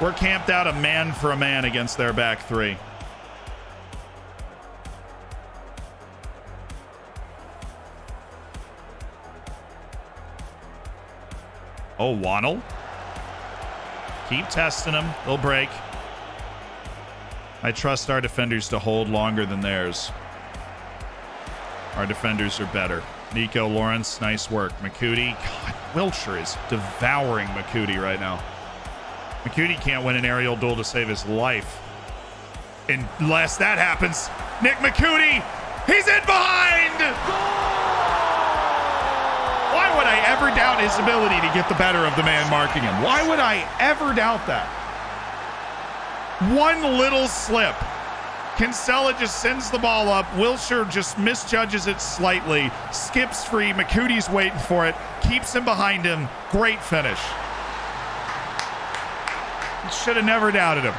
We're camped out a man for a man against their back three. Oh, Wannell. Keep testing him. They'll break. I trust our defenders to hold longer than theirs. Our defenders are better. Nico Lawrence, nice work. McCutie. God, Wiltshire is devouring McCutie right now. McCutie can't win an aerial duel to save his life. Unless that happens. Nick McCutie. He's in behind. Why would I ever doubt his ability to get the better of the man marking him? Why would I ever doubt that? One little slip. Kinsella just sends the ball up. Wiltshire just misjudges it slightly. Skips free. McCutie's waiting for it. Keeps him behind him. Great finish. Should have never doubted him.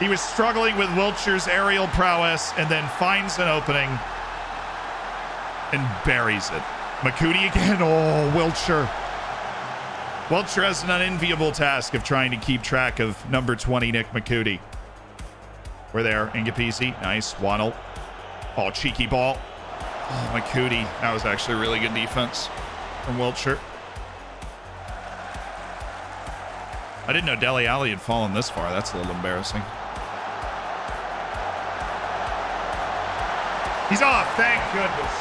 He was struggling with Wiltshire's aerial prowess and then finds an opening and buries it. McCutie again. Oh, Wiltshire. Wiltshire has an unenviable task of trying to keep track of number 20, Nick McCutie. We're there. Ngapizi. Nice. Wannell. Oh, cheeky ball. Oh, McCutie. That was actually really good defense from Wiltshire. I didn't know Dele Alli had fallen this far. That's a little embarrassing. He's off. Thank goodness.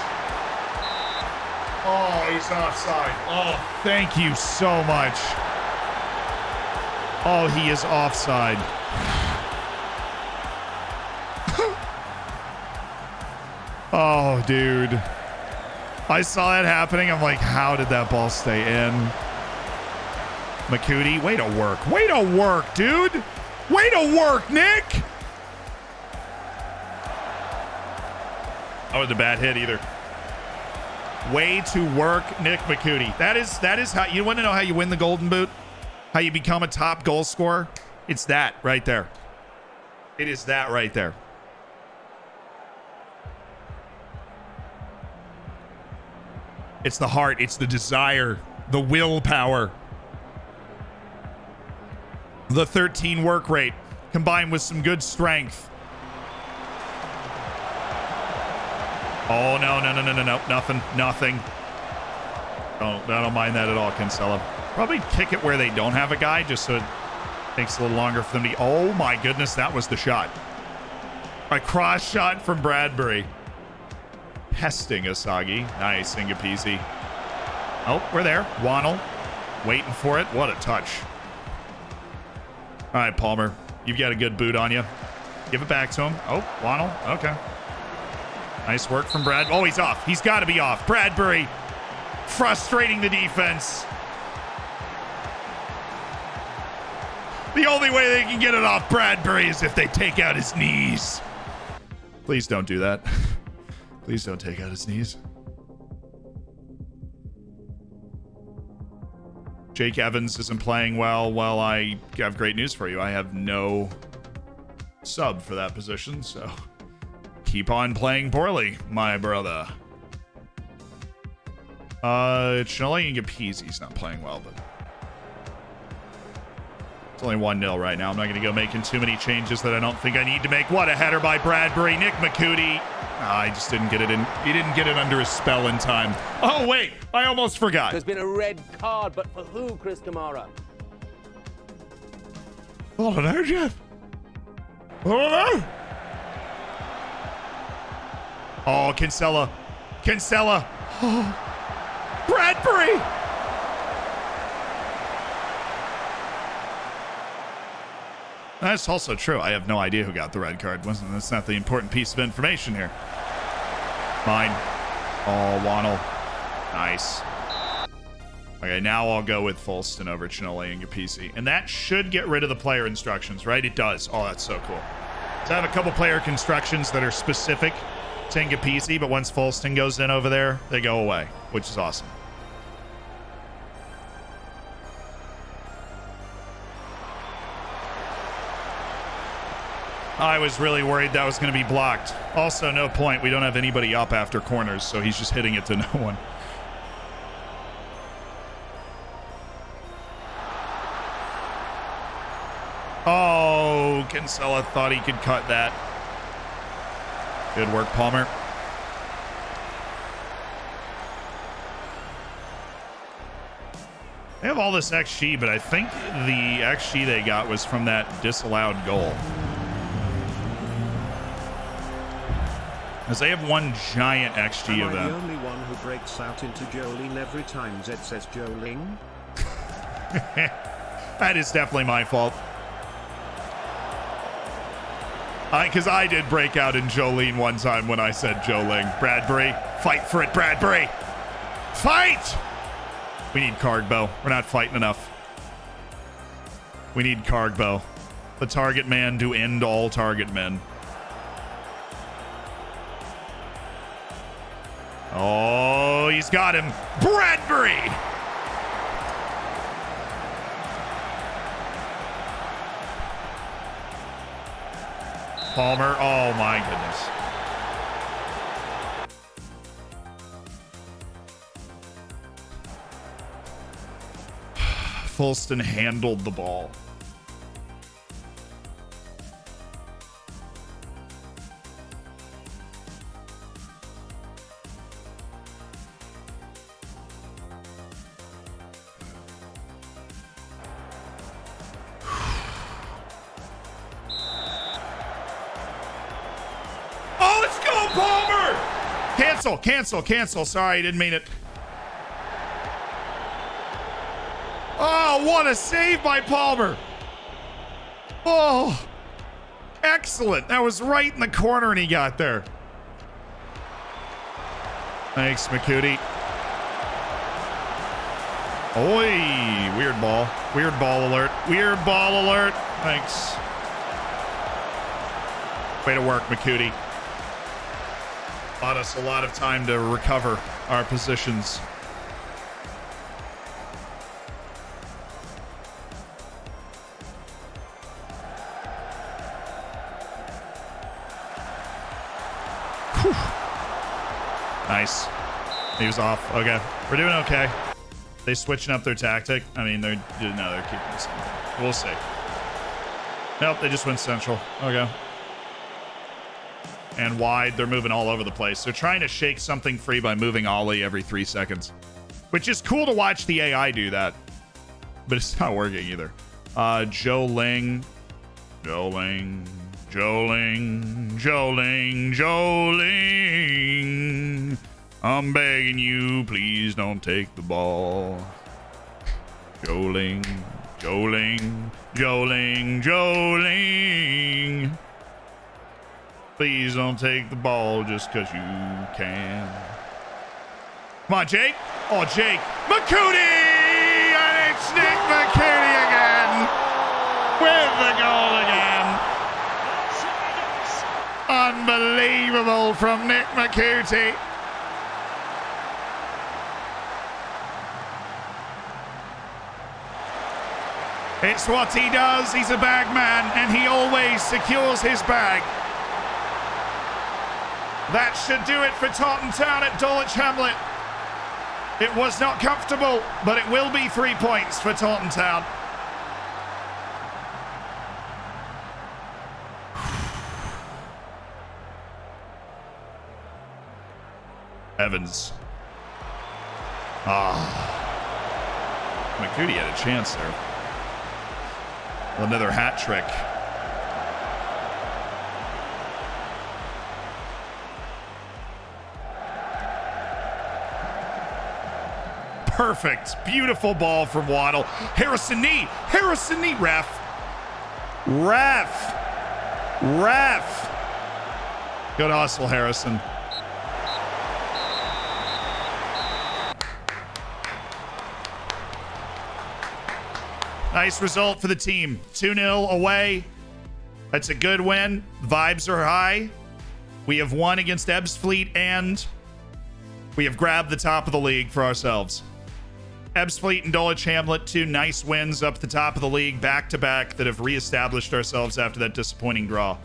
Oh, he's offside. Oh, thank you so much. Oh, he is offside. Oh, dude. I saw that happening. I'm like, how did that ball stay in? McCutie, way to work. Way to work, dude. Way to work, Nick. That wasn't a bad hit either. Way to work, Nick McCutie. That is how you want to know how you win the Golden Boot, how you become a top goal scorer. It's that right there. It is that right there. It's the heart. It's the desire, the willpower. The 13 work rate combined with some good strength. Oh, no. Nothing. I don't mind that at all, Kinsella. Probably kick it where they don't have a guy just so it takes a little longer for them to... Oh, my goodness. That was the shot. A cross shot from Bradbury. Pesting Asagi. Nice, Ngapizi. Oh, we're there. Wannell waiting for it. What a touch. All right, Palmer, you've got a good boot on you. Give it back to him. Oh, Wannell. Okay. Nice work from Brad. Oh, he's off. He's got to be off. Bradbury frustrating the defense. The only way they can get it off Bradbury is if they take out his knees. Please don't do that. Please don't take out his knees. Jake Evans isn't playing well. Well, I have great news for you. I have no sub for that position, so keep on playing poorly, my brother. Tianola Ngapizi's not playing well, but it's only 1-0 right now. I'm not going to go making too many changes that I don't think I need to make. What a header by Bradbury. Nick McCutie. I just didn't get it in. He didn't get it under his spell in time. Oh, wait. I almost forgot. There's been a red card, but for who, Chris Kamara? I don't know, Jeff. I don't know. Oh, Kinsella. Kinsella. Oh, Bradbury. That's also true. I have no idea who got the red card. That's not the important piece of information here. Mine. Oh, Wannell. Nice. Okay, now I'll go with Fulston over Tianola Ngapizi. And that should get rid of the player instructions, right? It does. Oh, that's so cool. So I have a couple player constructions that are specific to Ngapizi, but once Fulston goes in over there, they go away, which is awesome. I was really worried that was going to be blocked. Also, no point. We don't have anybody up after corners, so he's just hitting it to no one. Oh, Kinsella thought he could cut that. Good work, Palmer. They have all this XG, but I think the XG they got was from that disallowed goal. As they have one giant XG of them. Am I the only one who breaks out into Joe Ling every time Zed says Joe Ling? That is definitely my fault. Because I did break out in Joe Ling one time when I said Joe Ling. Bradbury, fight for it, Bradbury. Fight! We need Kargbo. We're not fighting enough. We need Kargbo. The target man to end all target men. Oh, he's got him. Bradbury! Palmer. Oh, my goodness. Fulston handled the ball. Cancel, cancel. Sorry, I didn't mean it. Oh, what a save by Palmer. Oh, excellent. That was right in the corner and he got there. Thanks, McCutie. Oi, weird ball. Weird ball alert. Weird ball alert. Thanks. Way to work, McCutie. Bought us a lot of time to recover our positions. Whew. Nice. He was off. Okay. We're doing okay. They switching up their tactic. I mean, they're keeping the same thing. We'll see. Nope, they just went central. Okay. And wide, they're moving all over the place. They're trying to shake something free by moving Ollie every 3 seconds, which is cool to watch the AI do that, but it's not working either. Joe Ling, Joe Ling, Joe Ling, Joe Ling, Joe Ling. I'm begging you, please don't take the ball. Joe Ling, Joe Ling, Joe Ling, Joe Ling. Please don't take the ball just because you can. Come on, Jake. Oh, Jake. McCutie! And it's Nick McCutie again. With the goal again. Unbelievable from Nick McCutie. It's what he does. He's a bag man, and he always secures his bag. That should do it for Taunton Town at Dulwich Hamlet. It was not comfortable, but it will be 3 points for Taunton Town. Evans. Ah. McCutie had a chance there. Another hat trick. Perfect. Beautiful ball from Waddle. Harrison Knee. Harrison Knee. Ref. Ref. Ref. Good hustle, Harrison. Nice result for the team. 2-0 away. That's a good win. Vibes are high. We have won against Ebbsfleet and we have grabbed the top of the league for ourselves. Ebbsfleet and Dulwich Hamlet, two nice wins up the top of the league back-to-back that have reestablished ourselves after that disappointing draw.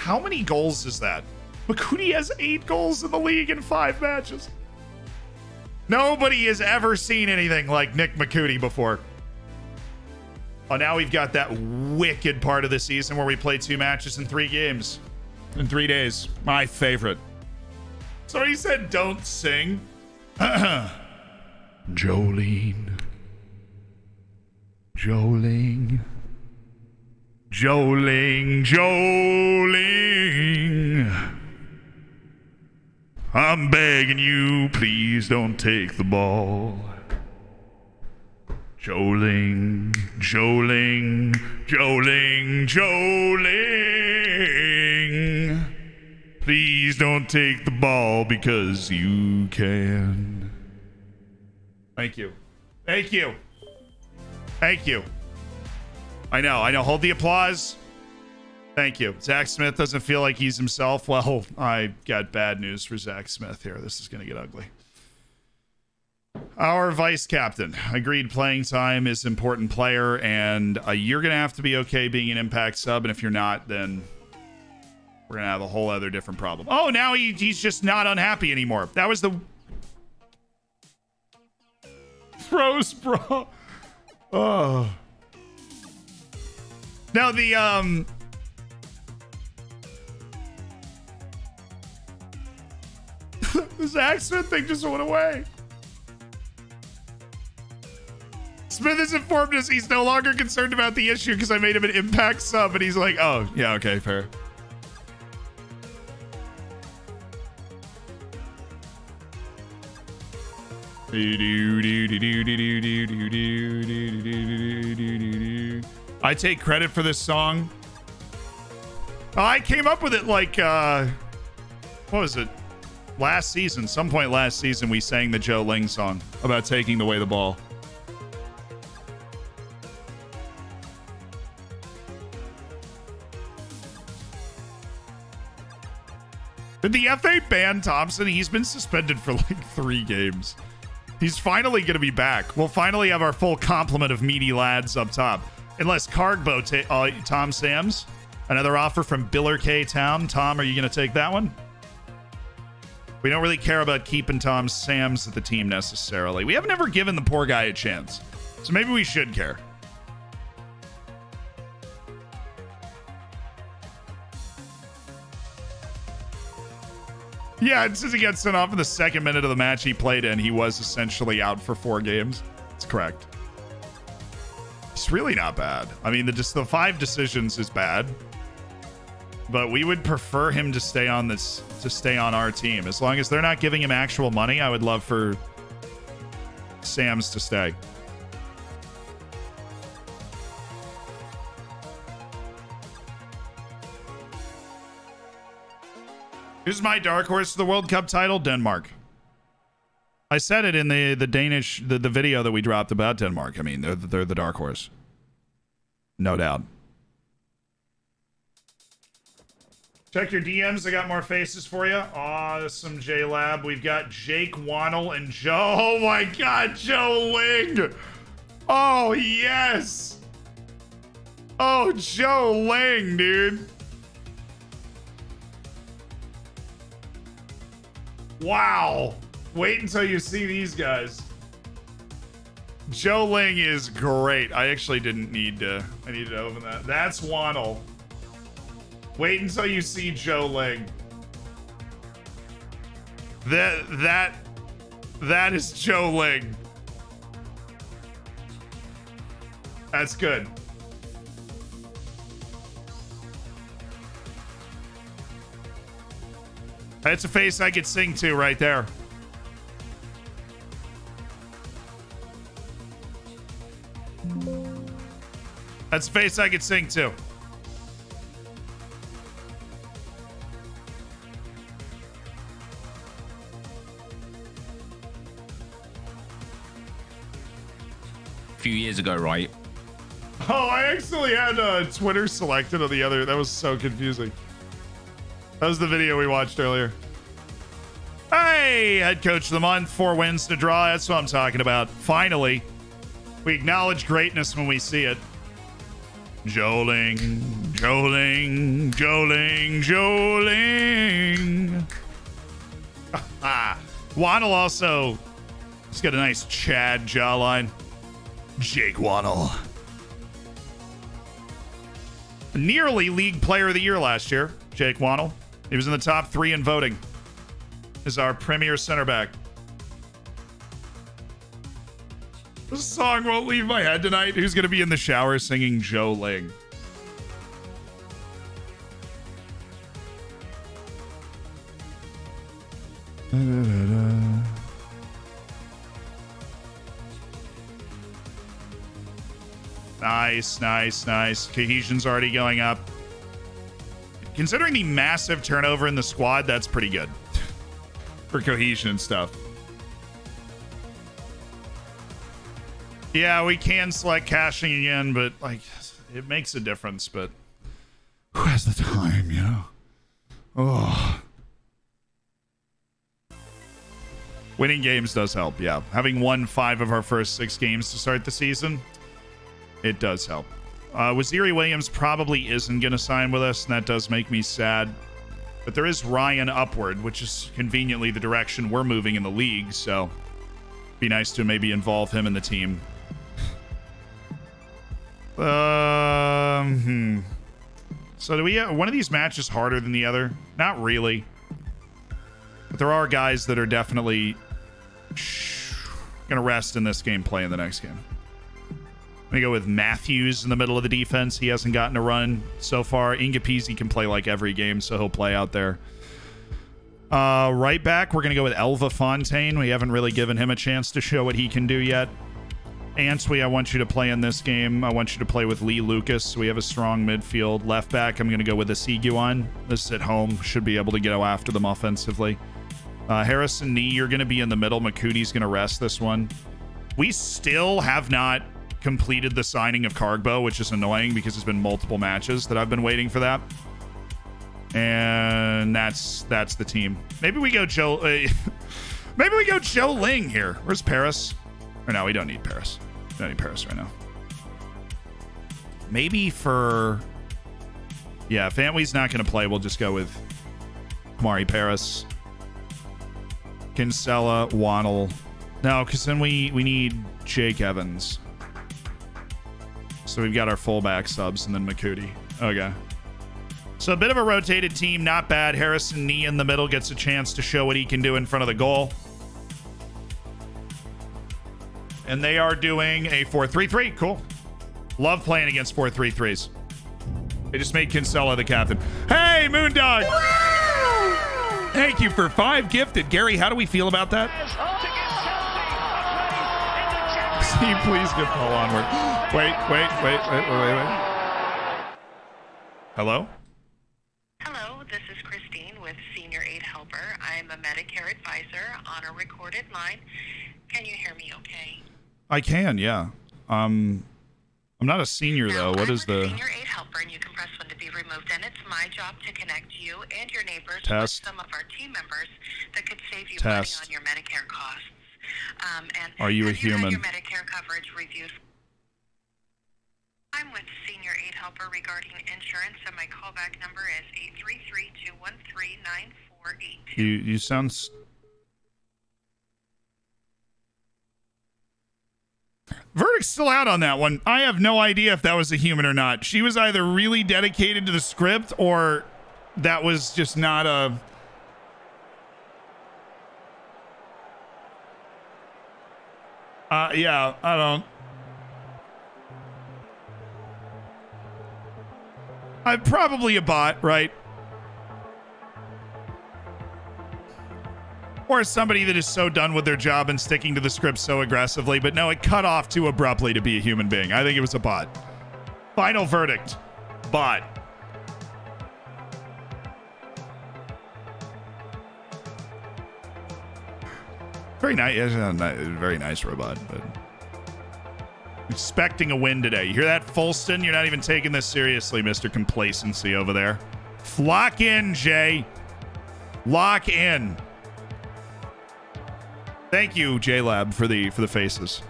How many goals is that? McCutie has 8 goals in the league in 5 matches. Nobody has ever seen anything like Nick McCutie before. Oh, now we've got that wicked part of the season where we play 2 matches in 3 games in 3 days. My favorite. So he said, don't sing. Jolene. Joe Ling. Joe Ling. I'm begging you, please don't take the ball. Joe Ling. Please don't take the ball because you can. Thank you. I know. Hold the applause. Thank you. Zach Smith doesn't feel like he's himself. Well, I got bad news for Zach Smith here. This is going to get ugly. Our vice captain agreed playing time is important player, and you're going to have to be okay being an impact sub, and if you're not, then we're going to have a whole other different problem. Oh, now he's just not unhappy anymore. That was the... Throws, bro. Oh. Now the this accident thing just went away. Smith has informed us he's no longer concerned about the issue because I made him an impact sub, and he's like, oh yeah, okay, fair. I take credit for this song. I came up with it like, what was it? Last season, some point last season, we sang the Joe Ling song about taking away the ball. Did the FA ban Thompson? He's been suspended for like 3 games. He's finally going to be back. We'll finally have our full complement of meaty lads up top. Unless Kargbo, Tom Sams, another offer from Billericay Town. Tom, are you going to take that one? We don't really care about keeping Tom Sams at the team necessarily. We have never given the poor guy a chance, so maybe we should care. Yeah, and since he got sent off in the 2nd minute of the match he played in, he was essentially out for 4 games. That's correct. It's really not bad. I mean, just the 5 decisions is bad, but we would prefer him to stay on this, to stay on our team. As long as they're not giving him actual money, I would love for Sams to stay. Who's my dark horse for the World Cup title? Denmark. I said it in the Danish, the video that we dropped about Denmark. I mean, they're the dark horse. No doubt. Check your DMs. I got more faces for you. Awesome, J-Lab. We've got Jake Wannell and Joe. Oh, my God, Joe Ling. Oh, yes. Oh, Joe Ling, dude. Wow. Wait until you see these guys. Joe Ling is great. I actually didn't need to. I needed to open that. That's Wannell. Wait until you see Joe Ling. That is Joe Ling. That's good. That's a face I could sing to right there. That's a face I could sing to. A few years ago, right? Oh, I actually had Twitter selected on the other. That was so confusing. That was the video we watched earlier. Hey, head coach of the month, 4 wins to draw. That's what I'm talking about. Finally, we acknowledge greatness when we see it. Joe Ling, Joe Ling, Joe Ling, Joe Ling. Wannell also, he's got a nice Chad jawline. Jake Wannell. Nearly League Player of the Year last year, Jake Wannell. He was in the top 3 in voting as our premier center back. This song won't leave my head tonight. Who's going to be in the shower singing Joe Ling? Da, da, da, da. Nice, nice, nice. Cohesion's already going up. Considering the massive turnover in the squad, that's pretty good for cohesion and stuff. Yeah, we can select cashing again, but like it makes a difference, but who has the time, you know? Oh. Winning games does help, yeah. Having won 5 of our first 6 games to start the season, it does help. Waziri Williams probably isn't going to sign with us, and that does make me sad. But there is Ryan Upward, which is conveniently the direction we're moving in the league, so be nice to maybe involve him in the team. So do we have one of these matches harder than the other? Not really. But there are guys that are definitely gonna rest in this game, play in the next game. I'm gonna go with Matthews in the middle of the defense. He hasn't gotten a run so far. Ngapizi can play like every game, so he'll play out there. Right back, we're gonna go with Elva Fontaine. We haven't really given him a chance to show what he can do yet. Antwi, I want you to play in this game. I want you to play with Lee Lucas. So we have a strong midfield. Left back, I'm gonna go with Isiguan. This is at home. Should be able to go after them offensively. Harrison Knee, you're gonna be in the middle. McCutie's gonna rest this one. We still have not completed the signing of Kargbo, which is annoying because it's been multiple matches that I've been waiting for that. And that's the team. Maybe we go Joe. Maybe we go Joe Ling here. Where's Paris? Or no, we don't need Paris. We don't need Paris right now. Maybe for, yeah, if Antwi's not going to play, we'll just go with Kamari Paris, Kinsella, Wannell. No, because then we need Jake Evans. So we've got our fullback subs and then McCutie. Okay. So a bit of a rotated team, not bad. Harrison Knee in the middle gets a chance to show what he can do in front of the goal. And they are doing a 4-3-3. Cool. Love playing against 4-3-3s. They just made Kinsella the captain. Hey, Moondog! Wow! Thank you for 5 gifted. Gary, how do we feel about that? See, please get Paul onward. Wait. Hello? Hello, this is Christine with Senior Aid Helper. I'm a Medicare advisor on a recorded line. Can you hear me okay? I can, yeah. I'm not a senior, though. What is the... Senior Aid Helper, and you can press 1 to be removed, and it's my job to connect you and your neighbors with some of our team members that could save you money on your Medicare costs. And are you a human? Your Medicare coverage reviews... I'm with Senior Aid Helper regarding insurance, and my callback number is 833-213-9482. You sound... Verdict's still out on that one. I have no idea if that was a human or not. She was either really dedicated to the script, or that was just not a... yeah, I don't... I'm probably a bot, right? Or somebody that is so done with their job and sticking to the script so aggressively, but no, it cut off too abruptly to be a human being. I think it was a bot. Final verdict, bot. Very nice, very nice robot, but... Expecting a win today. You hear that, Fulston? You're not even taking this seriously, Mr. Complacency over there. Lock in, Jay. Lock in. Thank you, JLab, for the faces.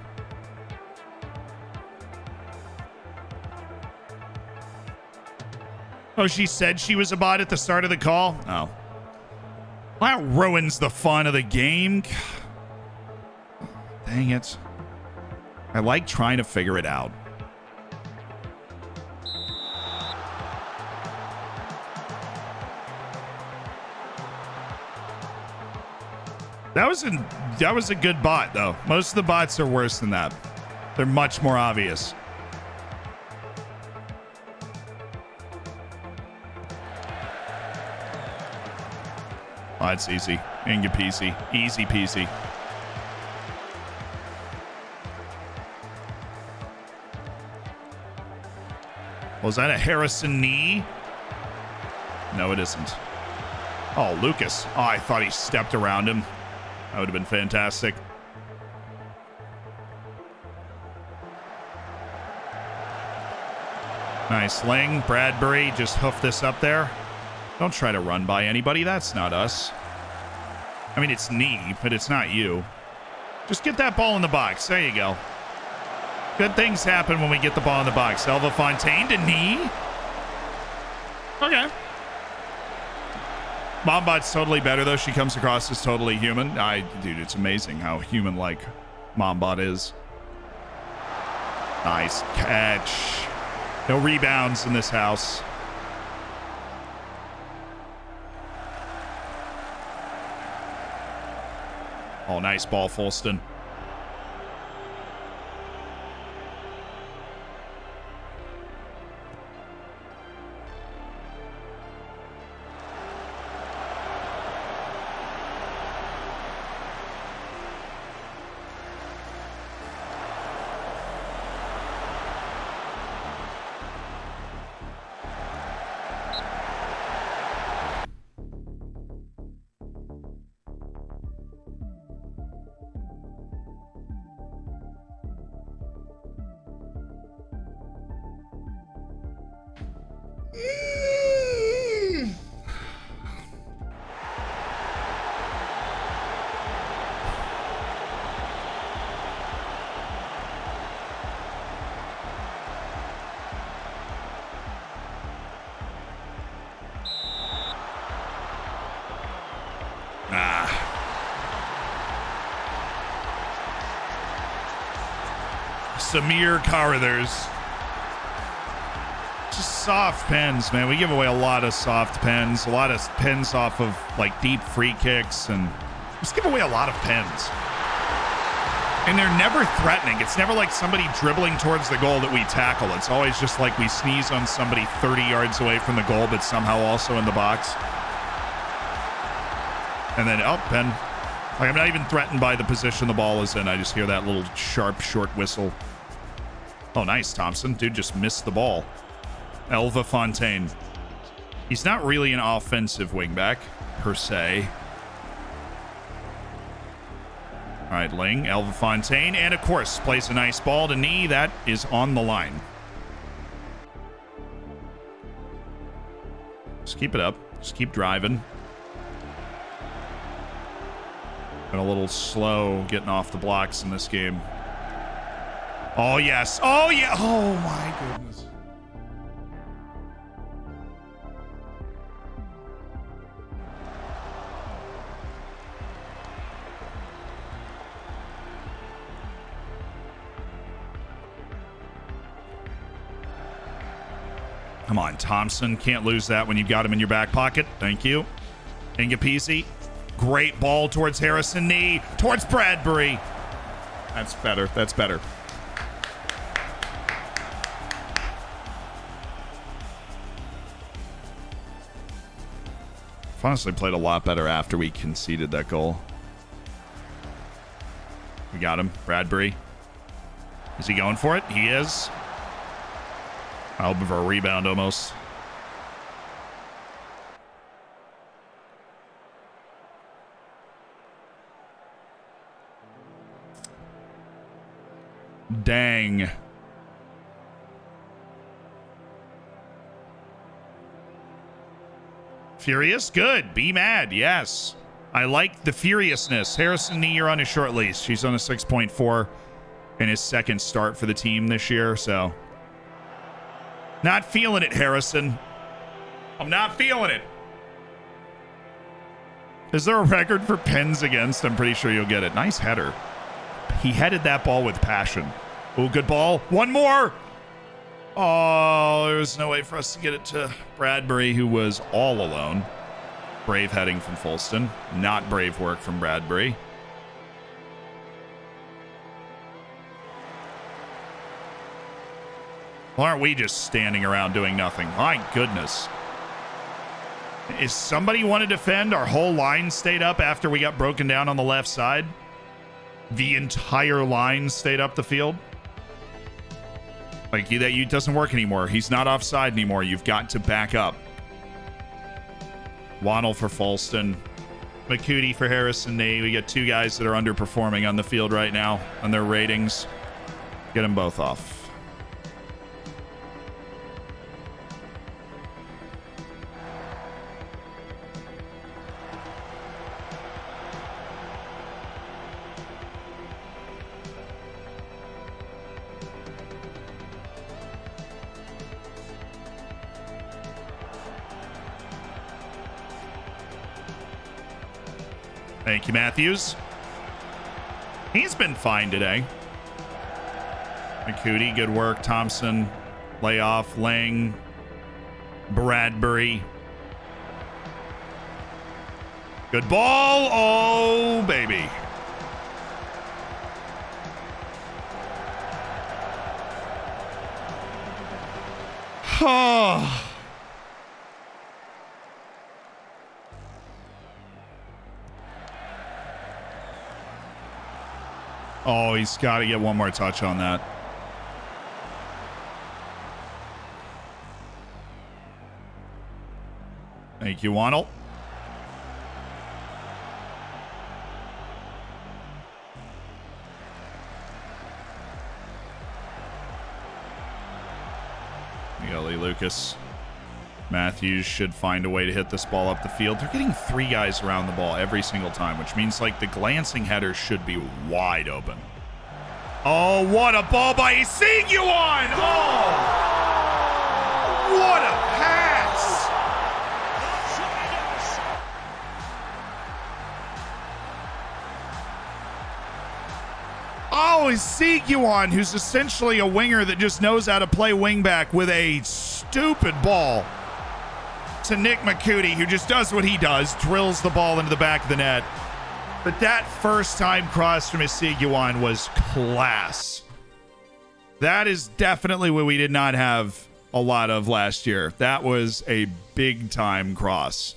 Oh, she said she was a bot at the start of the call? Oh. That ruins the fun of the game. Dang it. I like trying to figure it out. That was a good bot, though. Most of the bots are worse than that. They're much more obvious. Oh, that's easy. Ngapizi. Easy peasy. Was that a Harrison Knee? No, it isn't. Oh, Lucas. Oh, I thought he stepped around him. That would have been fantastic. Nice Ling. Bradbury just hoofed this up there. Don't try to run by anybody. That's not us. I mean, it's Knee, but it's not you. Just get that ball in the box. There you go. Good things happen when we get the ball in the box. Elva Fontaine to Knee. Okay. Mombot's totally better, though. She comes across as totally human. Dude, it's amazing how human-like Mombot is. Nice catch. No rebounds in this house. Oh, nice ball, Fulston. Samir Carruthers. Just soft pens, man. We give away a lot of soft pens, a lot of pens off of like deep free kicks, and just give away a lot of pens. And they're never threatening. It's never like somebody dribbling towards the goal that we tackle. It's always just like we sneeze on somebody 30 yards away from the goal, but somehow also in the box. And then, oh, pen. Like, I'm not even threatened by the position the ball is in. I just hear that little sharp, short whistle. Oh, nice, Thompson. Dude just missed the ball. Elva Fontaine. He's not really an offensive wingback, per se. All right, Ling, Elva Fontaine, and of course, plays a nice ball to Knee. That is on the line. Just keep it up. Just keep driving. Been a little slow getting off the blocks in this game. Oh, yes. Oh, yeah. Oh, my goodness. Come on, Thompson. Can't lose that when you've got him in your back pocket. Thank you. Ngapizi. Great ball towards Harrison Knee. Towards Bradbury. That's better. That's better. Honestly, played a lot better after we conceded that goal. We got him. Bradbury. Is he going for it? He is. I'll be for a rebound almost. Dang. Furious? Good. Be mad. Yes. I like the furiousness. Harrison Knee, you're on a short leash. She's on a 6.4 in his second start for the team this year, so. Not feeling it, Harrison. I'm not feeling it. Is there a record for pins against? I'm pretty sure you'll get it. Nice header. He headed that ball with passion. Oh, good ball. One more. Oh, there was no way for us to get it to Bradbury, who was all alone. Brave heading from Fulston. Not brave work from Bradbury. Well, aren't we just standing around doing nothing? My goodness. If somebody wanted to defend, our whole line stayed up after we got broken down on the left side. The entire line stayed up the field. Like, that you doesn't work anymore. He's not offside anymore. You've got to back up. Wannell for Fulston. McCutie for Harrison Knee. We got two guys that are underperforming on the field right now on their ratings. Get them both off. Thank you, Matthews. He's been fine today. McCutie, good work. Thompson, layoff. Lang, Bradbury. Good ball. Oh, baby. Oh. Oh, he's got to get one more touch on that. Thank you, Wannell. Lee Lucas. Matthews should find a way to hit this ball up the field. They're getting three guys around the ball every single time, which means like the glancing header should be wide open. Oh, what a ball by Isiguan! Oh! What a pass! Oh, Isiguan, who's essentially a winger that just knows how to play wing back, with a stupid ball to Nick McCutie, who just does what he does, drills the ball into the back of the net. But that first time cross from Isiguan was class. That is definitely what we did not have a lot of last year. That was a big time cross.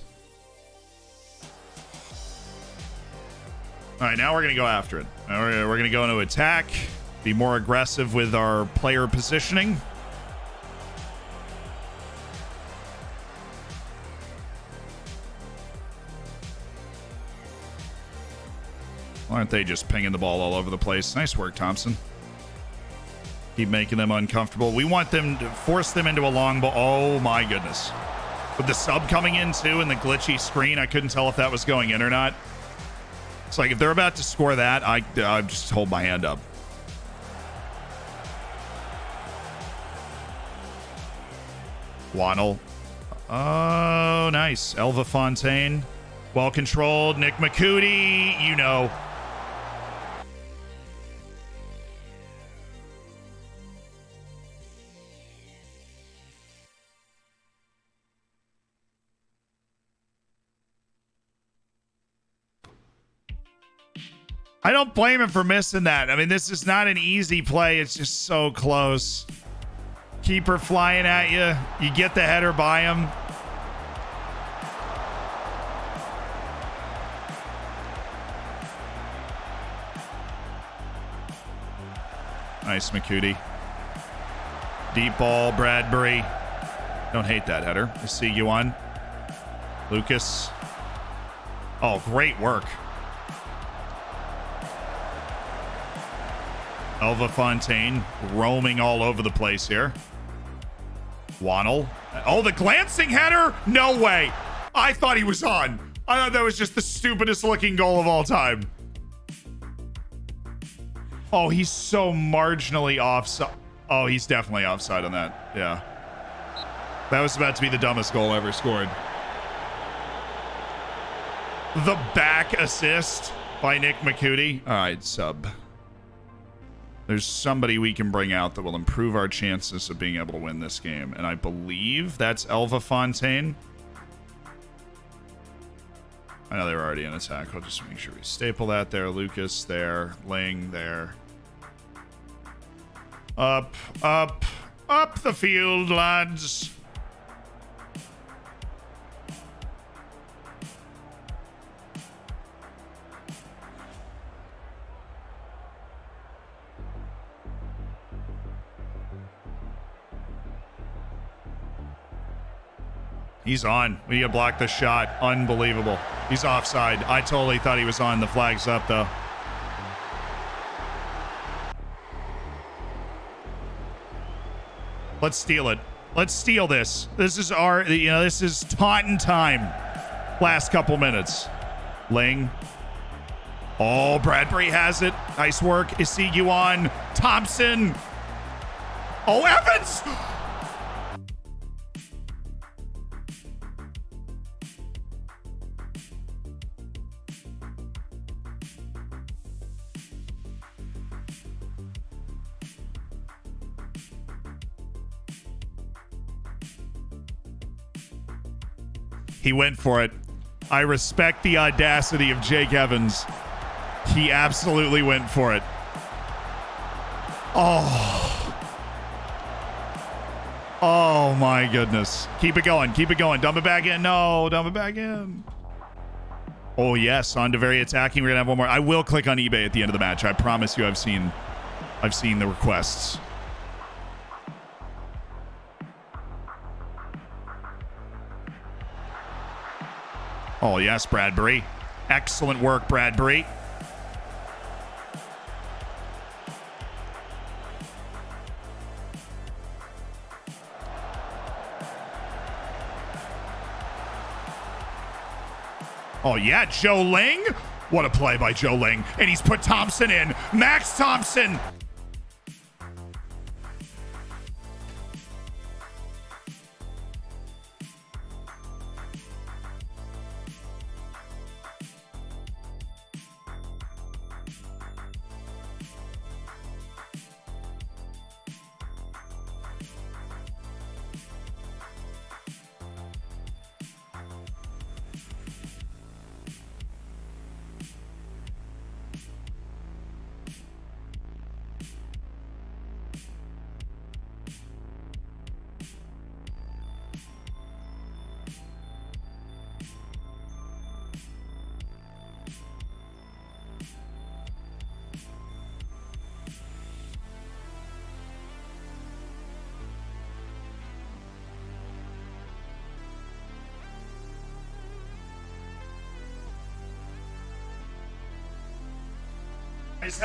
All right, now we're going to go after it. We're going to go into attack, be more aggressive with our player positioning. Aren't they just pinging the ball all over the place? Nice work, Thompson. Keep making them uncomfortable. We want them to force them into a long ball. Oh, my goodness. With the sub coming in, too, and the glitchy screen, I couldn't tell if that was going in or not. It's like, if they're about to score that, I just hold my hand up. Wannell. Oh, nice. Elva Fontaine. Well controlled. Nick McCutie, you know. I don't blame him for missing that. I mean, this is not an easy play. It's just so close. Keeper flying at you. You get the header by him. Nice, McCutie. Deep ball, Bradbury. Don't hate that header. I see you on. Lucas. Oh, great work. Elva Fontaine roaming all over the place here. Wannell. Oh, the glancing header? No way. I thought he was on. I thought that was just the stupidest looking goal of all time. Oh, he's so marginally offside. Oh, he's definitely offside on that. Yeah. That was about to be the dumbest goal ever scored. The back assist by Nick McCutie. All right, sub. There's somebody we can bring out that will improve our chances of being able to win this game. And I believe that's Elva Fontaine. I know they're already in attack. I'll just make sure we staple that there. Lucas there. Ling there. Up, up, up the field, lads. He's on. We gotta block the shot. Unbelievable. He's offside. I totally thought he was on. The flag's up, though. Let's steal it. Let's steal this. This is our, you know, this is Taunton time. Last couple minutes. Ling. Oh, Bradbury has it. Nice work. Isiguan. Thompson. Oh, Evans! He went for it. I respect the audacity of Jake Evans. He absolutely went for it. Oh. Oh my goodness. Keep it going. Keep it going. Dump it back in. No, dump it back in. Oh yes, on to very attacking. We're gonna have one more. I will click on eBay at the end of the match. I promise you I've seen the requests. Oh, yes, Bradbury. Excellent work, Bradbury. Oh, yeah, Joe Ling. What a play by Joe Ling. And he's put Thompson in. Max Thompson.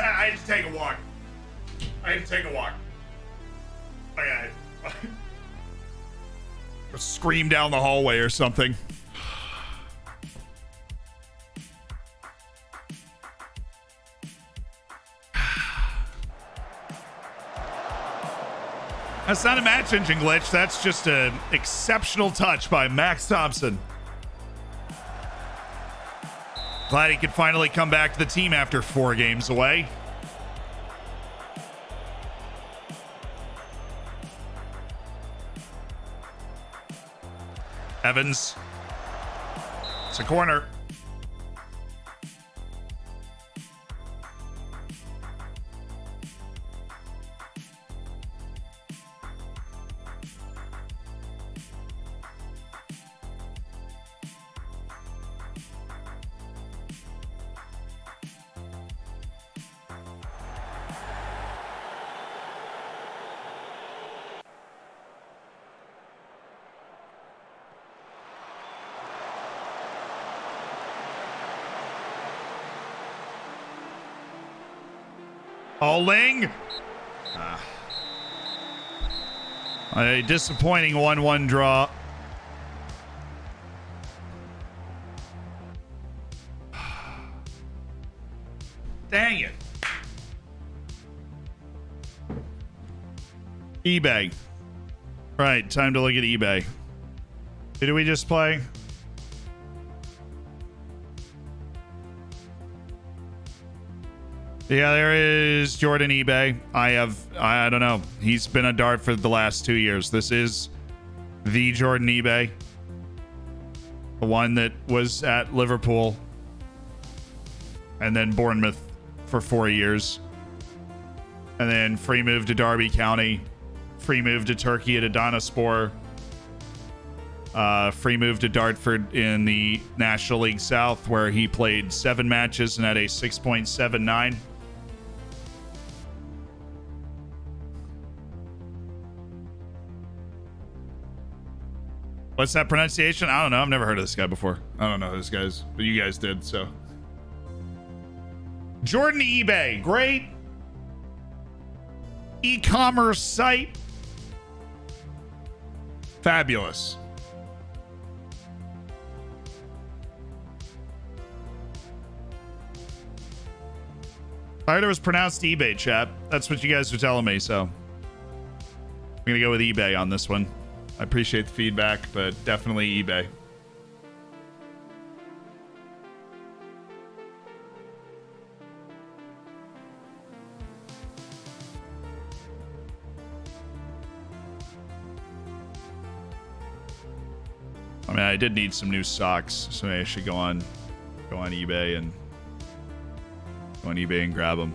I had to take a walk. I had to take a walk. Okay. Or scream down the hallway or something. That's not a match engine glitch. That's just an exceptional touch by Max Thompson. Glad he could finally come back to the team after 4 games away. Evans. It's a corner. Ling. A disappointing 1-1 draw. Dang it. eBay. Right, time to look at eBay. Who do we just play? Yeah, there is Jordan Ebay. I don't know. He's been a dart for the last 2 years. This is the Jordan Ebay. The one that was at Liverpool and then Bournemouth for 4 years. And then free move to Derby County, free move to Turkey at Adanaspor, free move to Dartford in the National League South, where he played 7 matches and had a 6.79. What's that pronunciation? I don't know. I've never heard of this guy before. I don't know who this guy is, but you guys did, so. Jordan eBay, great e-commerce site. Fabulous. I heard it was pronounced eBay, chap. That's what you guys were telling me, so. I'm gonna go with eBay on this one. I appreciate the feedback, but definitely eBay. I mean, I did need some new socks, so maybe I should go on eBay and grab them.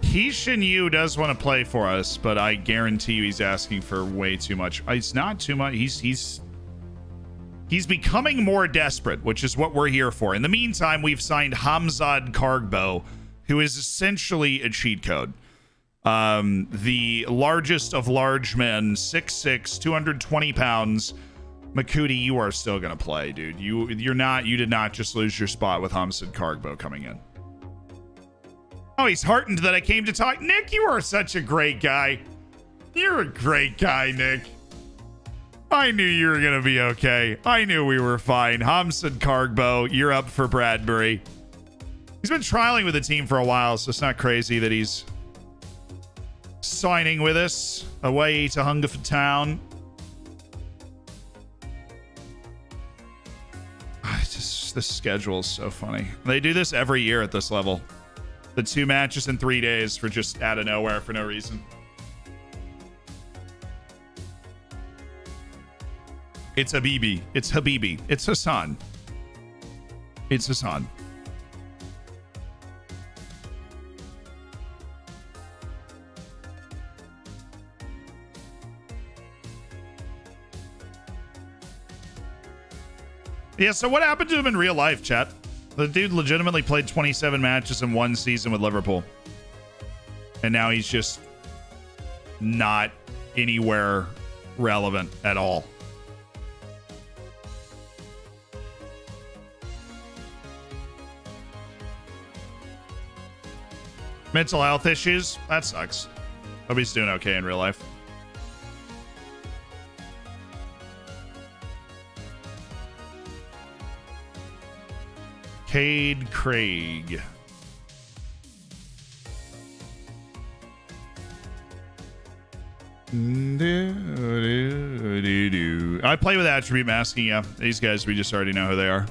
Keishan Yu does want to play for us, but I guarantee you he's asking for way too much. It's not too much. He's becoming more desperate, which is what we're here for. In the meantime, we've signed Hamzad Kargbo, who is essentially a cheat code. The largest of large men, 6'6", 220 pounds. McCutie, you are still going to play, dude. You're not. You did not just lose your spot with Hamzad Kargbo coming in. Oh, he's heartened that I came to talk. Nick, you are such a great guy. You're a great guy, Nick. I knew you were going to be okay. I knew we were fine. Hamzad Kargbo, you're up for Bradbury. He's been trialing with the team for a while, so it's not crazy that he's signing with us away to Hungerford Town. This schedule is so funny. They do this every year at this level. The 2 matches in 3 days for just out of nowhere for no reason. It's Habibi. It's Habibi. It's Hassan. It's Hassan. Yeah, so what happened to him in real life, chat? The dude legitimately played 27 matches in 1 season with Liverpool. And now he's just not anywhere relevant at all. Mental health issues? That sucks. Hope he's doing okay in real life. Cade Craig. I play with attribute masking, yeah. These guys, we just already know who they are.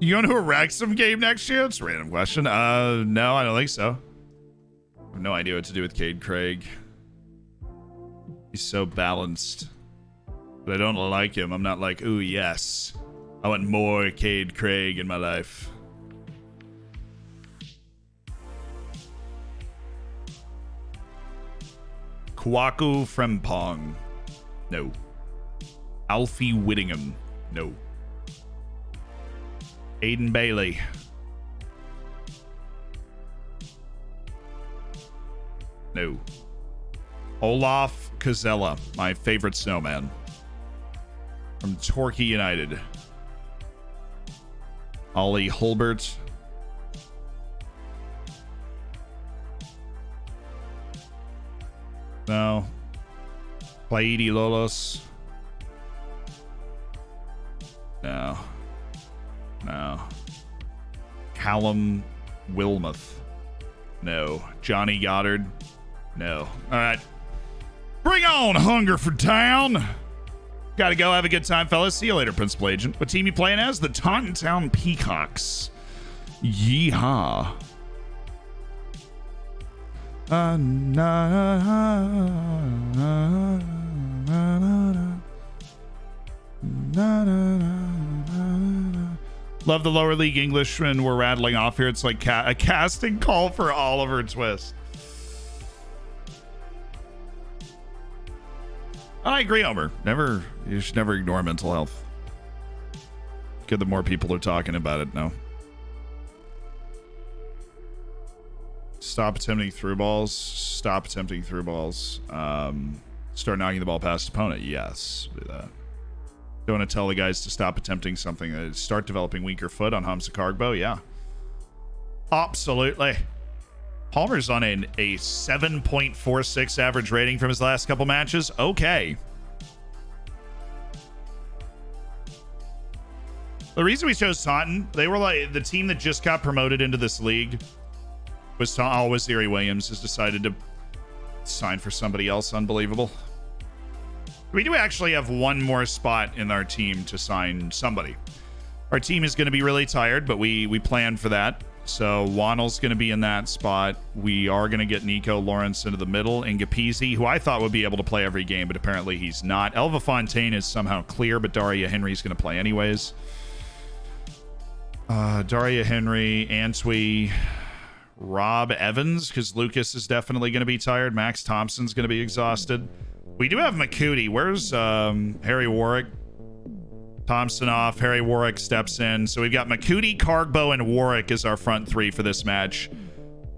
You going to a Wrexham game next year? It's a random question. No, I don't think so. I have no idea what to do with Cade Craig. He's so balanced. But I don't like him. I'm not like, ooh, yes. I want more Cade Craig in my life. Kwaku Frempong. No. Alfie Whittingham. No. Aiden Bailey. No. Olaf Kinsella, my favorite snowman from Torquay United. Ollie Holbert. No. Plaidi Lolos. No. No. Callum Wilmoth. No. Johnny Goddard. No. All right. Bring on Hunger for Town. Gotta go. Have a good time, fellas. See you later, Principal Agent. What team you playing as? The Taunton Town Peacocks. Yeehaw. Love the lower league Englishmen we're rattling off here. It's like a casting call for Oliver Twist. I agree, Homer. Never, you should never ignore mental health. Good that more people are talking about it now. Stop attempting through balls. Stop attempting through balls. Start knocking the ball past opponent. Yes, do that. Don't want to tell the guys to stop attempting something. Start developing weaker foot on Hamzad Kargbo. Yeah, absolutely. Palmer's on a 7.46 average rating from his last couple matches. Okay. The reason we chose Taunton, they were like the team that just got promoted into this league was Waziri Williams has decided to sign for somebody else. Unbelievable. We do actually have one more spot in our team to sign somebody. Our team is going to be really tired, but we planned for that. So Wannell's going to be in that spot. We are going to get Nico Lawrence into the middle. Ngapizi, who I thought would be able to play every game, but apparently he's not. Elva Fontaine is somehow clear, but Daria Henry's going to play anyways. Daria Henry, Antwi, Rob Evans, because Lucas is definitely going to be tired. Max Thompson's going to be exhausted. We do have McCutie. Where's Harry Warwick? Thompson off. Harry Warwick steps in. So we've got McCutie, Kargbo, and Warwick as our front three for this match.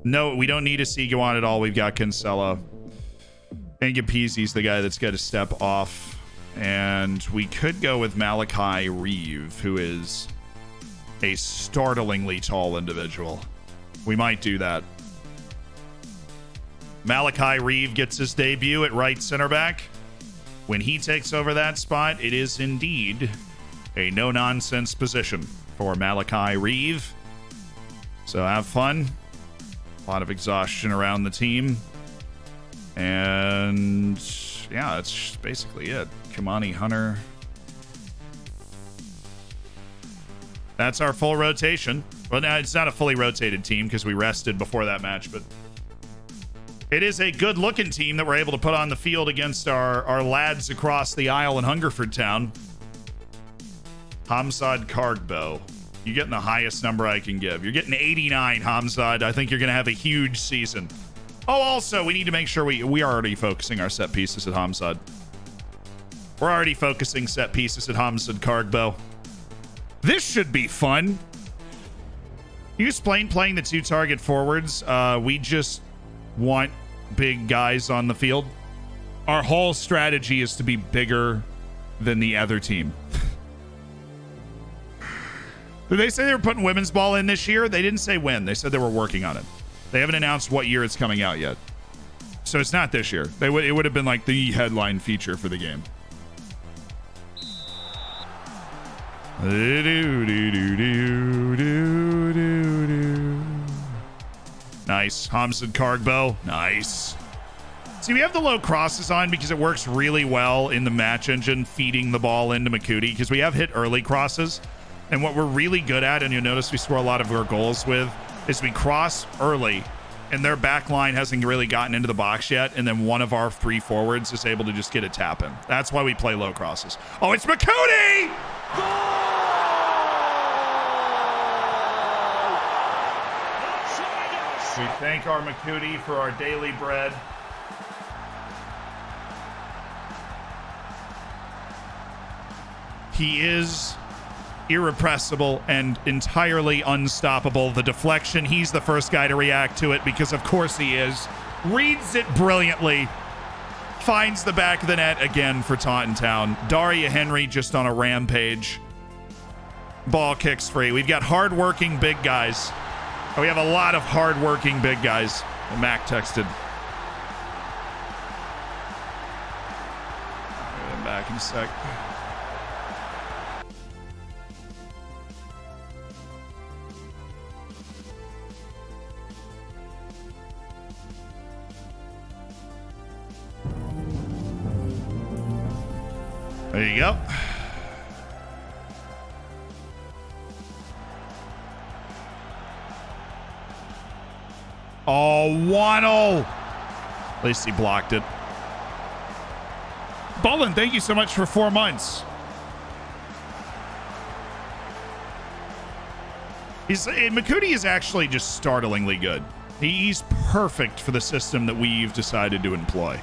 No, we don't need Isiguan at all. We've got Kinsella. Ngapizi's the guy that's got to step off. And we could go with Malachi Reeve, who is a startlingly tall individual. We might do that. Malachi Reeve gets his debut at right center back. When he takes over that spot, it is indeed a no-nonsense position for Malachi Reeve. So have fun. A lot of exhaustion around the team. And yeah, that's basically it. Kamani Hunter. That's our full rotation. Well, no, it's not a fully rotated team because we rested before that match, but it is a good-looking team that we're able to put on the field against our lads across the aisle in Hungerford Town. Hamzad Kargbo. You're getting the highest number I can give. You're getting 89, Hamzad. I think you're going to have a huge season. Oh, also, we need to make sure we are already focusing our set pieces at Hamzad. We're already focusing set pieces at Hamzad Kargbo. This should be fun. You explained playing the two target forwards. We just want big guys on the field. Our whole strategy is to be bigger than the other team. Did they say they were putting women's ball in this year? They didn't say when. They said they were working on it. They haven't announced what year it's coming out yet. So it's not this year. It would have been like the headline feature for the game. Nice. Hamzad Kargbo. Nice. See, we have the low crosses on because it works really well in the match engine, feeding the ball into McCutie, because we have hit early crosses. And what we're really good at, and you'll notice we score a lot of our goals with, is we cross early, and their back line hasn't really gotten into the box yet, and then one of our three forwards is able to just get a tap in. That's why we play low crosses. Oh, it's McCutie! Goal! We thank our McCutie for our daily bread. He is irrepressible and entirely unstoppable. The deflection, he's the first guy to react to it because, of course, he is. Reads it brilliantly. Finds the back of the net again for Taunton Town. Daria Henry just on a rampage. Ball kicks free. We've got hard-working big guys. We have a lot of hard-working big guys. Mac texted. I'll get back in a sec. There you go. Oh, Wannell. At least he blocked it. Bolin, thank you so much for 4 months. McCutie is actually just startlingly good. He's perfect for the system that we've decided to employ.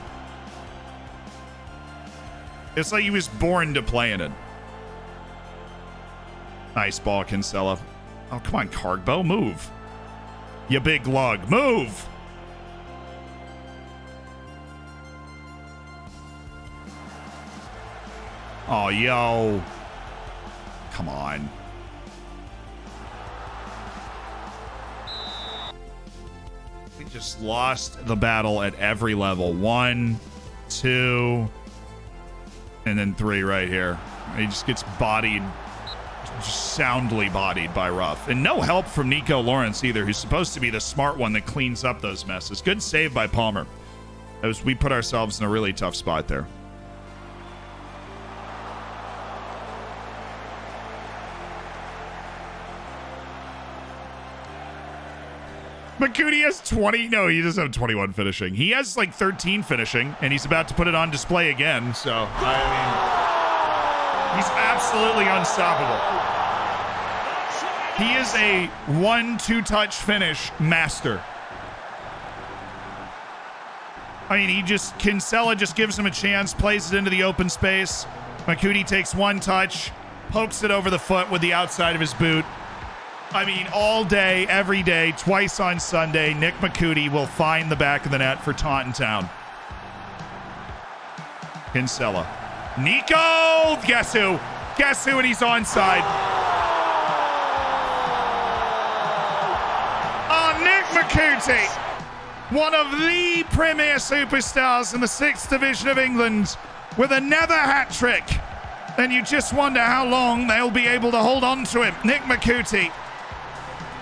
It's like he was born to play in it. Nice ball, Kinsella. Oh, come on, Kargbo, move. You big lug, move. Oh, yo. Come on. We just lost the battle at every level. 1, 2... and then 3 right here. He just gets bodied, just soundly bodied by Ruff. And no help from Nico Lawrence either, who's supposed to be the smart one that cleans up those messes. Good save by Palmer. We put ourselves in a really tough spot there. McCutie has 20. No, he doesn't have 21 finishing. He has like 13 finishing, and he's about to put it on display again. So, I mean, he's absolutely unstoppable. He is a 1-2 touch finish master. I mean, Kinsella just gives him a chance, plays it into the open space. McCutie takes one touch, pokes it over the foot with the outside of his boot. I mean, all day, every day, twice on Sunday, Nick McCutie will find the back of the net for Taunton Town. Kinsella. Nico! Guess who? Guess who? And he's onside. Oh, Nick McCutie, one of the premier superstars in the 6th Division of England, with another hat trick. And you just wonder how long they'll be able to hold on to him. Nick McCutie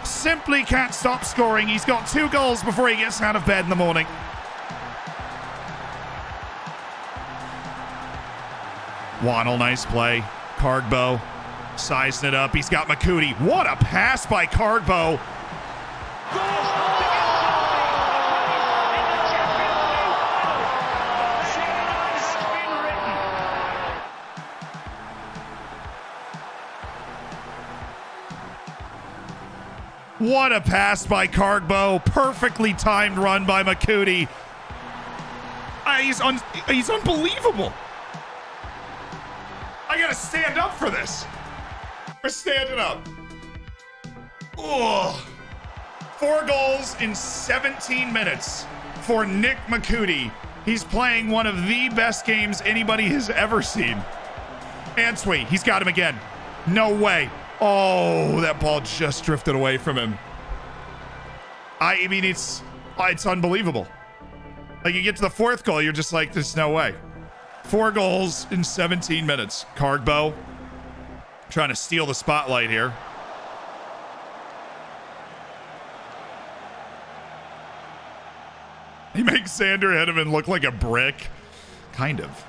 simply can't stop scoring. He's got 2 goals before he gets out of bed in the morning. Wannell, nice play. Kargbo sizing it up. He's got McCutie. What a pass by Kargbo. What a pass by Kargbo. Perfectly timed run by McCutie. He's unbelievable. I gotta stand up for this. We're standing up. Oh, 4 goals in 17 minutes for Nick McCutie. He's playing one of the best games anybody has ever seen. Antwi, he's got him again. No way. Oh, that ball just drifted away from him. I mean, it's unbelievable. Like, you get to the 4th goal, you're just like, there's no way. 4 goals in 17 minutes. Kargbo trying to steal the spotlight here. He makes Sander Henneman look like a brick. Kind of.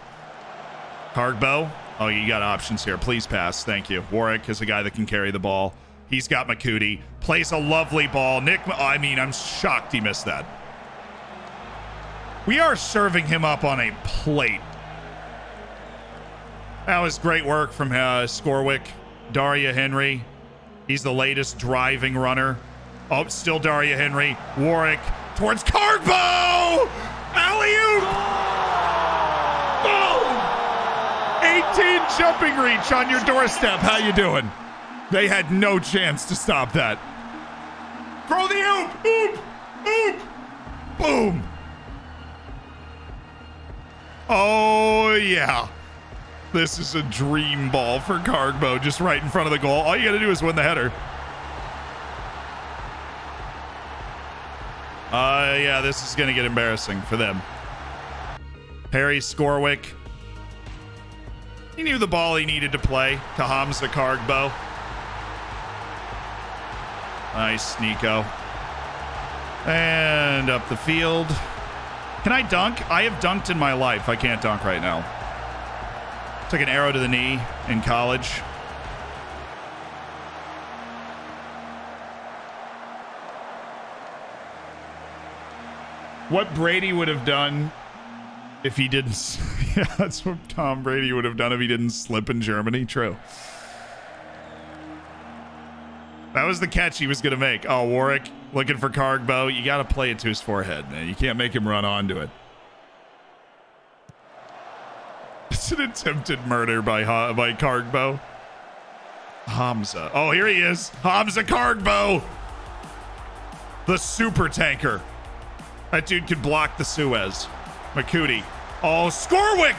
Kargbo. Oh, you got options here. Please pass. Thank you. Warwick is a guy that can carry the ball. He's got McCutie. Plays a lovely ball. Nick, I mean, I'm shocked he missed that. We are serving him up on a plate. That was great work from Scorwick. Daria Henry. He's the latest driving runner. Oh, still Daria Henry. Warwick towards Kargbo! Alley-oop! 18 jumping reach on your doorstep. How you doing? They had no chance to stop that. Throw the oop, oop, oop, boom. Oh, yeah. This is a dream ball for Kargbo, just right in front of the goal. All you got to do is win the header. Yeah, this is going to get embarrassing for them. Harry Skorwick. He knew the ball he needed to play to Hamzad Kargbo. Nice, Nico. And up the field. Can I dunk? I have dunked in my life. I can't dunk right now. Took an arrow to the knee in college. What Brady would have done if he didn't... Yeah, that's what Tom Brady would have done if he didn't slip in Germany. True. That was the catch he was going to make. Oh, Warwick looking for Kargbo. You got to play it to his forehead, man. You can't make him run onto it. It's an attempted murder by Kargbo. Hamza. Oh, here he is. Hamzad Kargbo. The super tanker. That dude could block the Suez. McCutie. Oh, Skorwick.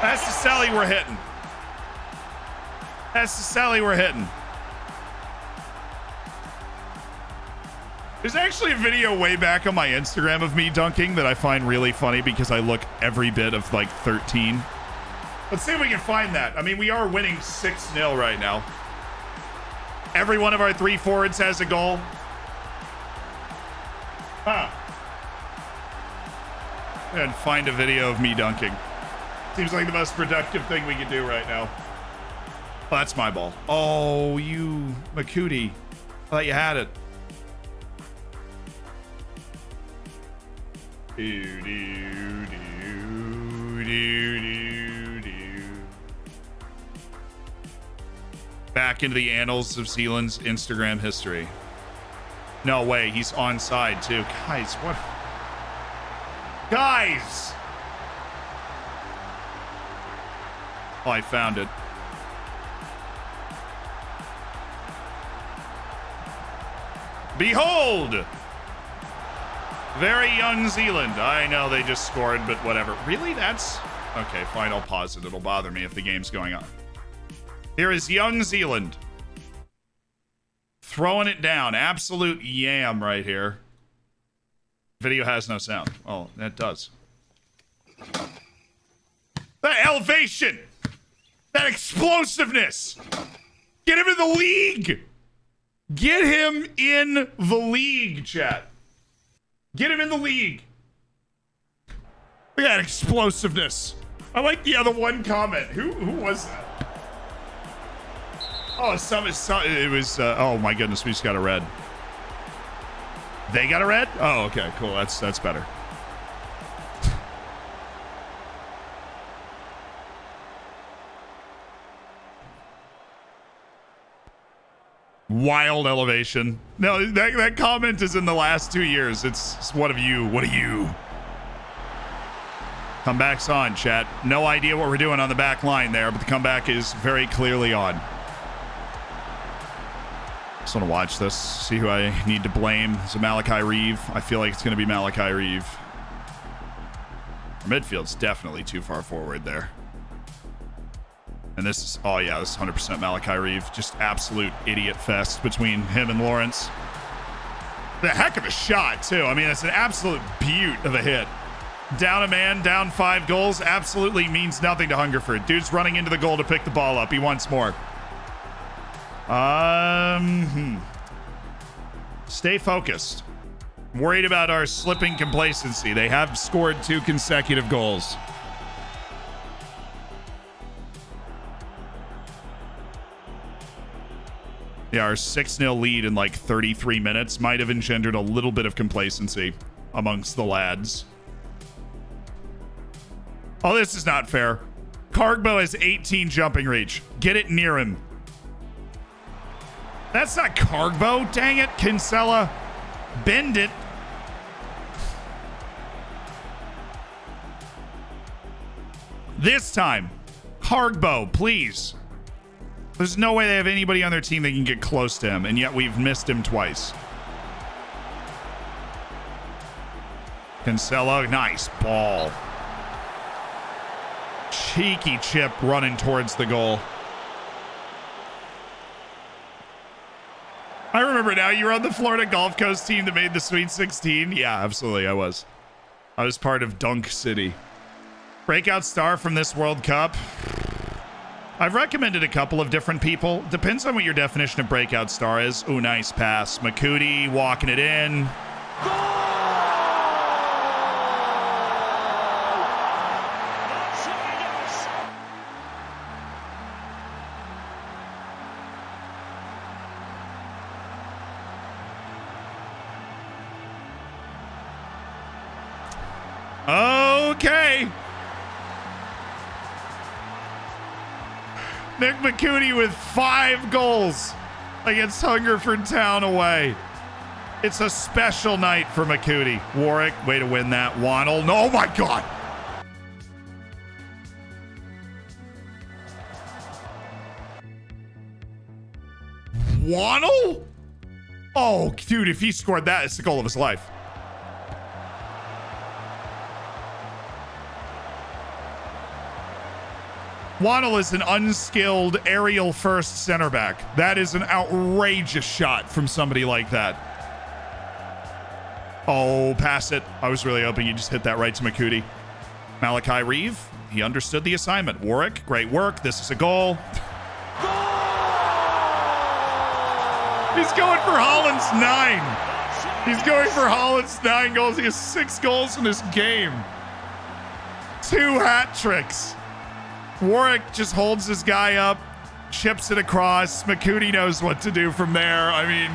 That's the Sally we're hitting. That's the Sally we're hitting. There's actually a video way back on my Instagram of me dunking that I find really funny because I look every bit of like 13. Let's see if we can find that. I mean, we are winning 6-0 right now. Every one of our three forwards has a goal. Huh. And find a video of me dunking. Seems like the most productive thing we can do right now. Well, that's my ball. Oh, you McCutie. I thought you had it. Do, do, do, do, do. Back into the annals of Zealand's Instagram history. No way. He's onside, too. Guys, what? Guys! Oh, I found it. Behold! Very young Zealand. I know they just scored, but whatever. Really? That's... Okay, fine. I'll pause it. It'll bother me if the game's going on. Here is young Zealand. Throwing it down. Absolute yam right here. Video has no sound. Oh, that does. The elevation! That explosiveness! Get him in the league! Get him in the league, chat. Get him in the league. Look at that explosiveness. I like the other one comment. Who was that? Oh, it was, oh my goodness, we just got a red. They got a red? Oh, okay, cool. That's better. Wild elevation. No, that comment is in the last 2 years. It's what of you? What are you? Comeback's on, chat. No idea what we're doing on the back line there, but the comeback is very clearly on. Just want to watch this, see who I need to blame. Is it Malachi Reeve? I feel like it's going to be Malachi Reeve. Our midfield's definitely too far forward there. And this is, oh yeah, this is 100% Malachi Reeve. Just absolute idiot fest between him and Lawrence. The heck of a shot, too. I mean, it's an absolute beaut of a hit. Down a man, down 5 goals, absolutely means nothing to Hungerford. Dude's running into the goal to pick the ball up. He wants more. Stay focused. Worried about our slipping complacency. They have scored 2 consecutive goals. Yeah, our 6-0 lead in like 33 minutes might have engendered a little bit of complacency amongst the lads. Oh, this is not fair. Kargbo has 18 jumping reach. Get it near him. That's not Kargbo. Dang it, Kinsella. Bend it. This time, Kargbo, please. There's no way they have anybody on their team that can get close to him, and yet we've missed him twice. Kinsella, nice ball. Cheeky chip running towards the goal. I remember now, you were on the Florida Gulf Coast team that made the Sweet 16. Yeah, absolutely, I was. I was part of Dunk City. Breakout star from this World Cup. I've recommended a couple of different people. Depends on what your definition of breakout star is. Ooh, nice pass. McCutie walking it in. Goal! Okay. Nick McCutie with 5 goals against Hungerford Town away. It's a special night for McCutie. Warwick, way to win that. Wannell. No, oh my God. Wannell? Oh, dude, if he scored that, it's the goal of his life. Wannell is an unskilled aerial first center back. That is an outrageous shot from somebody like that. Oh, pass it. I was really hoping you just hit that right to McCutie. Malachi Reeve, he understood the assignment. Warwick, great work. This is a goal. He's going for Holland's 9. He's going for Holland's 9 goals. He has 6 goals in this game. 2 hat tricks. Warwick just holds this guy up, chips it across. McCutie knows what to do from there. I mean,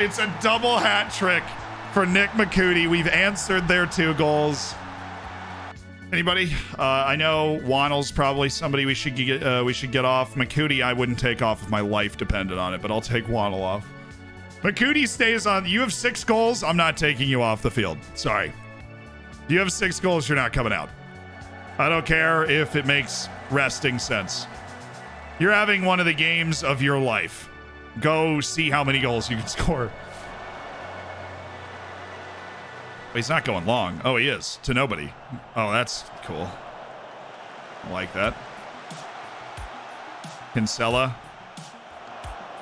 it's a double hat trick for Nick McCutie. We've answered their 2 goals. Anybody? I know Wannell's probably somebody we should get off. McCutie, I wouldn't take off if my life depended on it, but I'll take Wannell off. McCutie stays on. You have 6 goals. I'm not taking you off the field. Sorry. You have 6 goals. You're not coming out. I don't care if it makes resting sense. You're having one of the games of your life. Go see how many goals you can score. But he's not going long. Oh, he is. To nobody. Oh, that's cool. I like that. Kinsella.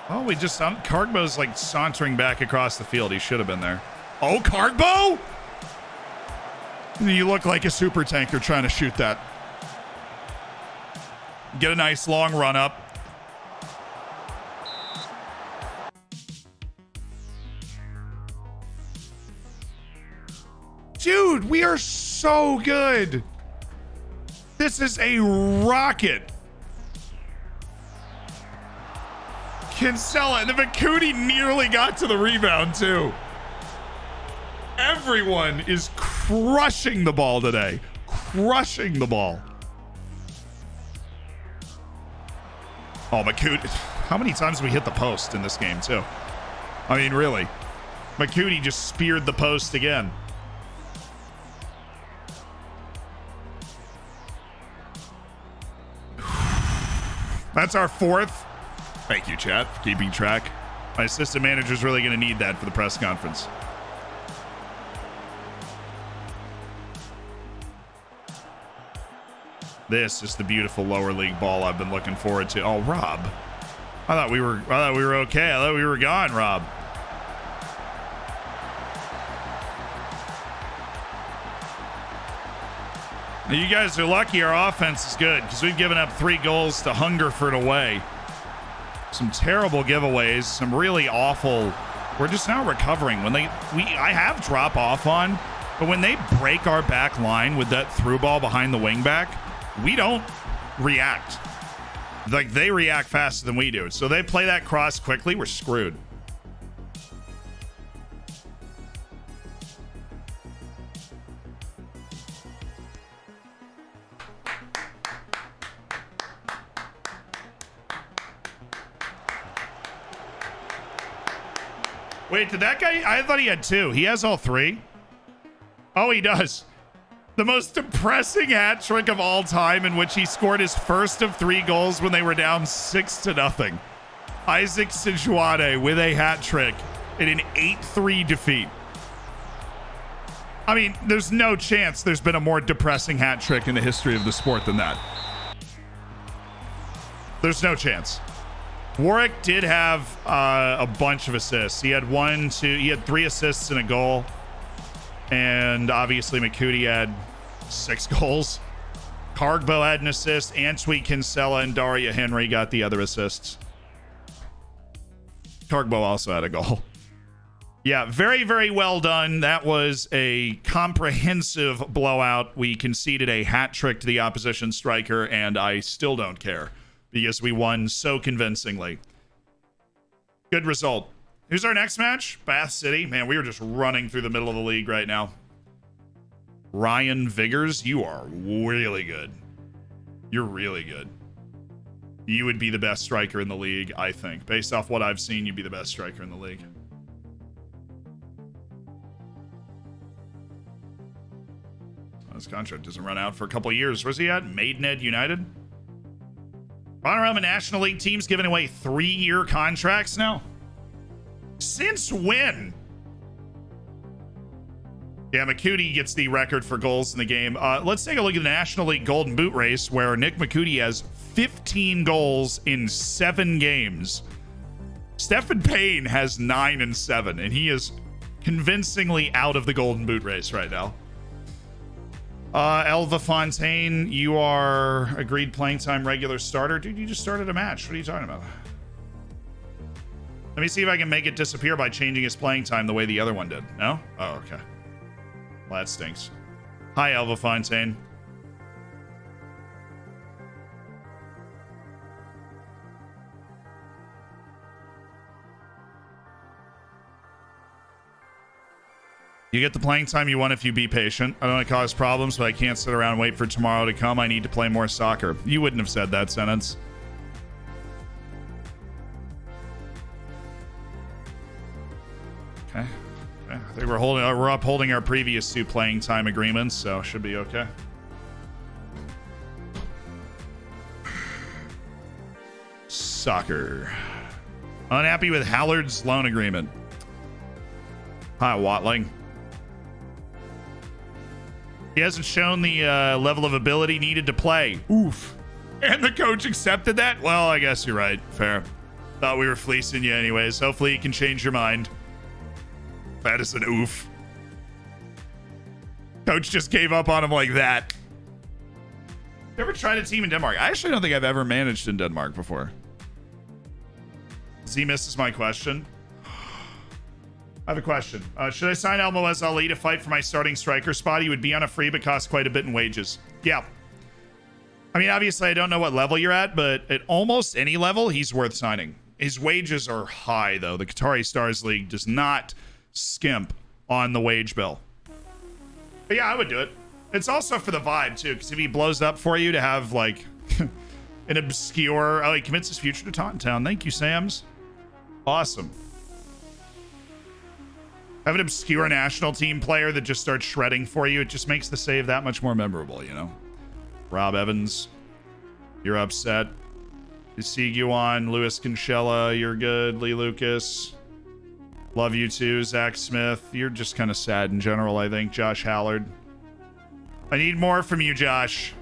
Oh, we just... Kargbo's like sauntering back across the field. He should have been there. Oh, Kargbo? You look like a super tanker trying to shoot that. Get a nice long run up. Dude, we are so good. This is a rocket. Kinsella, and the McCutie nearly got to the rebound too. Everyone is crazy. Crushing the ball today. Crushing the ball. Oh, McCutie. How many times have we hit the post in this game, too? I mean, really. McCutie just speared the post again. That's our 4th. Thank you, chat, for keeping track. My assistant manager's really going to need that for the press conference. This is the beautiful lower league ball I've been looking forward to. Oh, Rob. I thought we were okay. I thought we were gone, Rob. Now, you guys are lucky our offense is good because we've given up 3 goals to Hungerford away. Some terrible giveaways, some really awful. We're just now recovering. I have drop off on, but when they break our back line with that through ball behind the wing back, we don't react. Like, they react faster than we do. So they play that cross quickly, we're screwed. Wait, did that guy? I thought he had 2. He has all 3. Oh, he does. The most depressing hat trick of all time, in which he scored his first of three goals when they were down 6-0. Isaac Sejuani with a hat trick in an 8-3 defeat. I mean, there's no chance there's been a more depressing hat trick in the history of the sport than that. There's no chance. Warwick did have a bunch of assists. He had three assists and a goal. And obviously McCutie had 6 goals. Kargbo had an assist. Antwi, Kinsella, and Daria Henry got the other assists. Kargbo also had a goal. Yeah, very, very well done. That was a comprehensive blowout. We conceded a hat trick to the opposition striker, and I still don't care because we won so convincingly. Good result. Who's our next match? Bath City. Man, we are just running through the middle of the league right now. Ryan Viggers, you are really good. You're really good. You would be the best striker in the league, I think. Based off what I've seen, you'd be the best striker in the league. Well, his contract doesn't run out for a couple years. Where's he at? Maidenhead United? Panorama National League teams giving away 3-year contracts now? Since when? Yeah, McCutie gets the record for goals in the game. Let's take a look at the National League Golden Boot race, where Nick McCutie has 15 goals in 7 games. Stephen Payne has 9 and 7, and he is convincingly out of the Golden Boot race right now. Elva Fontaine, you are agreed playing time regular starter. Dude, you just started a match. What are you talking about? Let me see if I can make it disappear by changing his playing time the way the other one did. No? Oh, okay. Well, that stinks. Hi, Alva Fontaine. You get the playing time you want if you be patient. I don't want to cause problems, but I can't sit around and wait for tomorrow to come. I need to play more soccer. You wouldn't have said that sentence. Okay. Okay. I think we're upholding our previous 2 playing time agreements, so should be okay. Soccer. Unhappy with Hallard's loan agreement. Hi, Watling. He hasn't shown the level of ability needed to play. Oof. And the coach accepted that? Well, I guess you're right. Fair. Thought we were fleecing you anyways. Hopefully you can change your mind. That is an oof. Coach just gave up on him like that. You ever tried a team in Denmark? I actually don't think I've ever managed in Denmark before. Z misses my question. I have a question. Should I sign Almoez Ali to fight for my starting striker spot? He would be on a free but costs quite a bit in wages. Yeah. I mean, obviously, I don't know what level you're at, but at almost any level, he's worth signing. His wages are high, though. The Qatari Stars League does not skimp on the wage bill. But yeah, I would do it. It's also for the vibe too, because if he blows up for you to have like an obscure... Oh, he commits his future to Taunton Town. Thank you, Sams. Awesome. Have an obscure national team player that just starts shredding for you. It just makes the save that much more memorable, you know? Rob Evans, you're upset. Isiguan, Lewis Kinsella, you're good. Lee Lucas... Love you too, Zach Smith. You're just kind of sad in general, I think. Josh Hallard. I need more from you, Josh.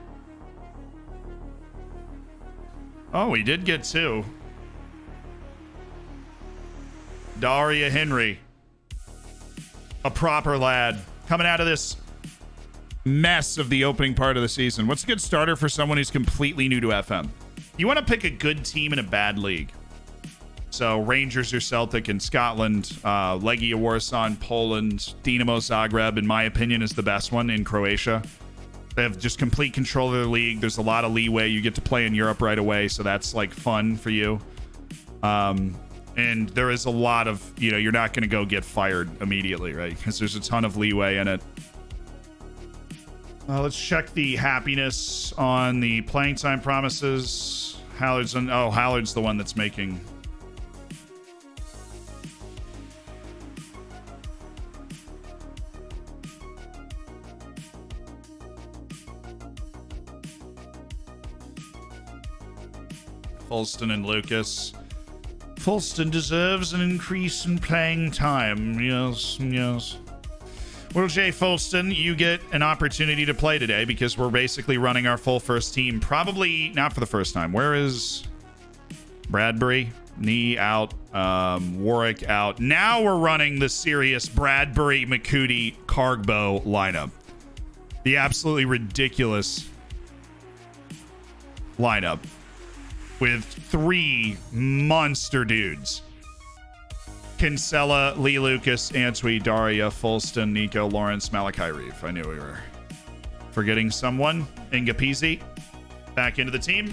Oh, we did get 2. Daria Henry. A proper lad. Coming out of this mess of the opening part of the season. What's a good starter for someone who's completely new to FM? You want to pick a good team in a bad league. So Rangers or Celtic in Scotland, Legia Warsaw in Poland, Dinamo Zagreb, in my opinion, is the best one in Croatia. They have just complete control of their league. There's a lot of leeway. You get to play in Europe right away, so that's like fun for you. And there is a lot of, you know, you're not going to go get fired immediately, right? Because there's a ton of leeway in it. Let's check the happiness on the playing time promises. Hallard's on, oh, Hallard's the one that's making... Fulston and Lucas. Fulston deserves an increase in playing time. Yes, yes. Well, Jay Fulston, you get an opportunity to play today because we're basically running our full first team. Probably not for the first time. Where is Bradbury? Knee out. Warwick out. Now we're running the serious Bradbury, McCutie, Kargbo lineup. The absolutely ridiculous lineup with three monster dudes. Kinsella, Lee Lucas, Antwi, Daria, Fulston, Nico Lawrence, Malachi Reeve. I knew we were forgetting someone. Ngapizi back into the team.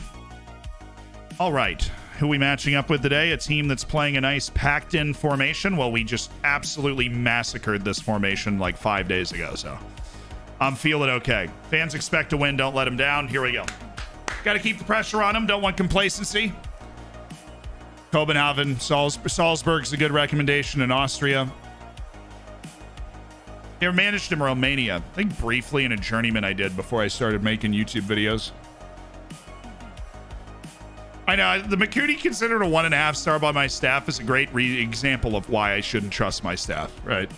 All right, who are we matching up with today? A team that's playing a nice packed-in formation. Well, we just absolutely massacred this formation like 5 days ago, so I'm feeling okay. Fans expect to win. Don't let them down. Here we go. Got to keep the pressure on them. Don't want complacency. Copenhagen, Salzburg's a good recommendation in Austria. They managed in Romania. I think briefly in a journeyman I did before I started making YouTube videos. I know, the McCutie considered a 1.5 star by my staff is a great example of why I shouldn't trust my staff, right?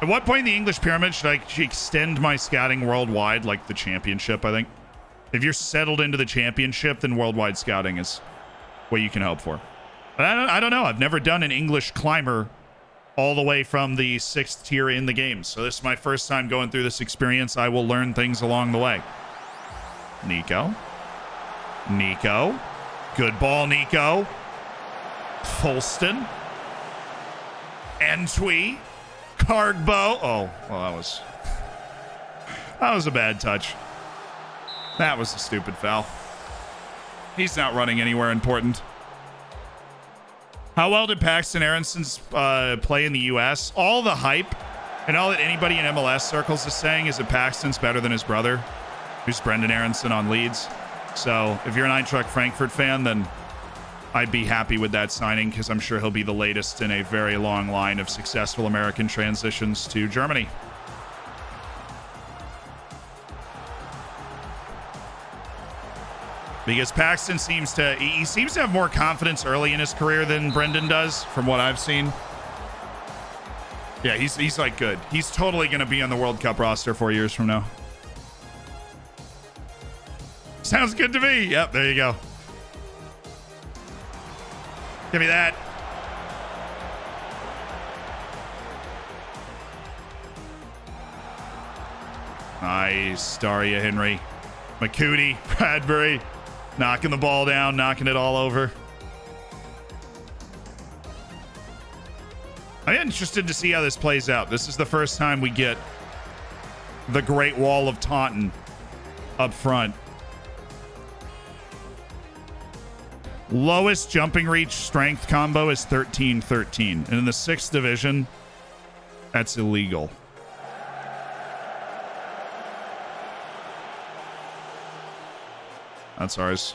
At what point in the English pyramid should I extend my scouting worldwide, like the championship, I think? If you're settled into the championship, then worldwide scouting is what you can hope for. But I don't know. I've never done an English climber all the way from the 6th tier in the game. So this is my first time going through this experience. I will learn things along the way. Nico. Nico. Good ball, Nico. Fulston. Antwi. Kargbo. Oh, well, that was a bad touch. That was a stupid foul. He's not running anywhere important. How well did Paxton Aaronson's play in the U.S.? All the hype and all that anybody in MLS circles is saying is that Paxton's better than his brother, who's Brendan Aaronson on Leeds. So if you're an Eintracht Frankfurt fan, then I'd be happy with that signing because I'm sure he'll be the latest in a very long line of successful American transitions to Germany. Because Paxton seems to have more confidence early in his career than Brendan does, from what I've seen. Yeah, he's like good. He's totally going to be on the World Cup roster 4 years from now. Sounds good to me. Yep, there you go. Give me that. Nice. Daria Henry. McCutie. Bradbury. Knocking the ball down. Knocking it all over. I'm interested to see how this plays out. This is the first time we get the Great Wall of Taunton up front. Lowest jumping reach strength combo is 13-13. And in the 6th division, that's illegal. That's ours.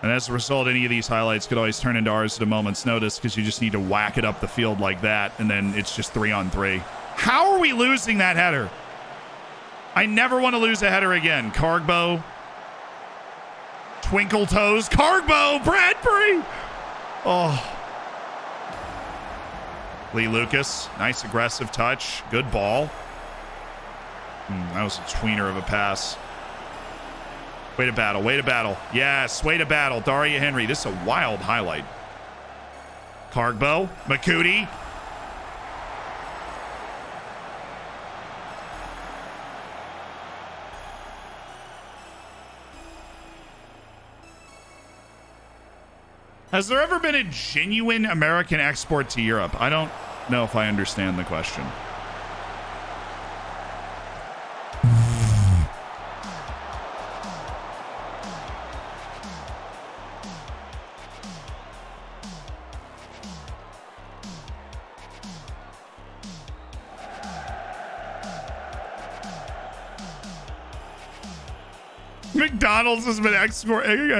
And as a result, any of these highlights could always turn into ours at a moment's notice because you just need to whack it up the field like that, and then it's just 3-on-3. How are we losing that header? I never want to lose a header again. Kargbo. Twinkle toes, Kargbo, Bradbury. Oh. Lee Lucas, nice aggressive touch. Good ball. That was a tweener of a pass. Way to battle, way to battle. Yes, way to battle. Daria Henry, this is a wild highlight. Kargbo, McCutie. Has there ever been a genuine American export to Europe? I don't know if I understand the question. McDonald's has been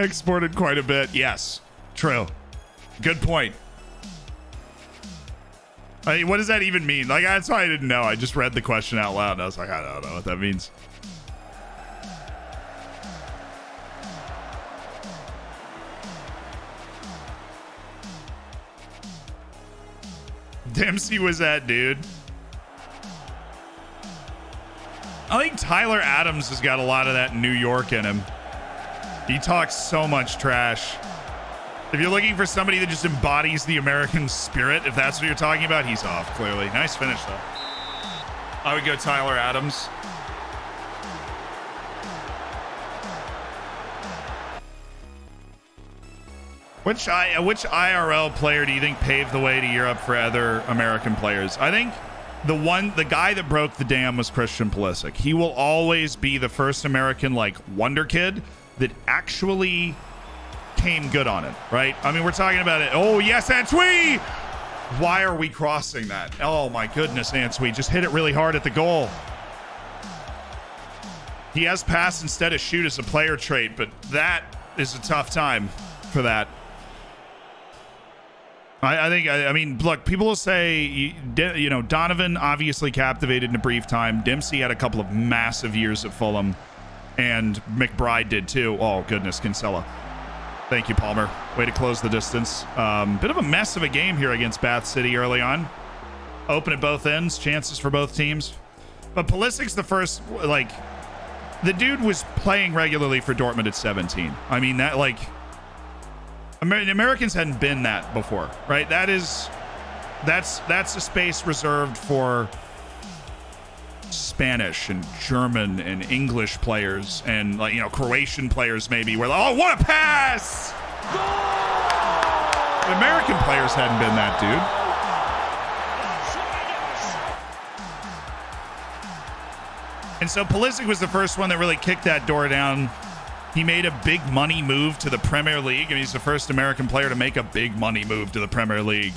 exported quite a bit. Yes. True. Good point. What does that even mean? Like, that's why I didn't know. I just read the question out loud. And I was like, I don't know what that means. Dempsey was that dude. I think Tyler Adams has got a lot of that New York in him. He talks so much trash. If you're looking for somebody that just embodies the American spirit, if that's what you're talking about, he's off, clearly. Nice finish, though. I would go Tyler Adams. Which IRL player do you think paved the way to Europe for other American players? I think the guy that broke the dam was Christian Pulisic. He will always be the first American, like, wonder kid that actually came good on it, right? I mean, we're talking about it. Oh, yes, Antwi! Why are we crossing that? Oh, my goodness, Antwi. Just hit it really hard at the goal. He has pass instead of shoot as a player trait, but that is a tough time for that. I mean, look, people will say, you know, Donovan obviously captivated in a brief time. Dempsey had a couple of massive years at Fulham, and McBride did too. Oh, goodness, Kinsella. Thank you, Palmer. Way to close the distance. Bit of a mess of a game here against Bath City early on. Open at both ends, chances for both teams. But Pulisic's the first, like, the dude was playing regularly for Dortmund at 17. I mean, that, like, Americans hadn't been that before, right? That is, that's a space reserved for Spanish and German and English players and, like, you know, Croatian players maybe. We're like, oh, what a pass! Goal! American players hadn't been that, dude. And so Pulisic was the first one that really kicked that door down. He made a big money move to the Premier League, and he's the first American player to make a big money move to the Premier League.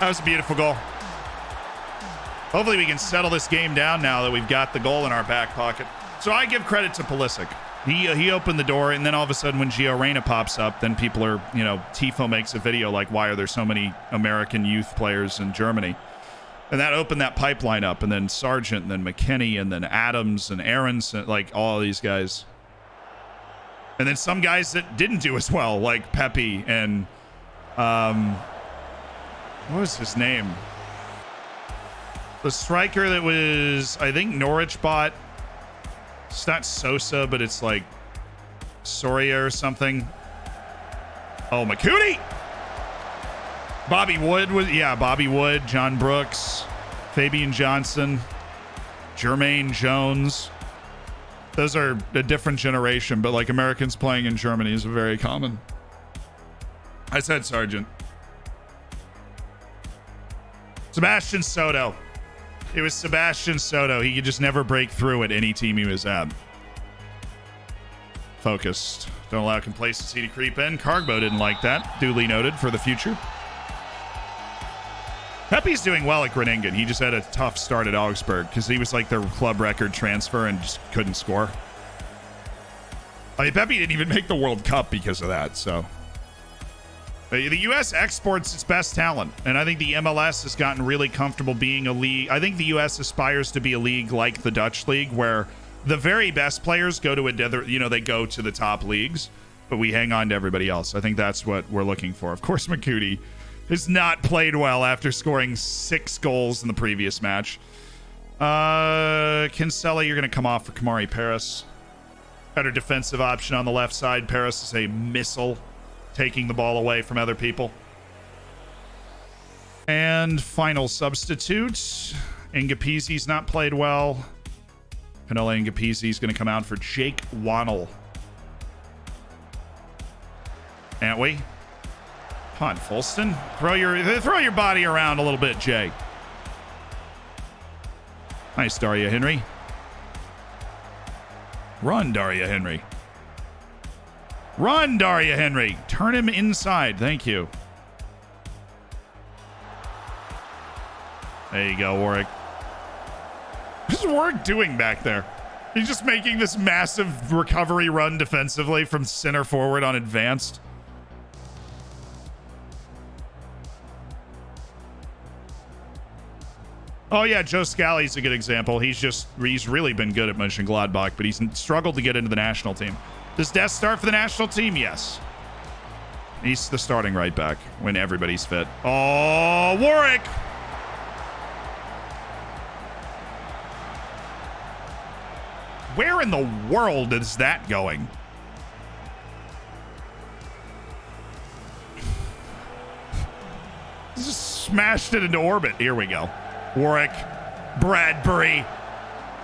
That was a beautiful goal. Hopefully we can settle this game down now that we've got the goal in our back pocket. So I give credit to Pulisic. He opened the door, and then all of a sudden when Gio Reyna pops up, then people are, you know, Tifo makes a video like, why are there so many American youth players in Germany? And that opened that pipeline up, and then Sargent, and then McKinney, and then Adams, and Aronson, like all these guys. And then some guys that didn't do as well, like Pepe and, what was his name? The striker that was, I think, Norwich bought. It's not Sosa, but it's like Soria or something. Oh, McCutie! Bobby Wood was, yeah, Bobby Wood, John Brooks, Fabian Johnson, Jermaine Jones. Those are a different generation, but like Americans playing in Germany is very common. I said Sargent. Sebastian Soto. It was Sebastian Soto. He could just never break through at any team he was at. Focused. Don't allow complacency to creep in. Kargbo didn't like that. Duly noted for the future. Pepe's doing well at Groningen. He just had a tough start at Augsburg because he was like their club record transfer and just couldn't score. I mean, Pepe didn't even make the World Cup because of that, so. The U.S. exports its best talent, and I think the MLS has gotten really comfortable being a league. I think the U.S. aspires to be a league like the Dutch league where the very best players go to another, you know, they go to the top leagues, but we hang on to everybody else. I think that's what we're looking for. Of course, McCutie has not played well after scoring 6 goals in the previous match. Kinsella, you're going to come off for Kamari Paris. Better defensive option on the left side. Paris is a missile, taking the ball away from other people. And final substitute. Ngapizi's not played well. Tianola Ngapizi's going to come out for Jake Wannell. Antwi. Come on, Fulston. Throw your body around a little bit, Jay. Nice, Daria Henry. Run, Daria Henry. Run, Daria Henry. Turn him inside. Thank you. There you go, Warwick. What is Warwick doing back there? He's just making this massive recovery run defensively from center forward on advanced. Oh yeah, Joe Scally's a good example. He's really been good at Mönchengladbach, but he's struggled to get into the national team. Does Dest start for the national team? Yes. He's the starting right back when everybody's fit. Oh, Warwick. Where in the world is that going? Just smashed it into orbit. Here we go. Warwick. Bradbury.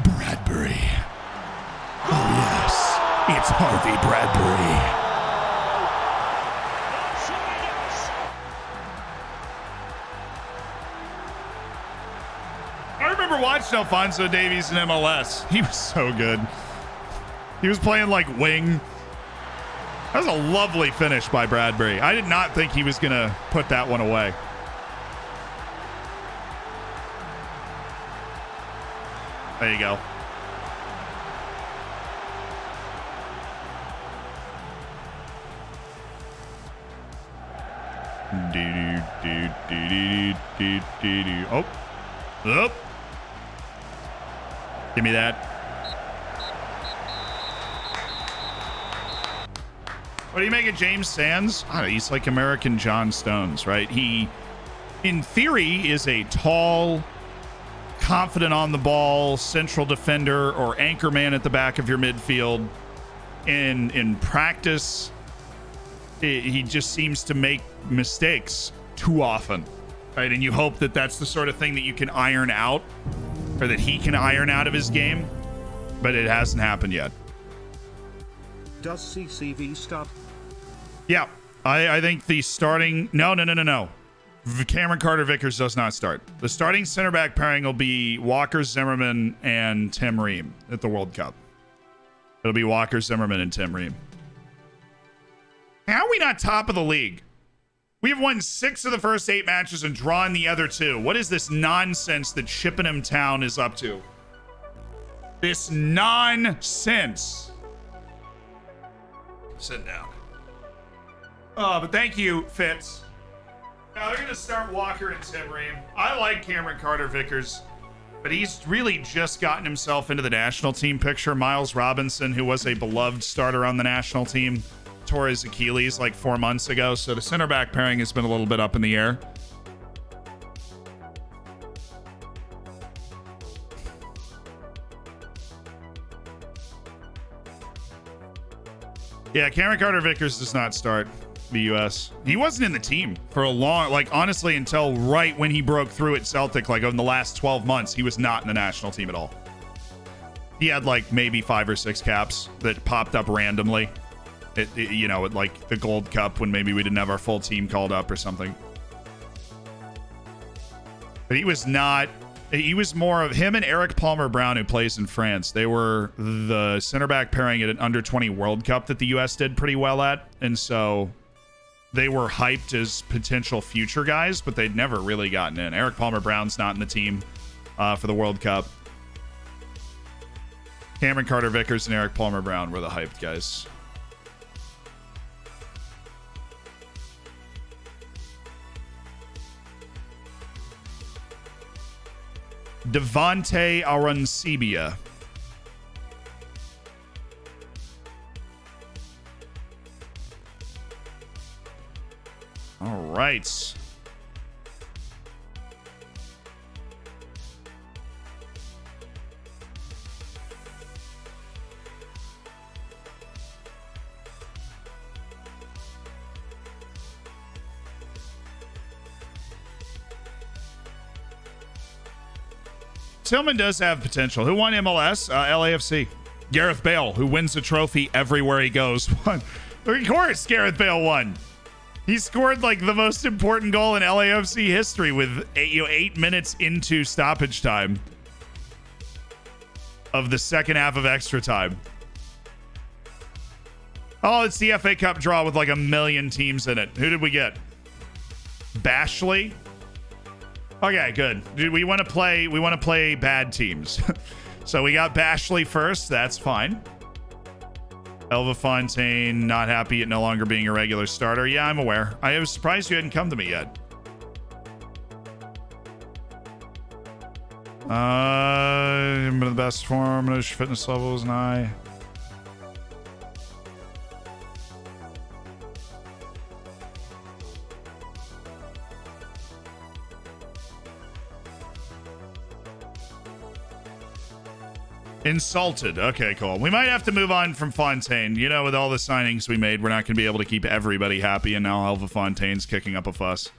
Bradbury. Oh, yes. It's Harvey Bradbury. I remember watching Alphonso Davies in MLS. He was so good. He was playing like wing. That was a lovely finish by Bradbury. I did not think he was going to put that one away. There you go. Oh. Oh. Give me that. What do you make of James Sands? I don't know, he's like American John Stones, right? He, in theory, is a tall, confident on the ball, central defender or anchor man at the back of your midfield. In practice, he just seems to make mistakes too often, right? And you hope that that's the sort of thing that you can iron out, or that he can iron out of his game, but it hasn't happened yet. Does CCV stop? Yeah, I think the starting... No. Cameron Carter-Vickers does not start. The starting center back pairing will be Walker Zimmerman and Tim Ream at the World Cup. It'll be Walker Zimmerman and Tim Ream. How are we not top of the league? We have won 6 of the first 8 matches and drawn the other 2. What is this nonsense that Chippenham Town is up to? This nonsense. Sit down. Oh, but thank you, Fitz. Now they're going to start Walker and Tim Ream. I like Cameron Carter-Vickers, but he's really just gotten himself into the national team picture. Miles Robinson, who was a beloved starter on the national team, tore his Achilles like 4 months ago, so the center back pairing has been a little bit up in the air. Yeah, Cameron Carter-Vickers does not start the U.S. He wasn't in the team for a long, like honestly, until right when he broke through at Celtic, like in the last 12 months, he was not in the national team at all. He had like maybe 5 or 6 caps that popped up randomly. You know, like the Gold Cup when maybe we didn't have our full team called up or something. But he was not, he was more of him and Eric Palmer-Brown, who plays in France. They were the center back pairing at an under-20 World Cup that the U.S. did pretty well at. And so they were hyped as potential future guys, but they'd never really gotten in. Eric Palmer-Brown's not in the team for the World Cup. Cameron Carter-Vickers and Eric Palmer-Brown were the hyped guys. Devontae Arancibia. All right. Tillman does have potential. Who won MLS? LAFC. Gareth Bale, who wins a trophy everywhere he goes. Won. Of course, Gareth Bale won. He scored like the most important goal in LAFC history with 8 minutes into stoppage time of the second half of extra time. Oh, it's the FA Cup draw with like 1 million teams in it. Who did we get? Bashley. Okay, good. Dude, we want to play bad teams. So we got Bashley first. That's fine. Elva Fontaine, not happy at no longer being a regular starter. Yeah, I'm aware. I was surprised you hadn't come to me yet. Haven't been in the best form. No fitness levels, and I. Insulted. Okay, cool. We might have to move on from Fontaine. You know, with all the signings we made, we're not going to be able to keep everybody happy, and now Elva Fontaine's kicking up a fuss.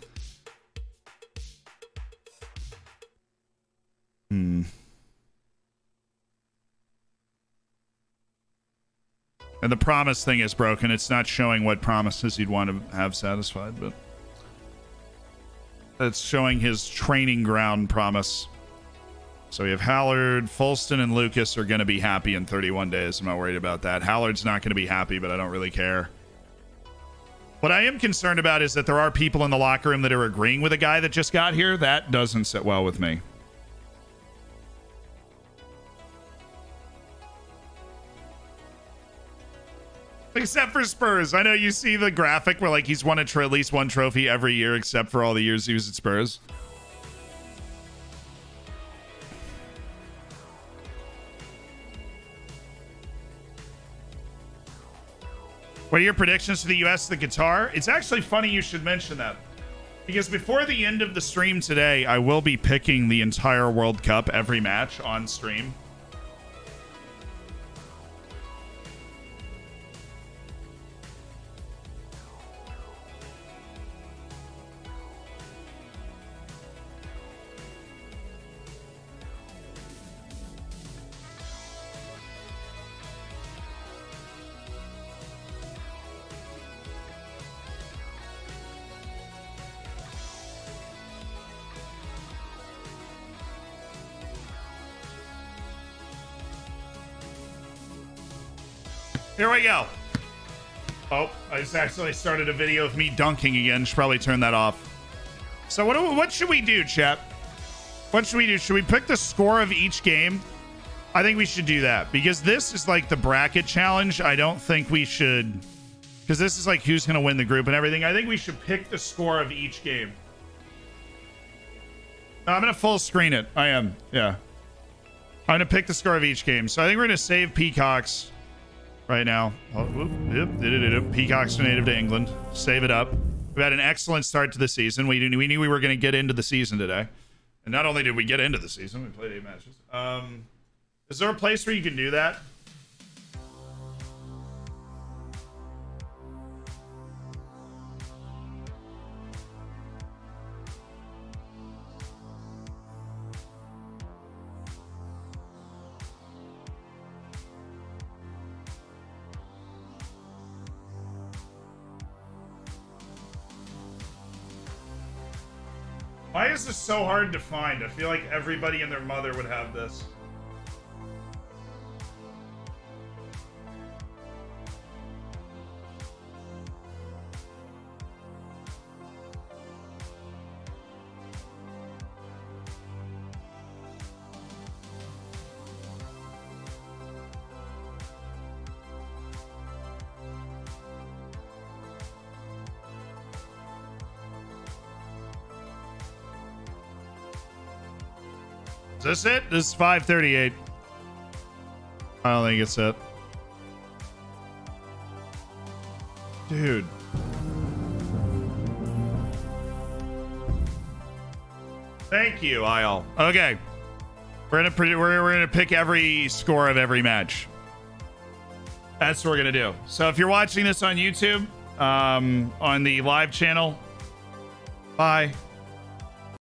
And the promise thing is broken. It's not showing what promises he'd want to have satisfied, but it's showing his training ground promise. So we have Hallard, Fulston, and Lucas are going to be happy in 31 days. I'm not worried about that. Hallard's not going to be happy, but I don't really care. What I am concerned about is that there are people in the locker room that are agreeing with a guy that just got here. That doesn't sit well with me. Except for Spurs. I know you see the graphic where, like, he's won at least one trophy every year except for all the years he was at Spurs. What are your predictions for the U.S. the guitar? It's actually funny you should mention that, because before the end of the stream today, I will be picking the entire World Cup, every match on stream. Here we go. Oh, I just actually started a video of me dunking again. Should probably turn that off. So what should we do, chat? What should we do? Should we pick the score of each game? I think we should do that, because this is like the bracket challenge. I don't think we should, because this is like who's going to win the group and everything. I think we should pick the score of each game. No, I'm going to full screen it. I am. Yeah. I'm going to pick the score of each game. So I think we're going to save Peacocks right now. Oh, whoop, whoop, did it, did. Peacocks are native to England. Save it up. We've had an excellent start to the season. We knew we were going to get into the season today. And not only did we get into the season, we played 8 matches. Is there a place where you can do that? Why is this so hard to find? I feel like everybody and their mother would have this. Is this it? This is 538. I don't think it's it. Dude. Thank you, Isle. Okay. We're gonna pick every score of every match. That's what we're gonna do. So if you're watching this on YouTube, on the live channel, bye.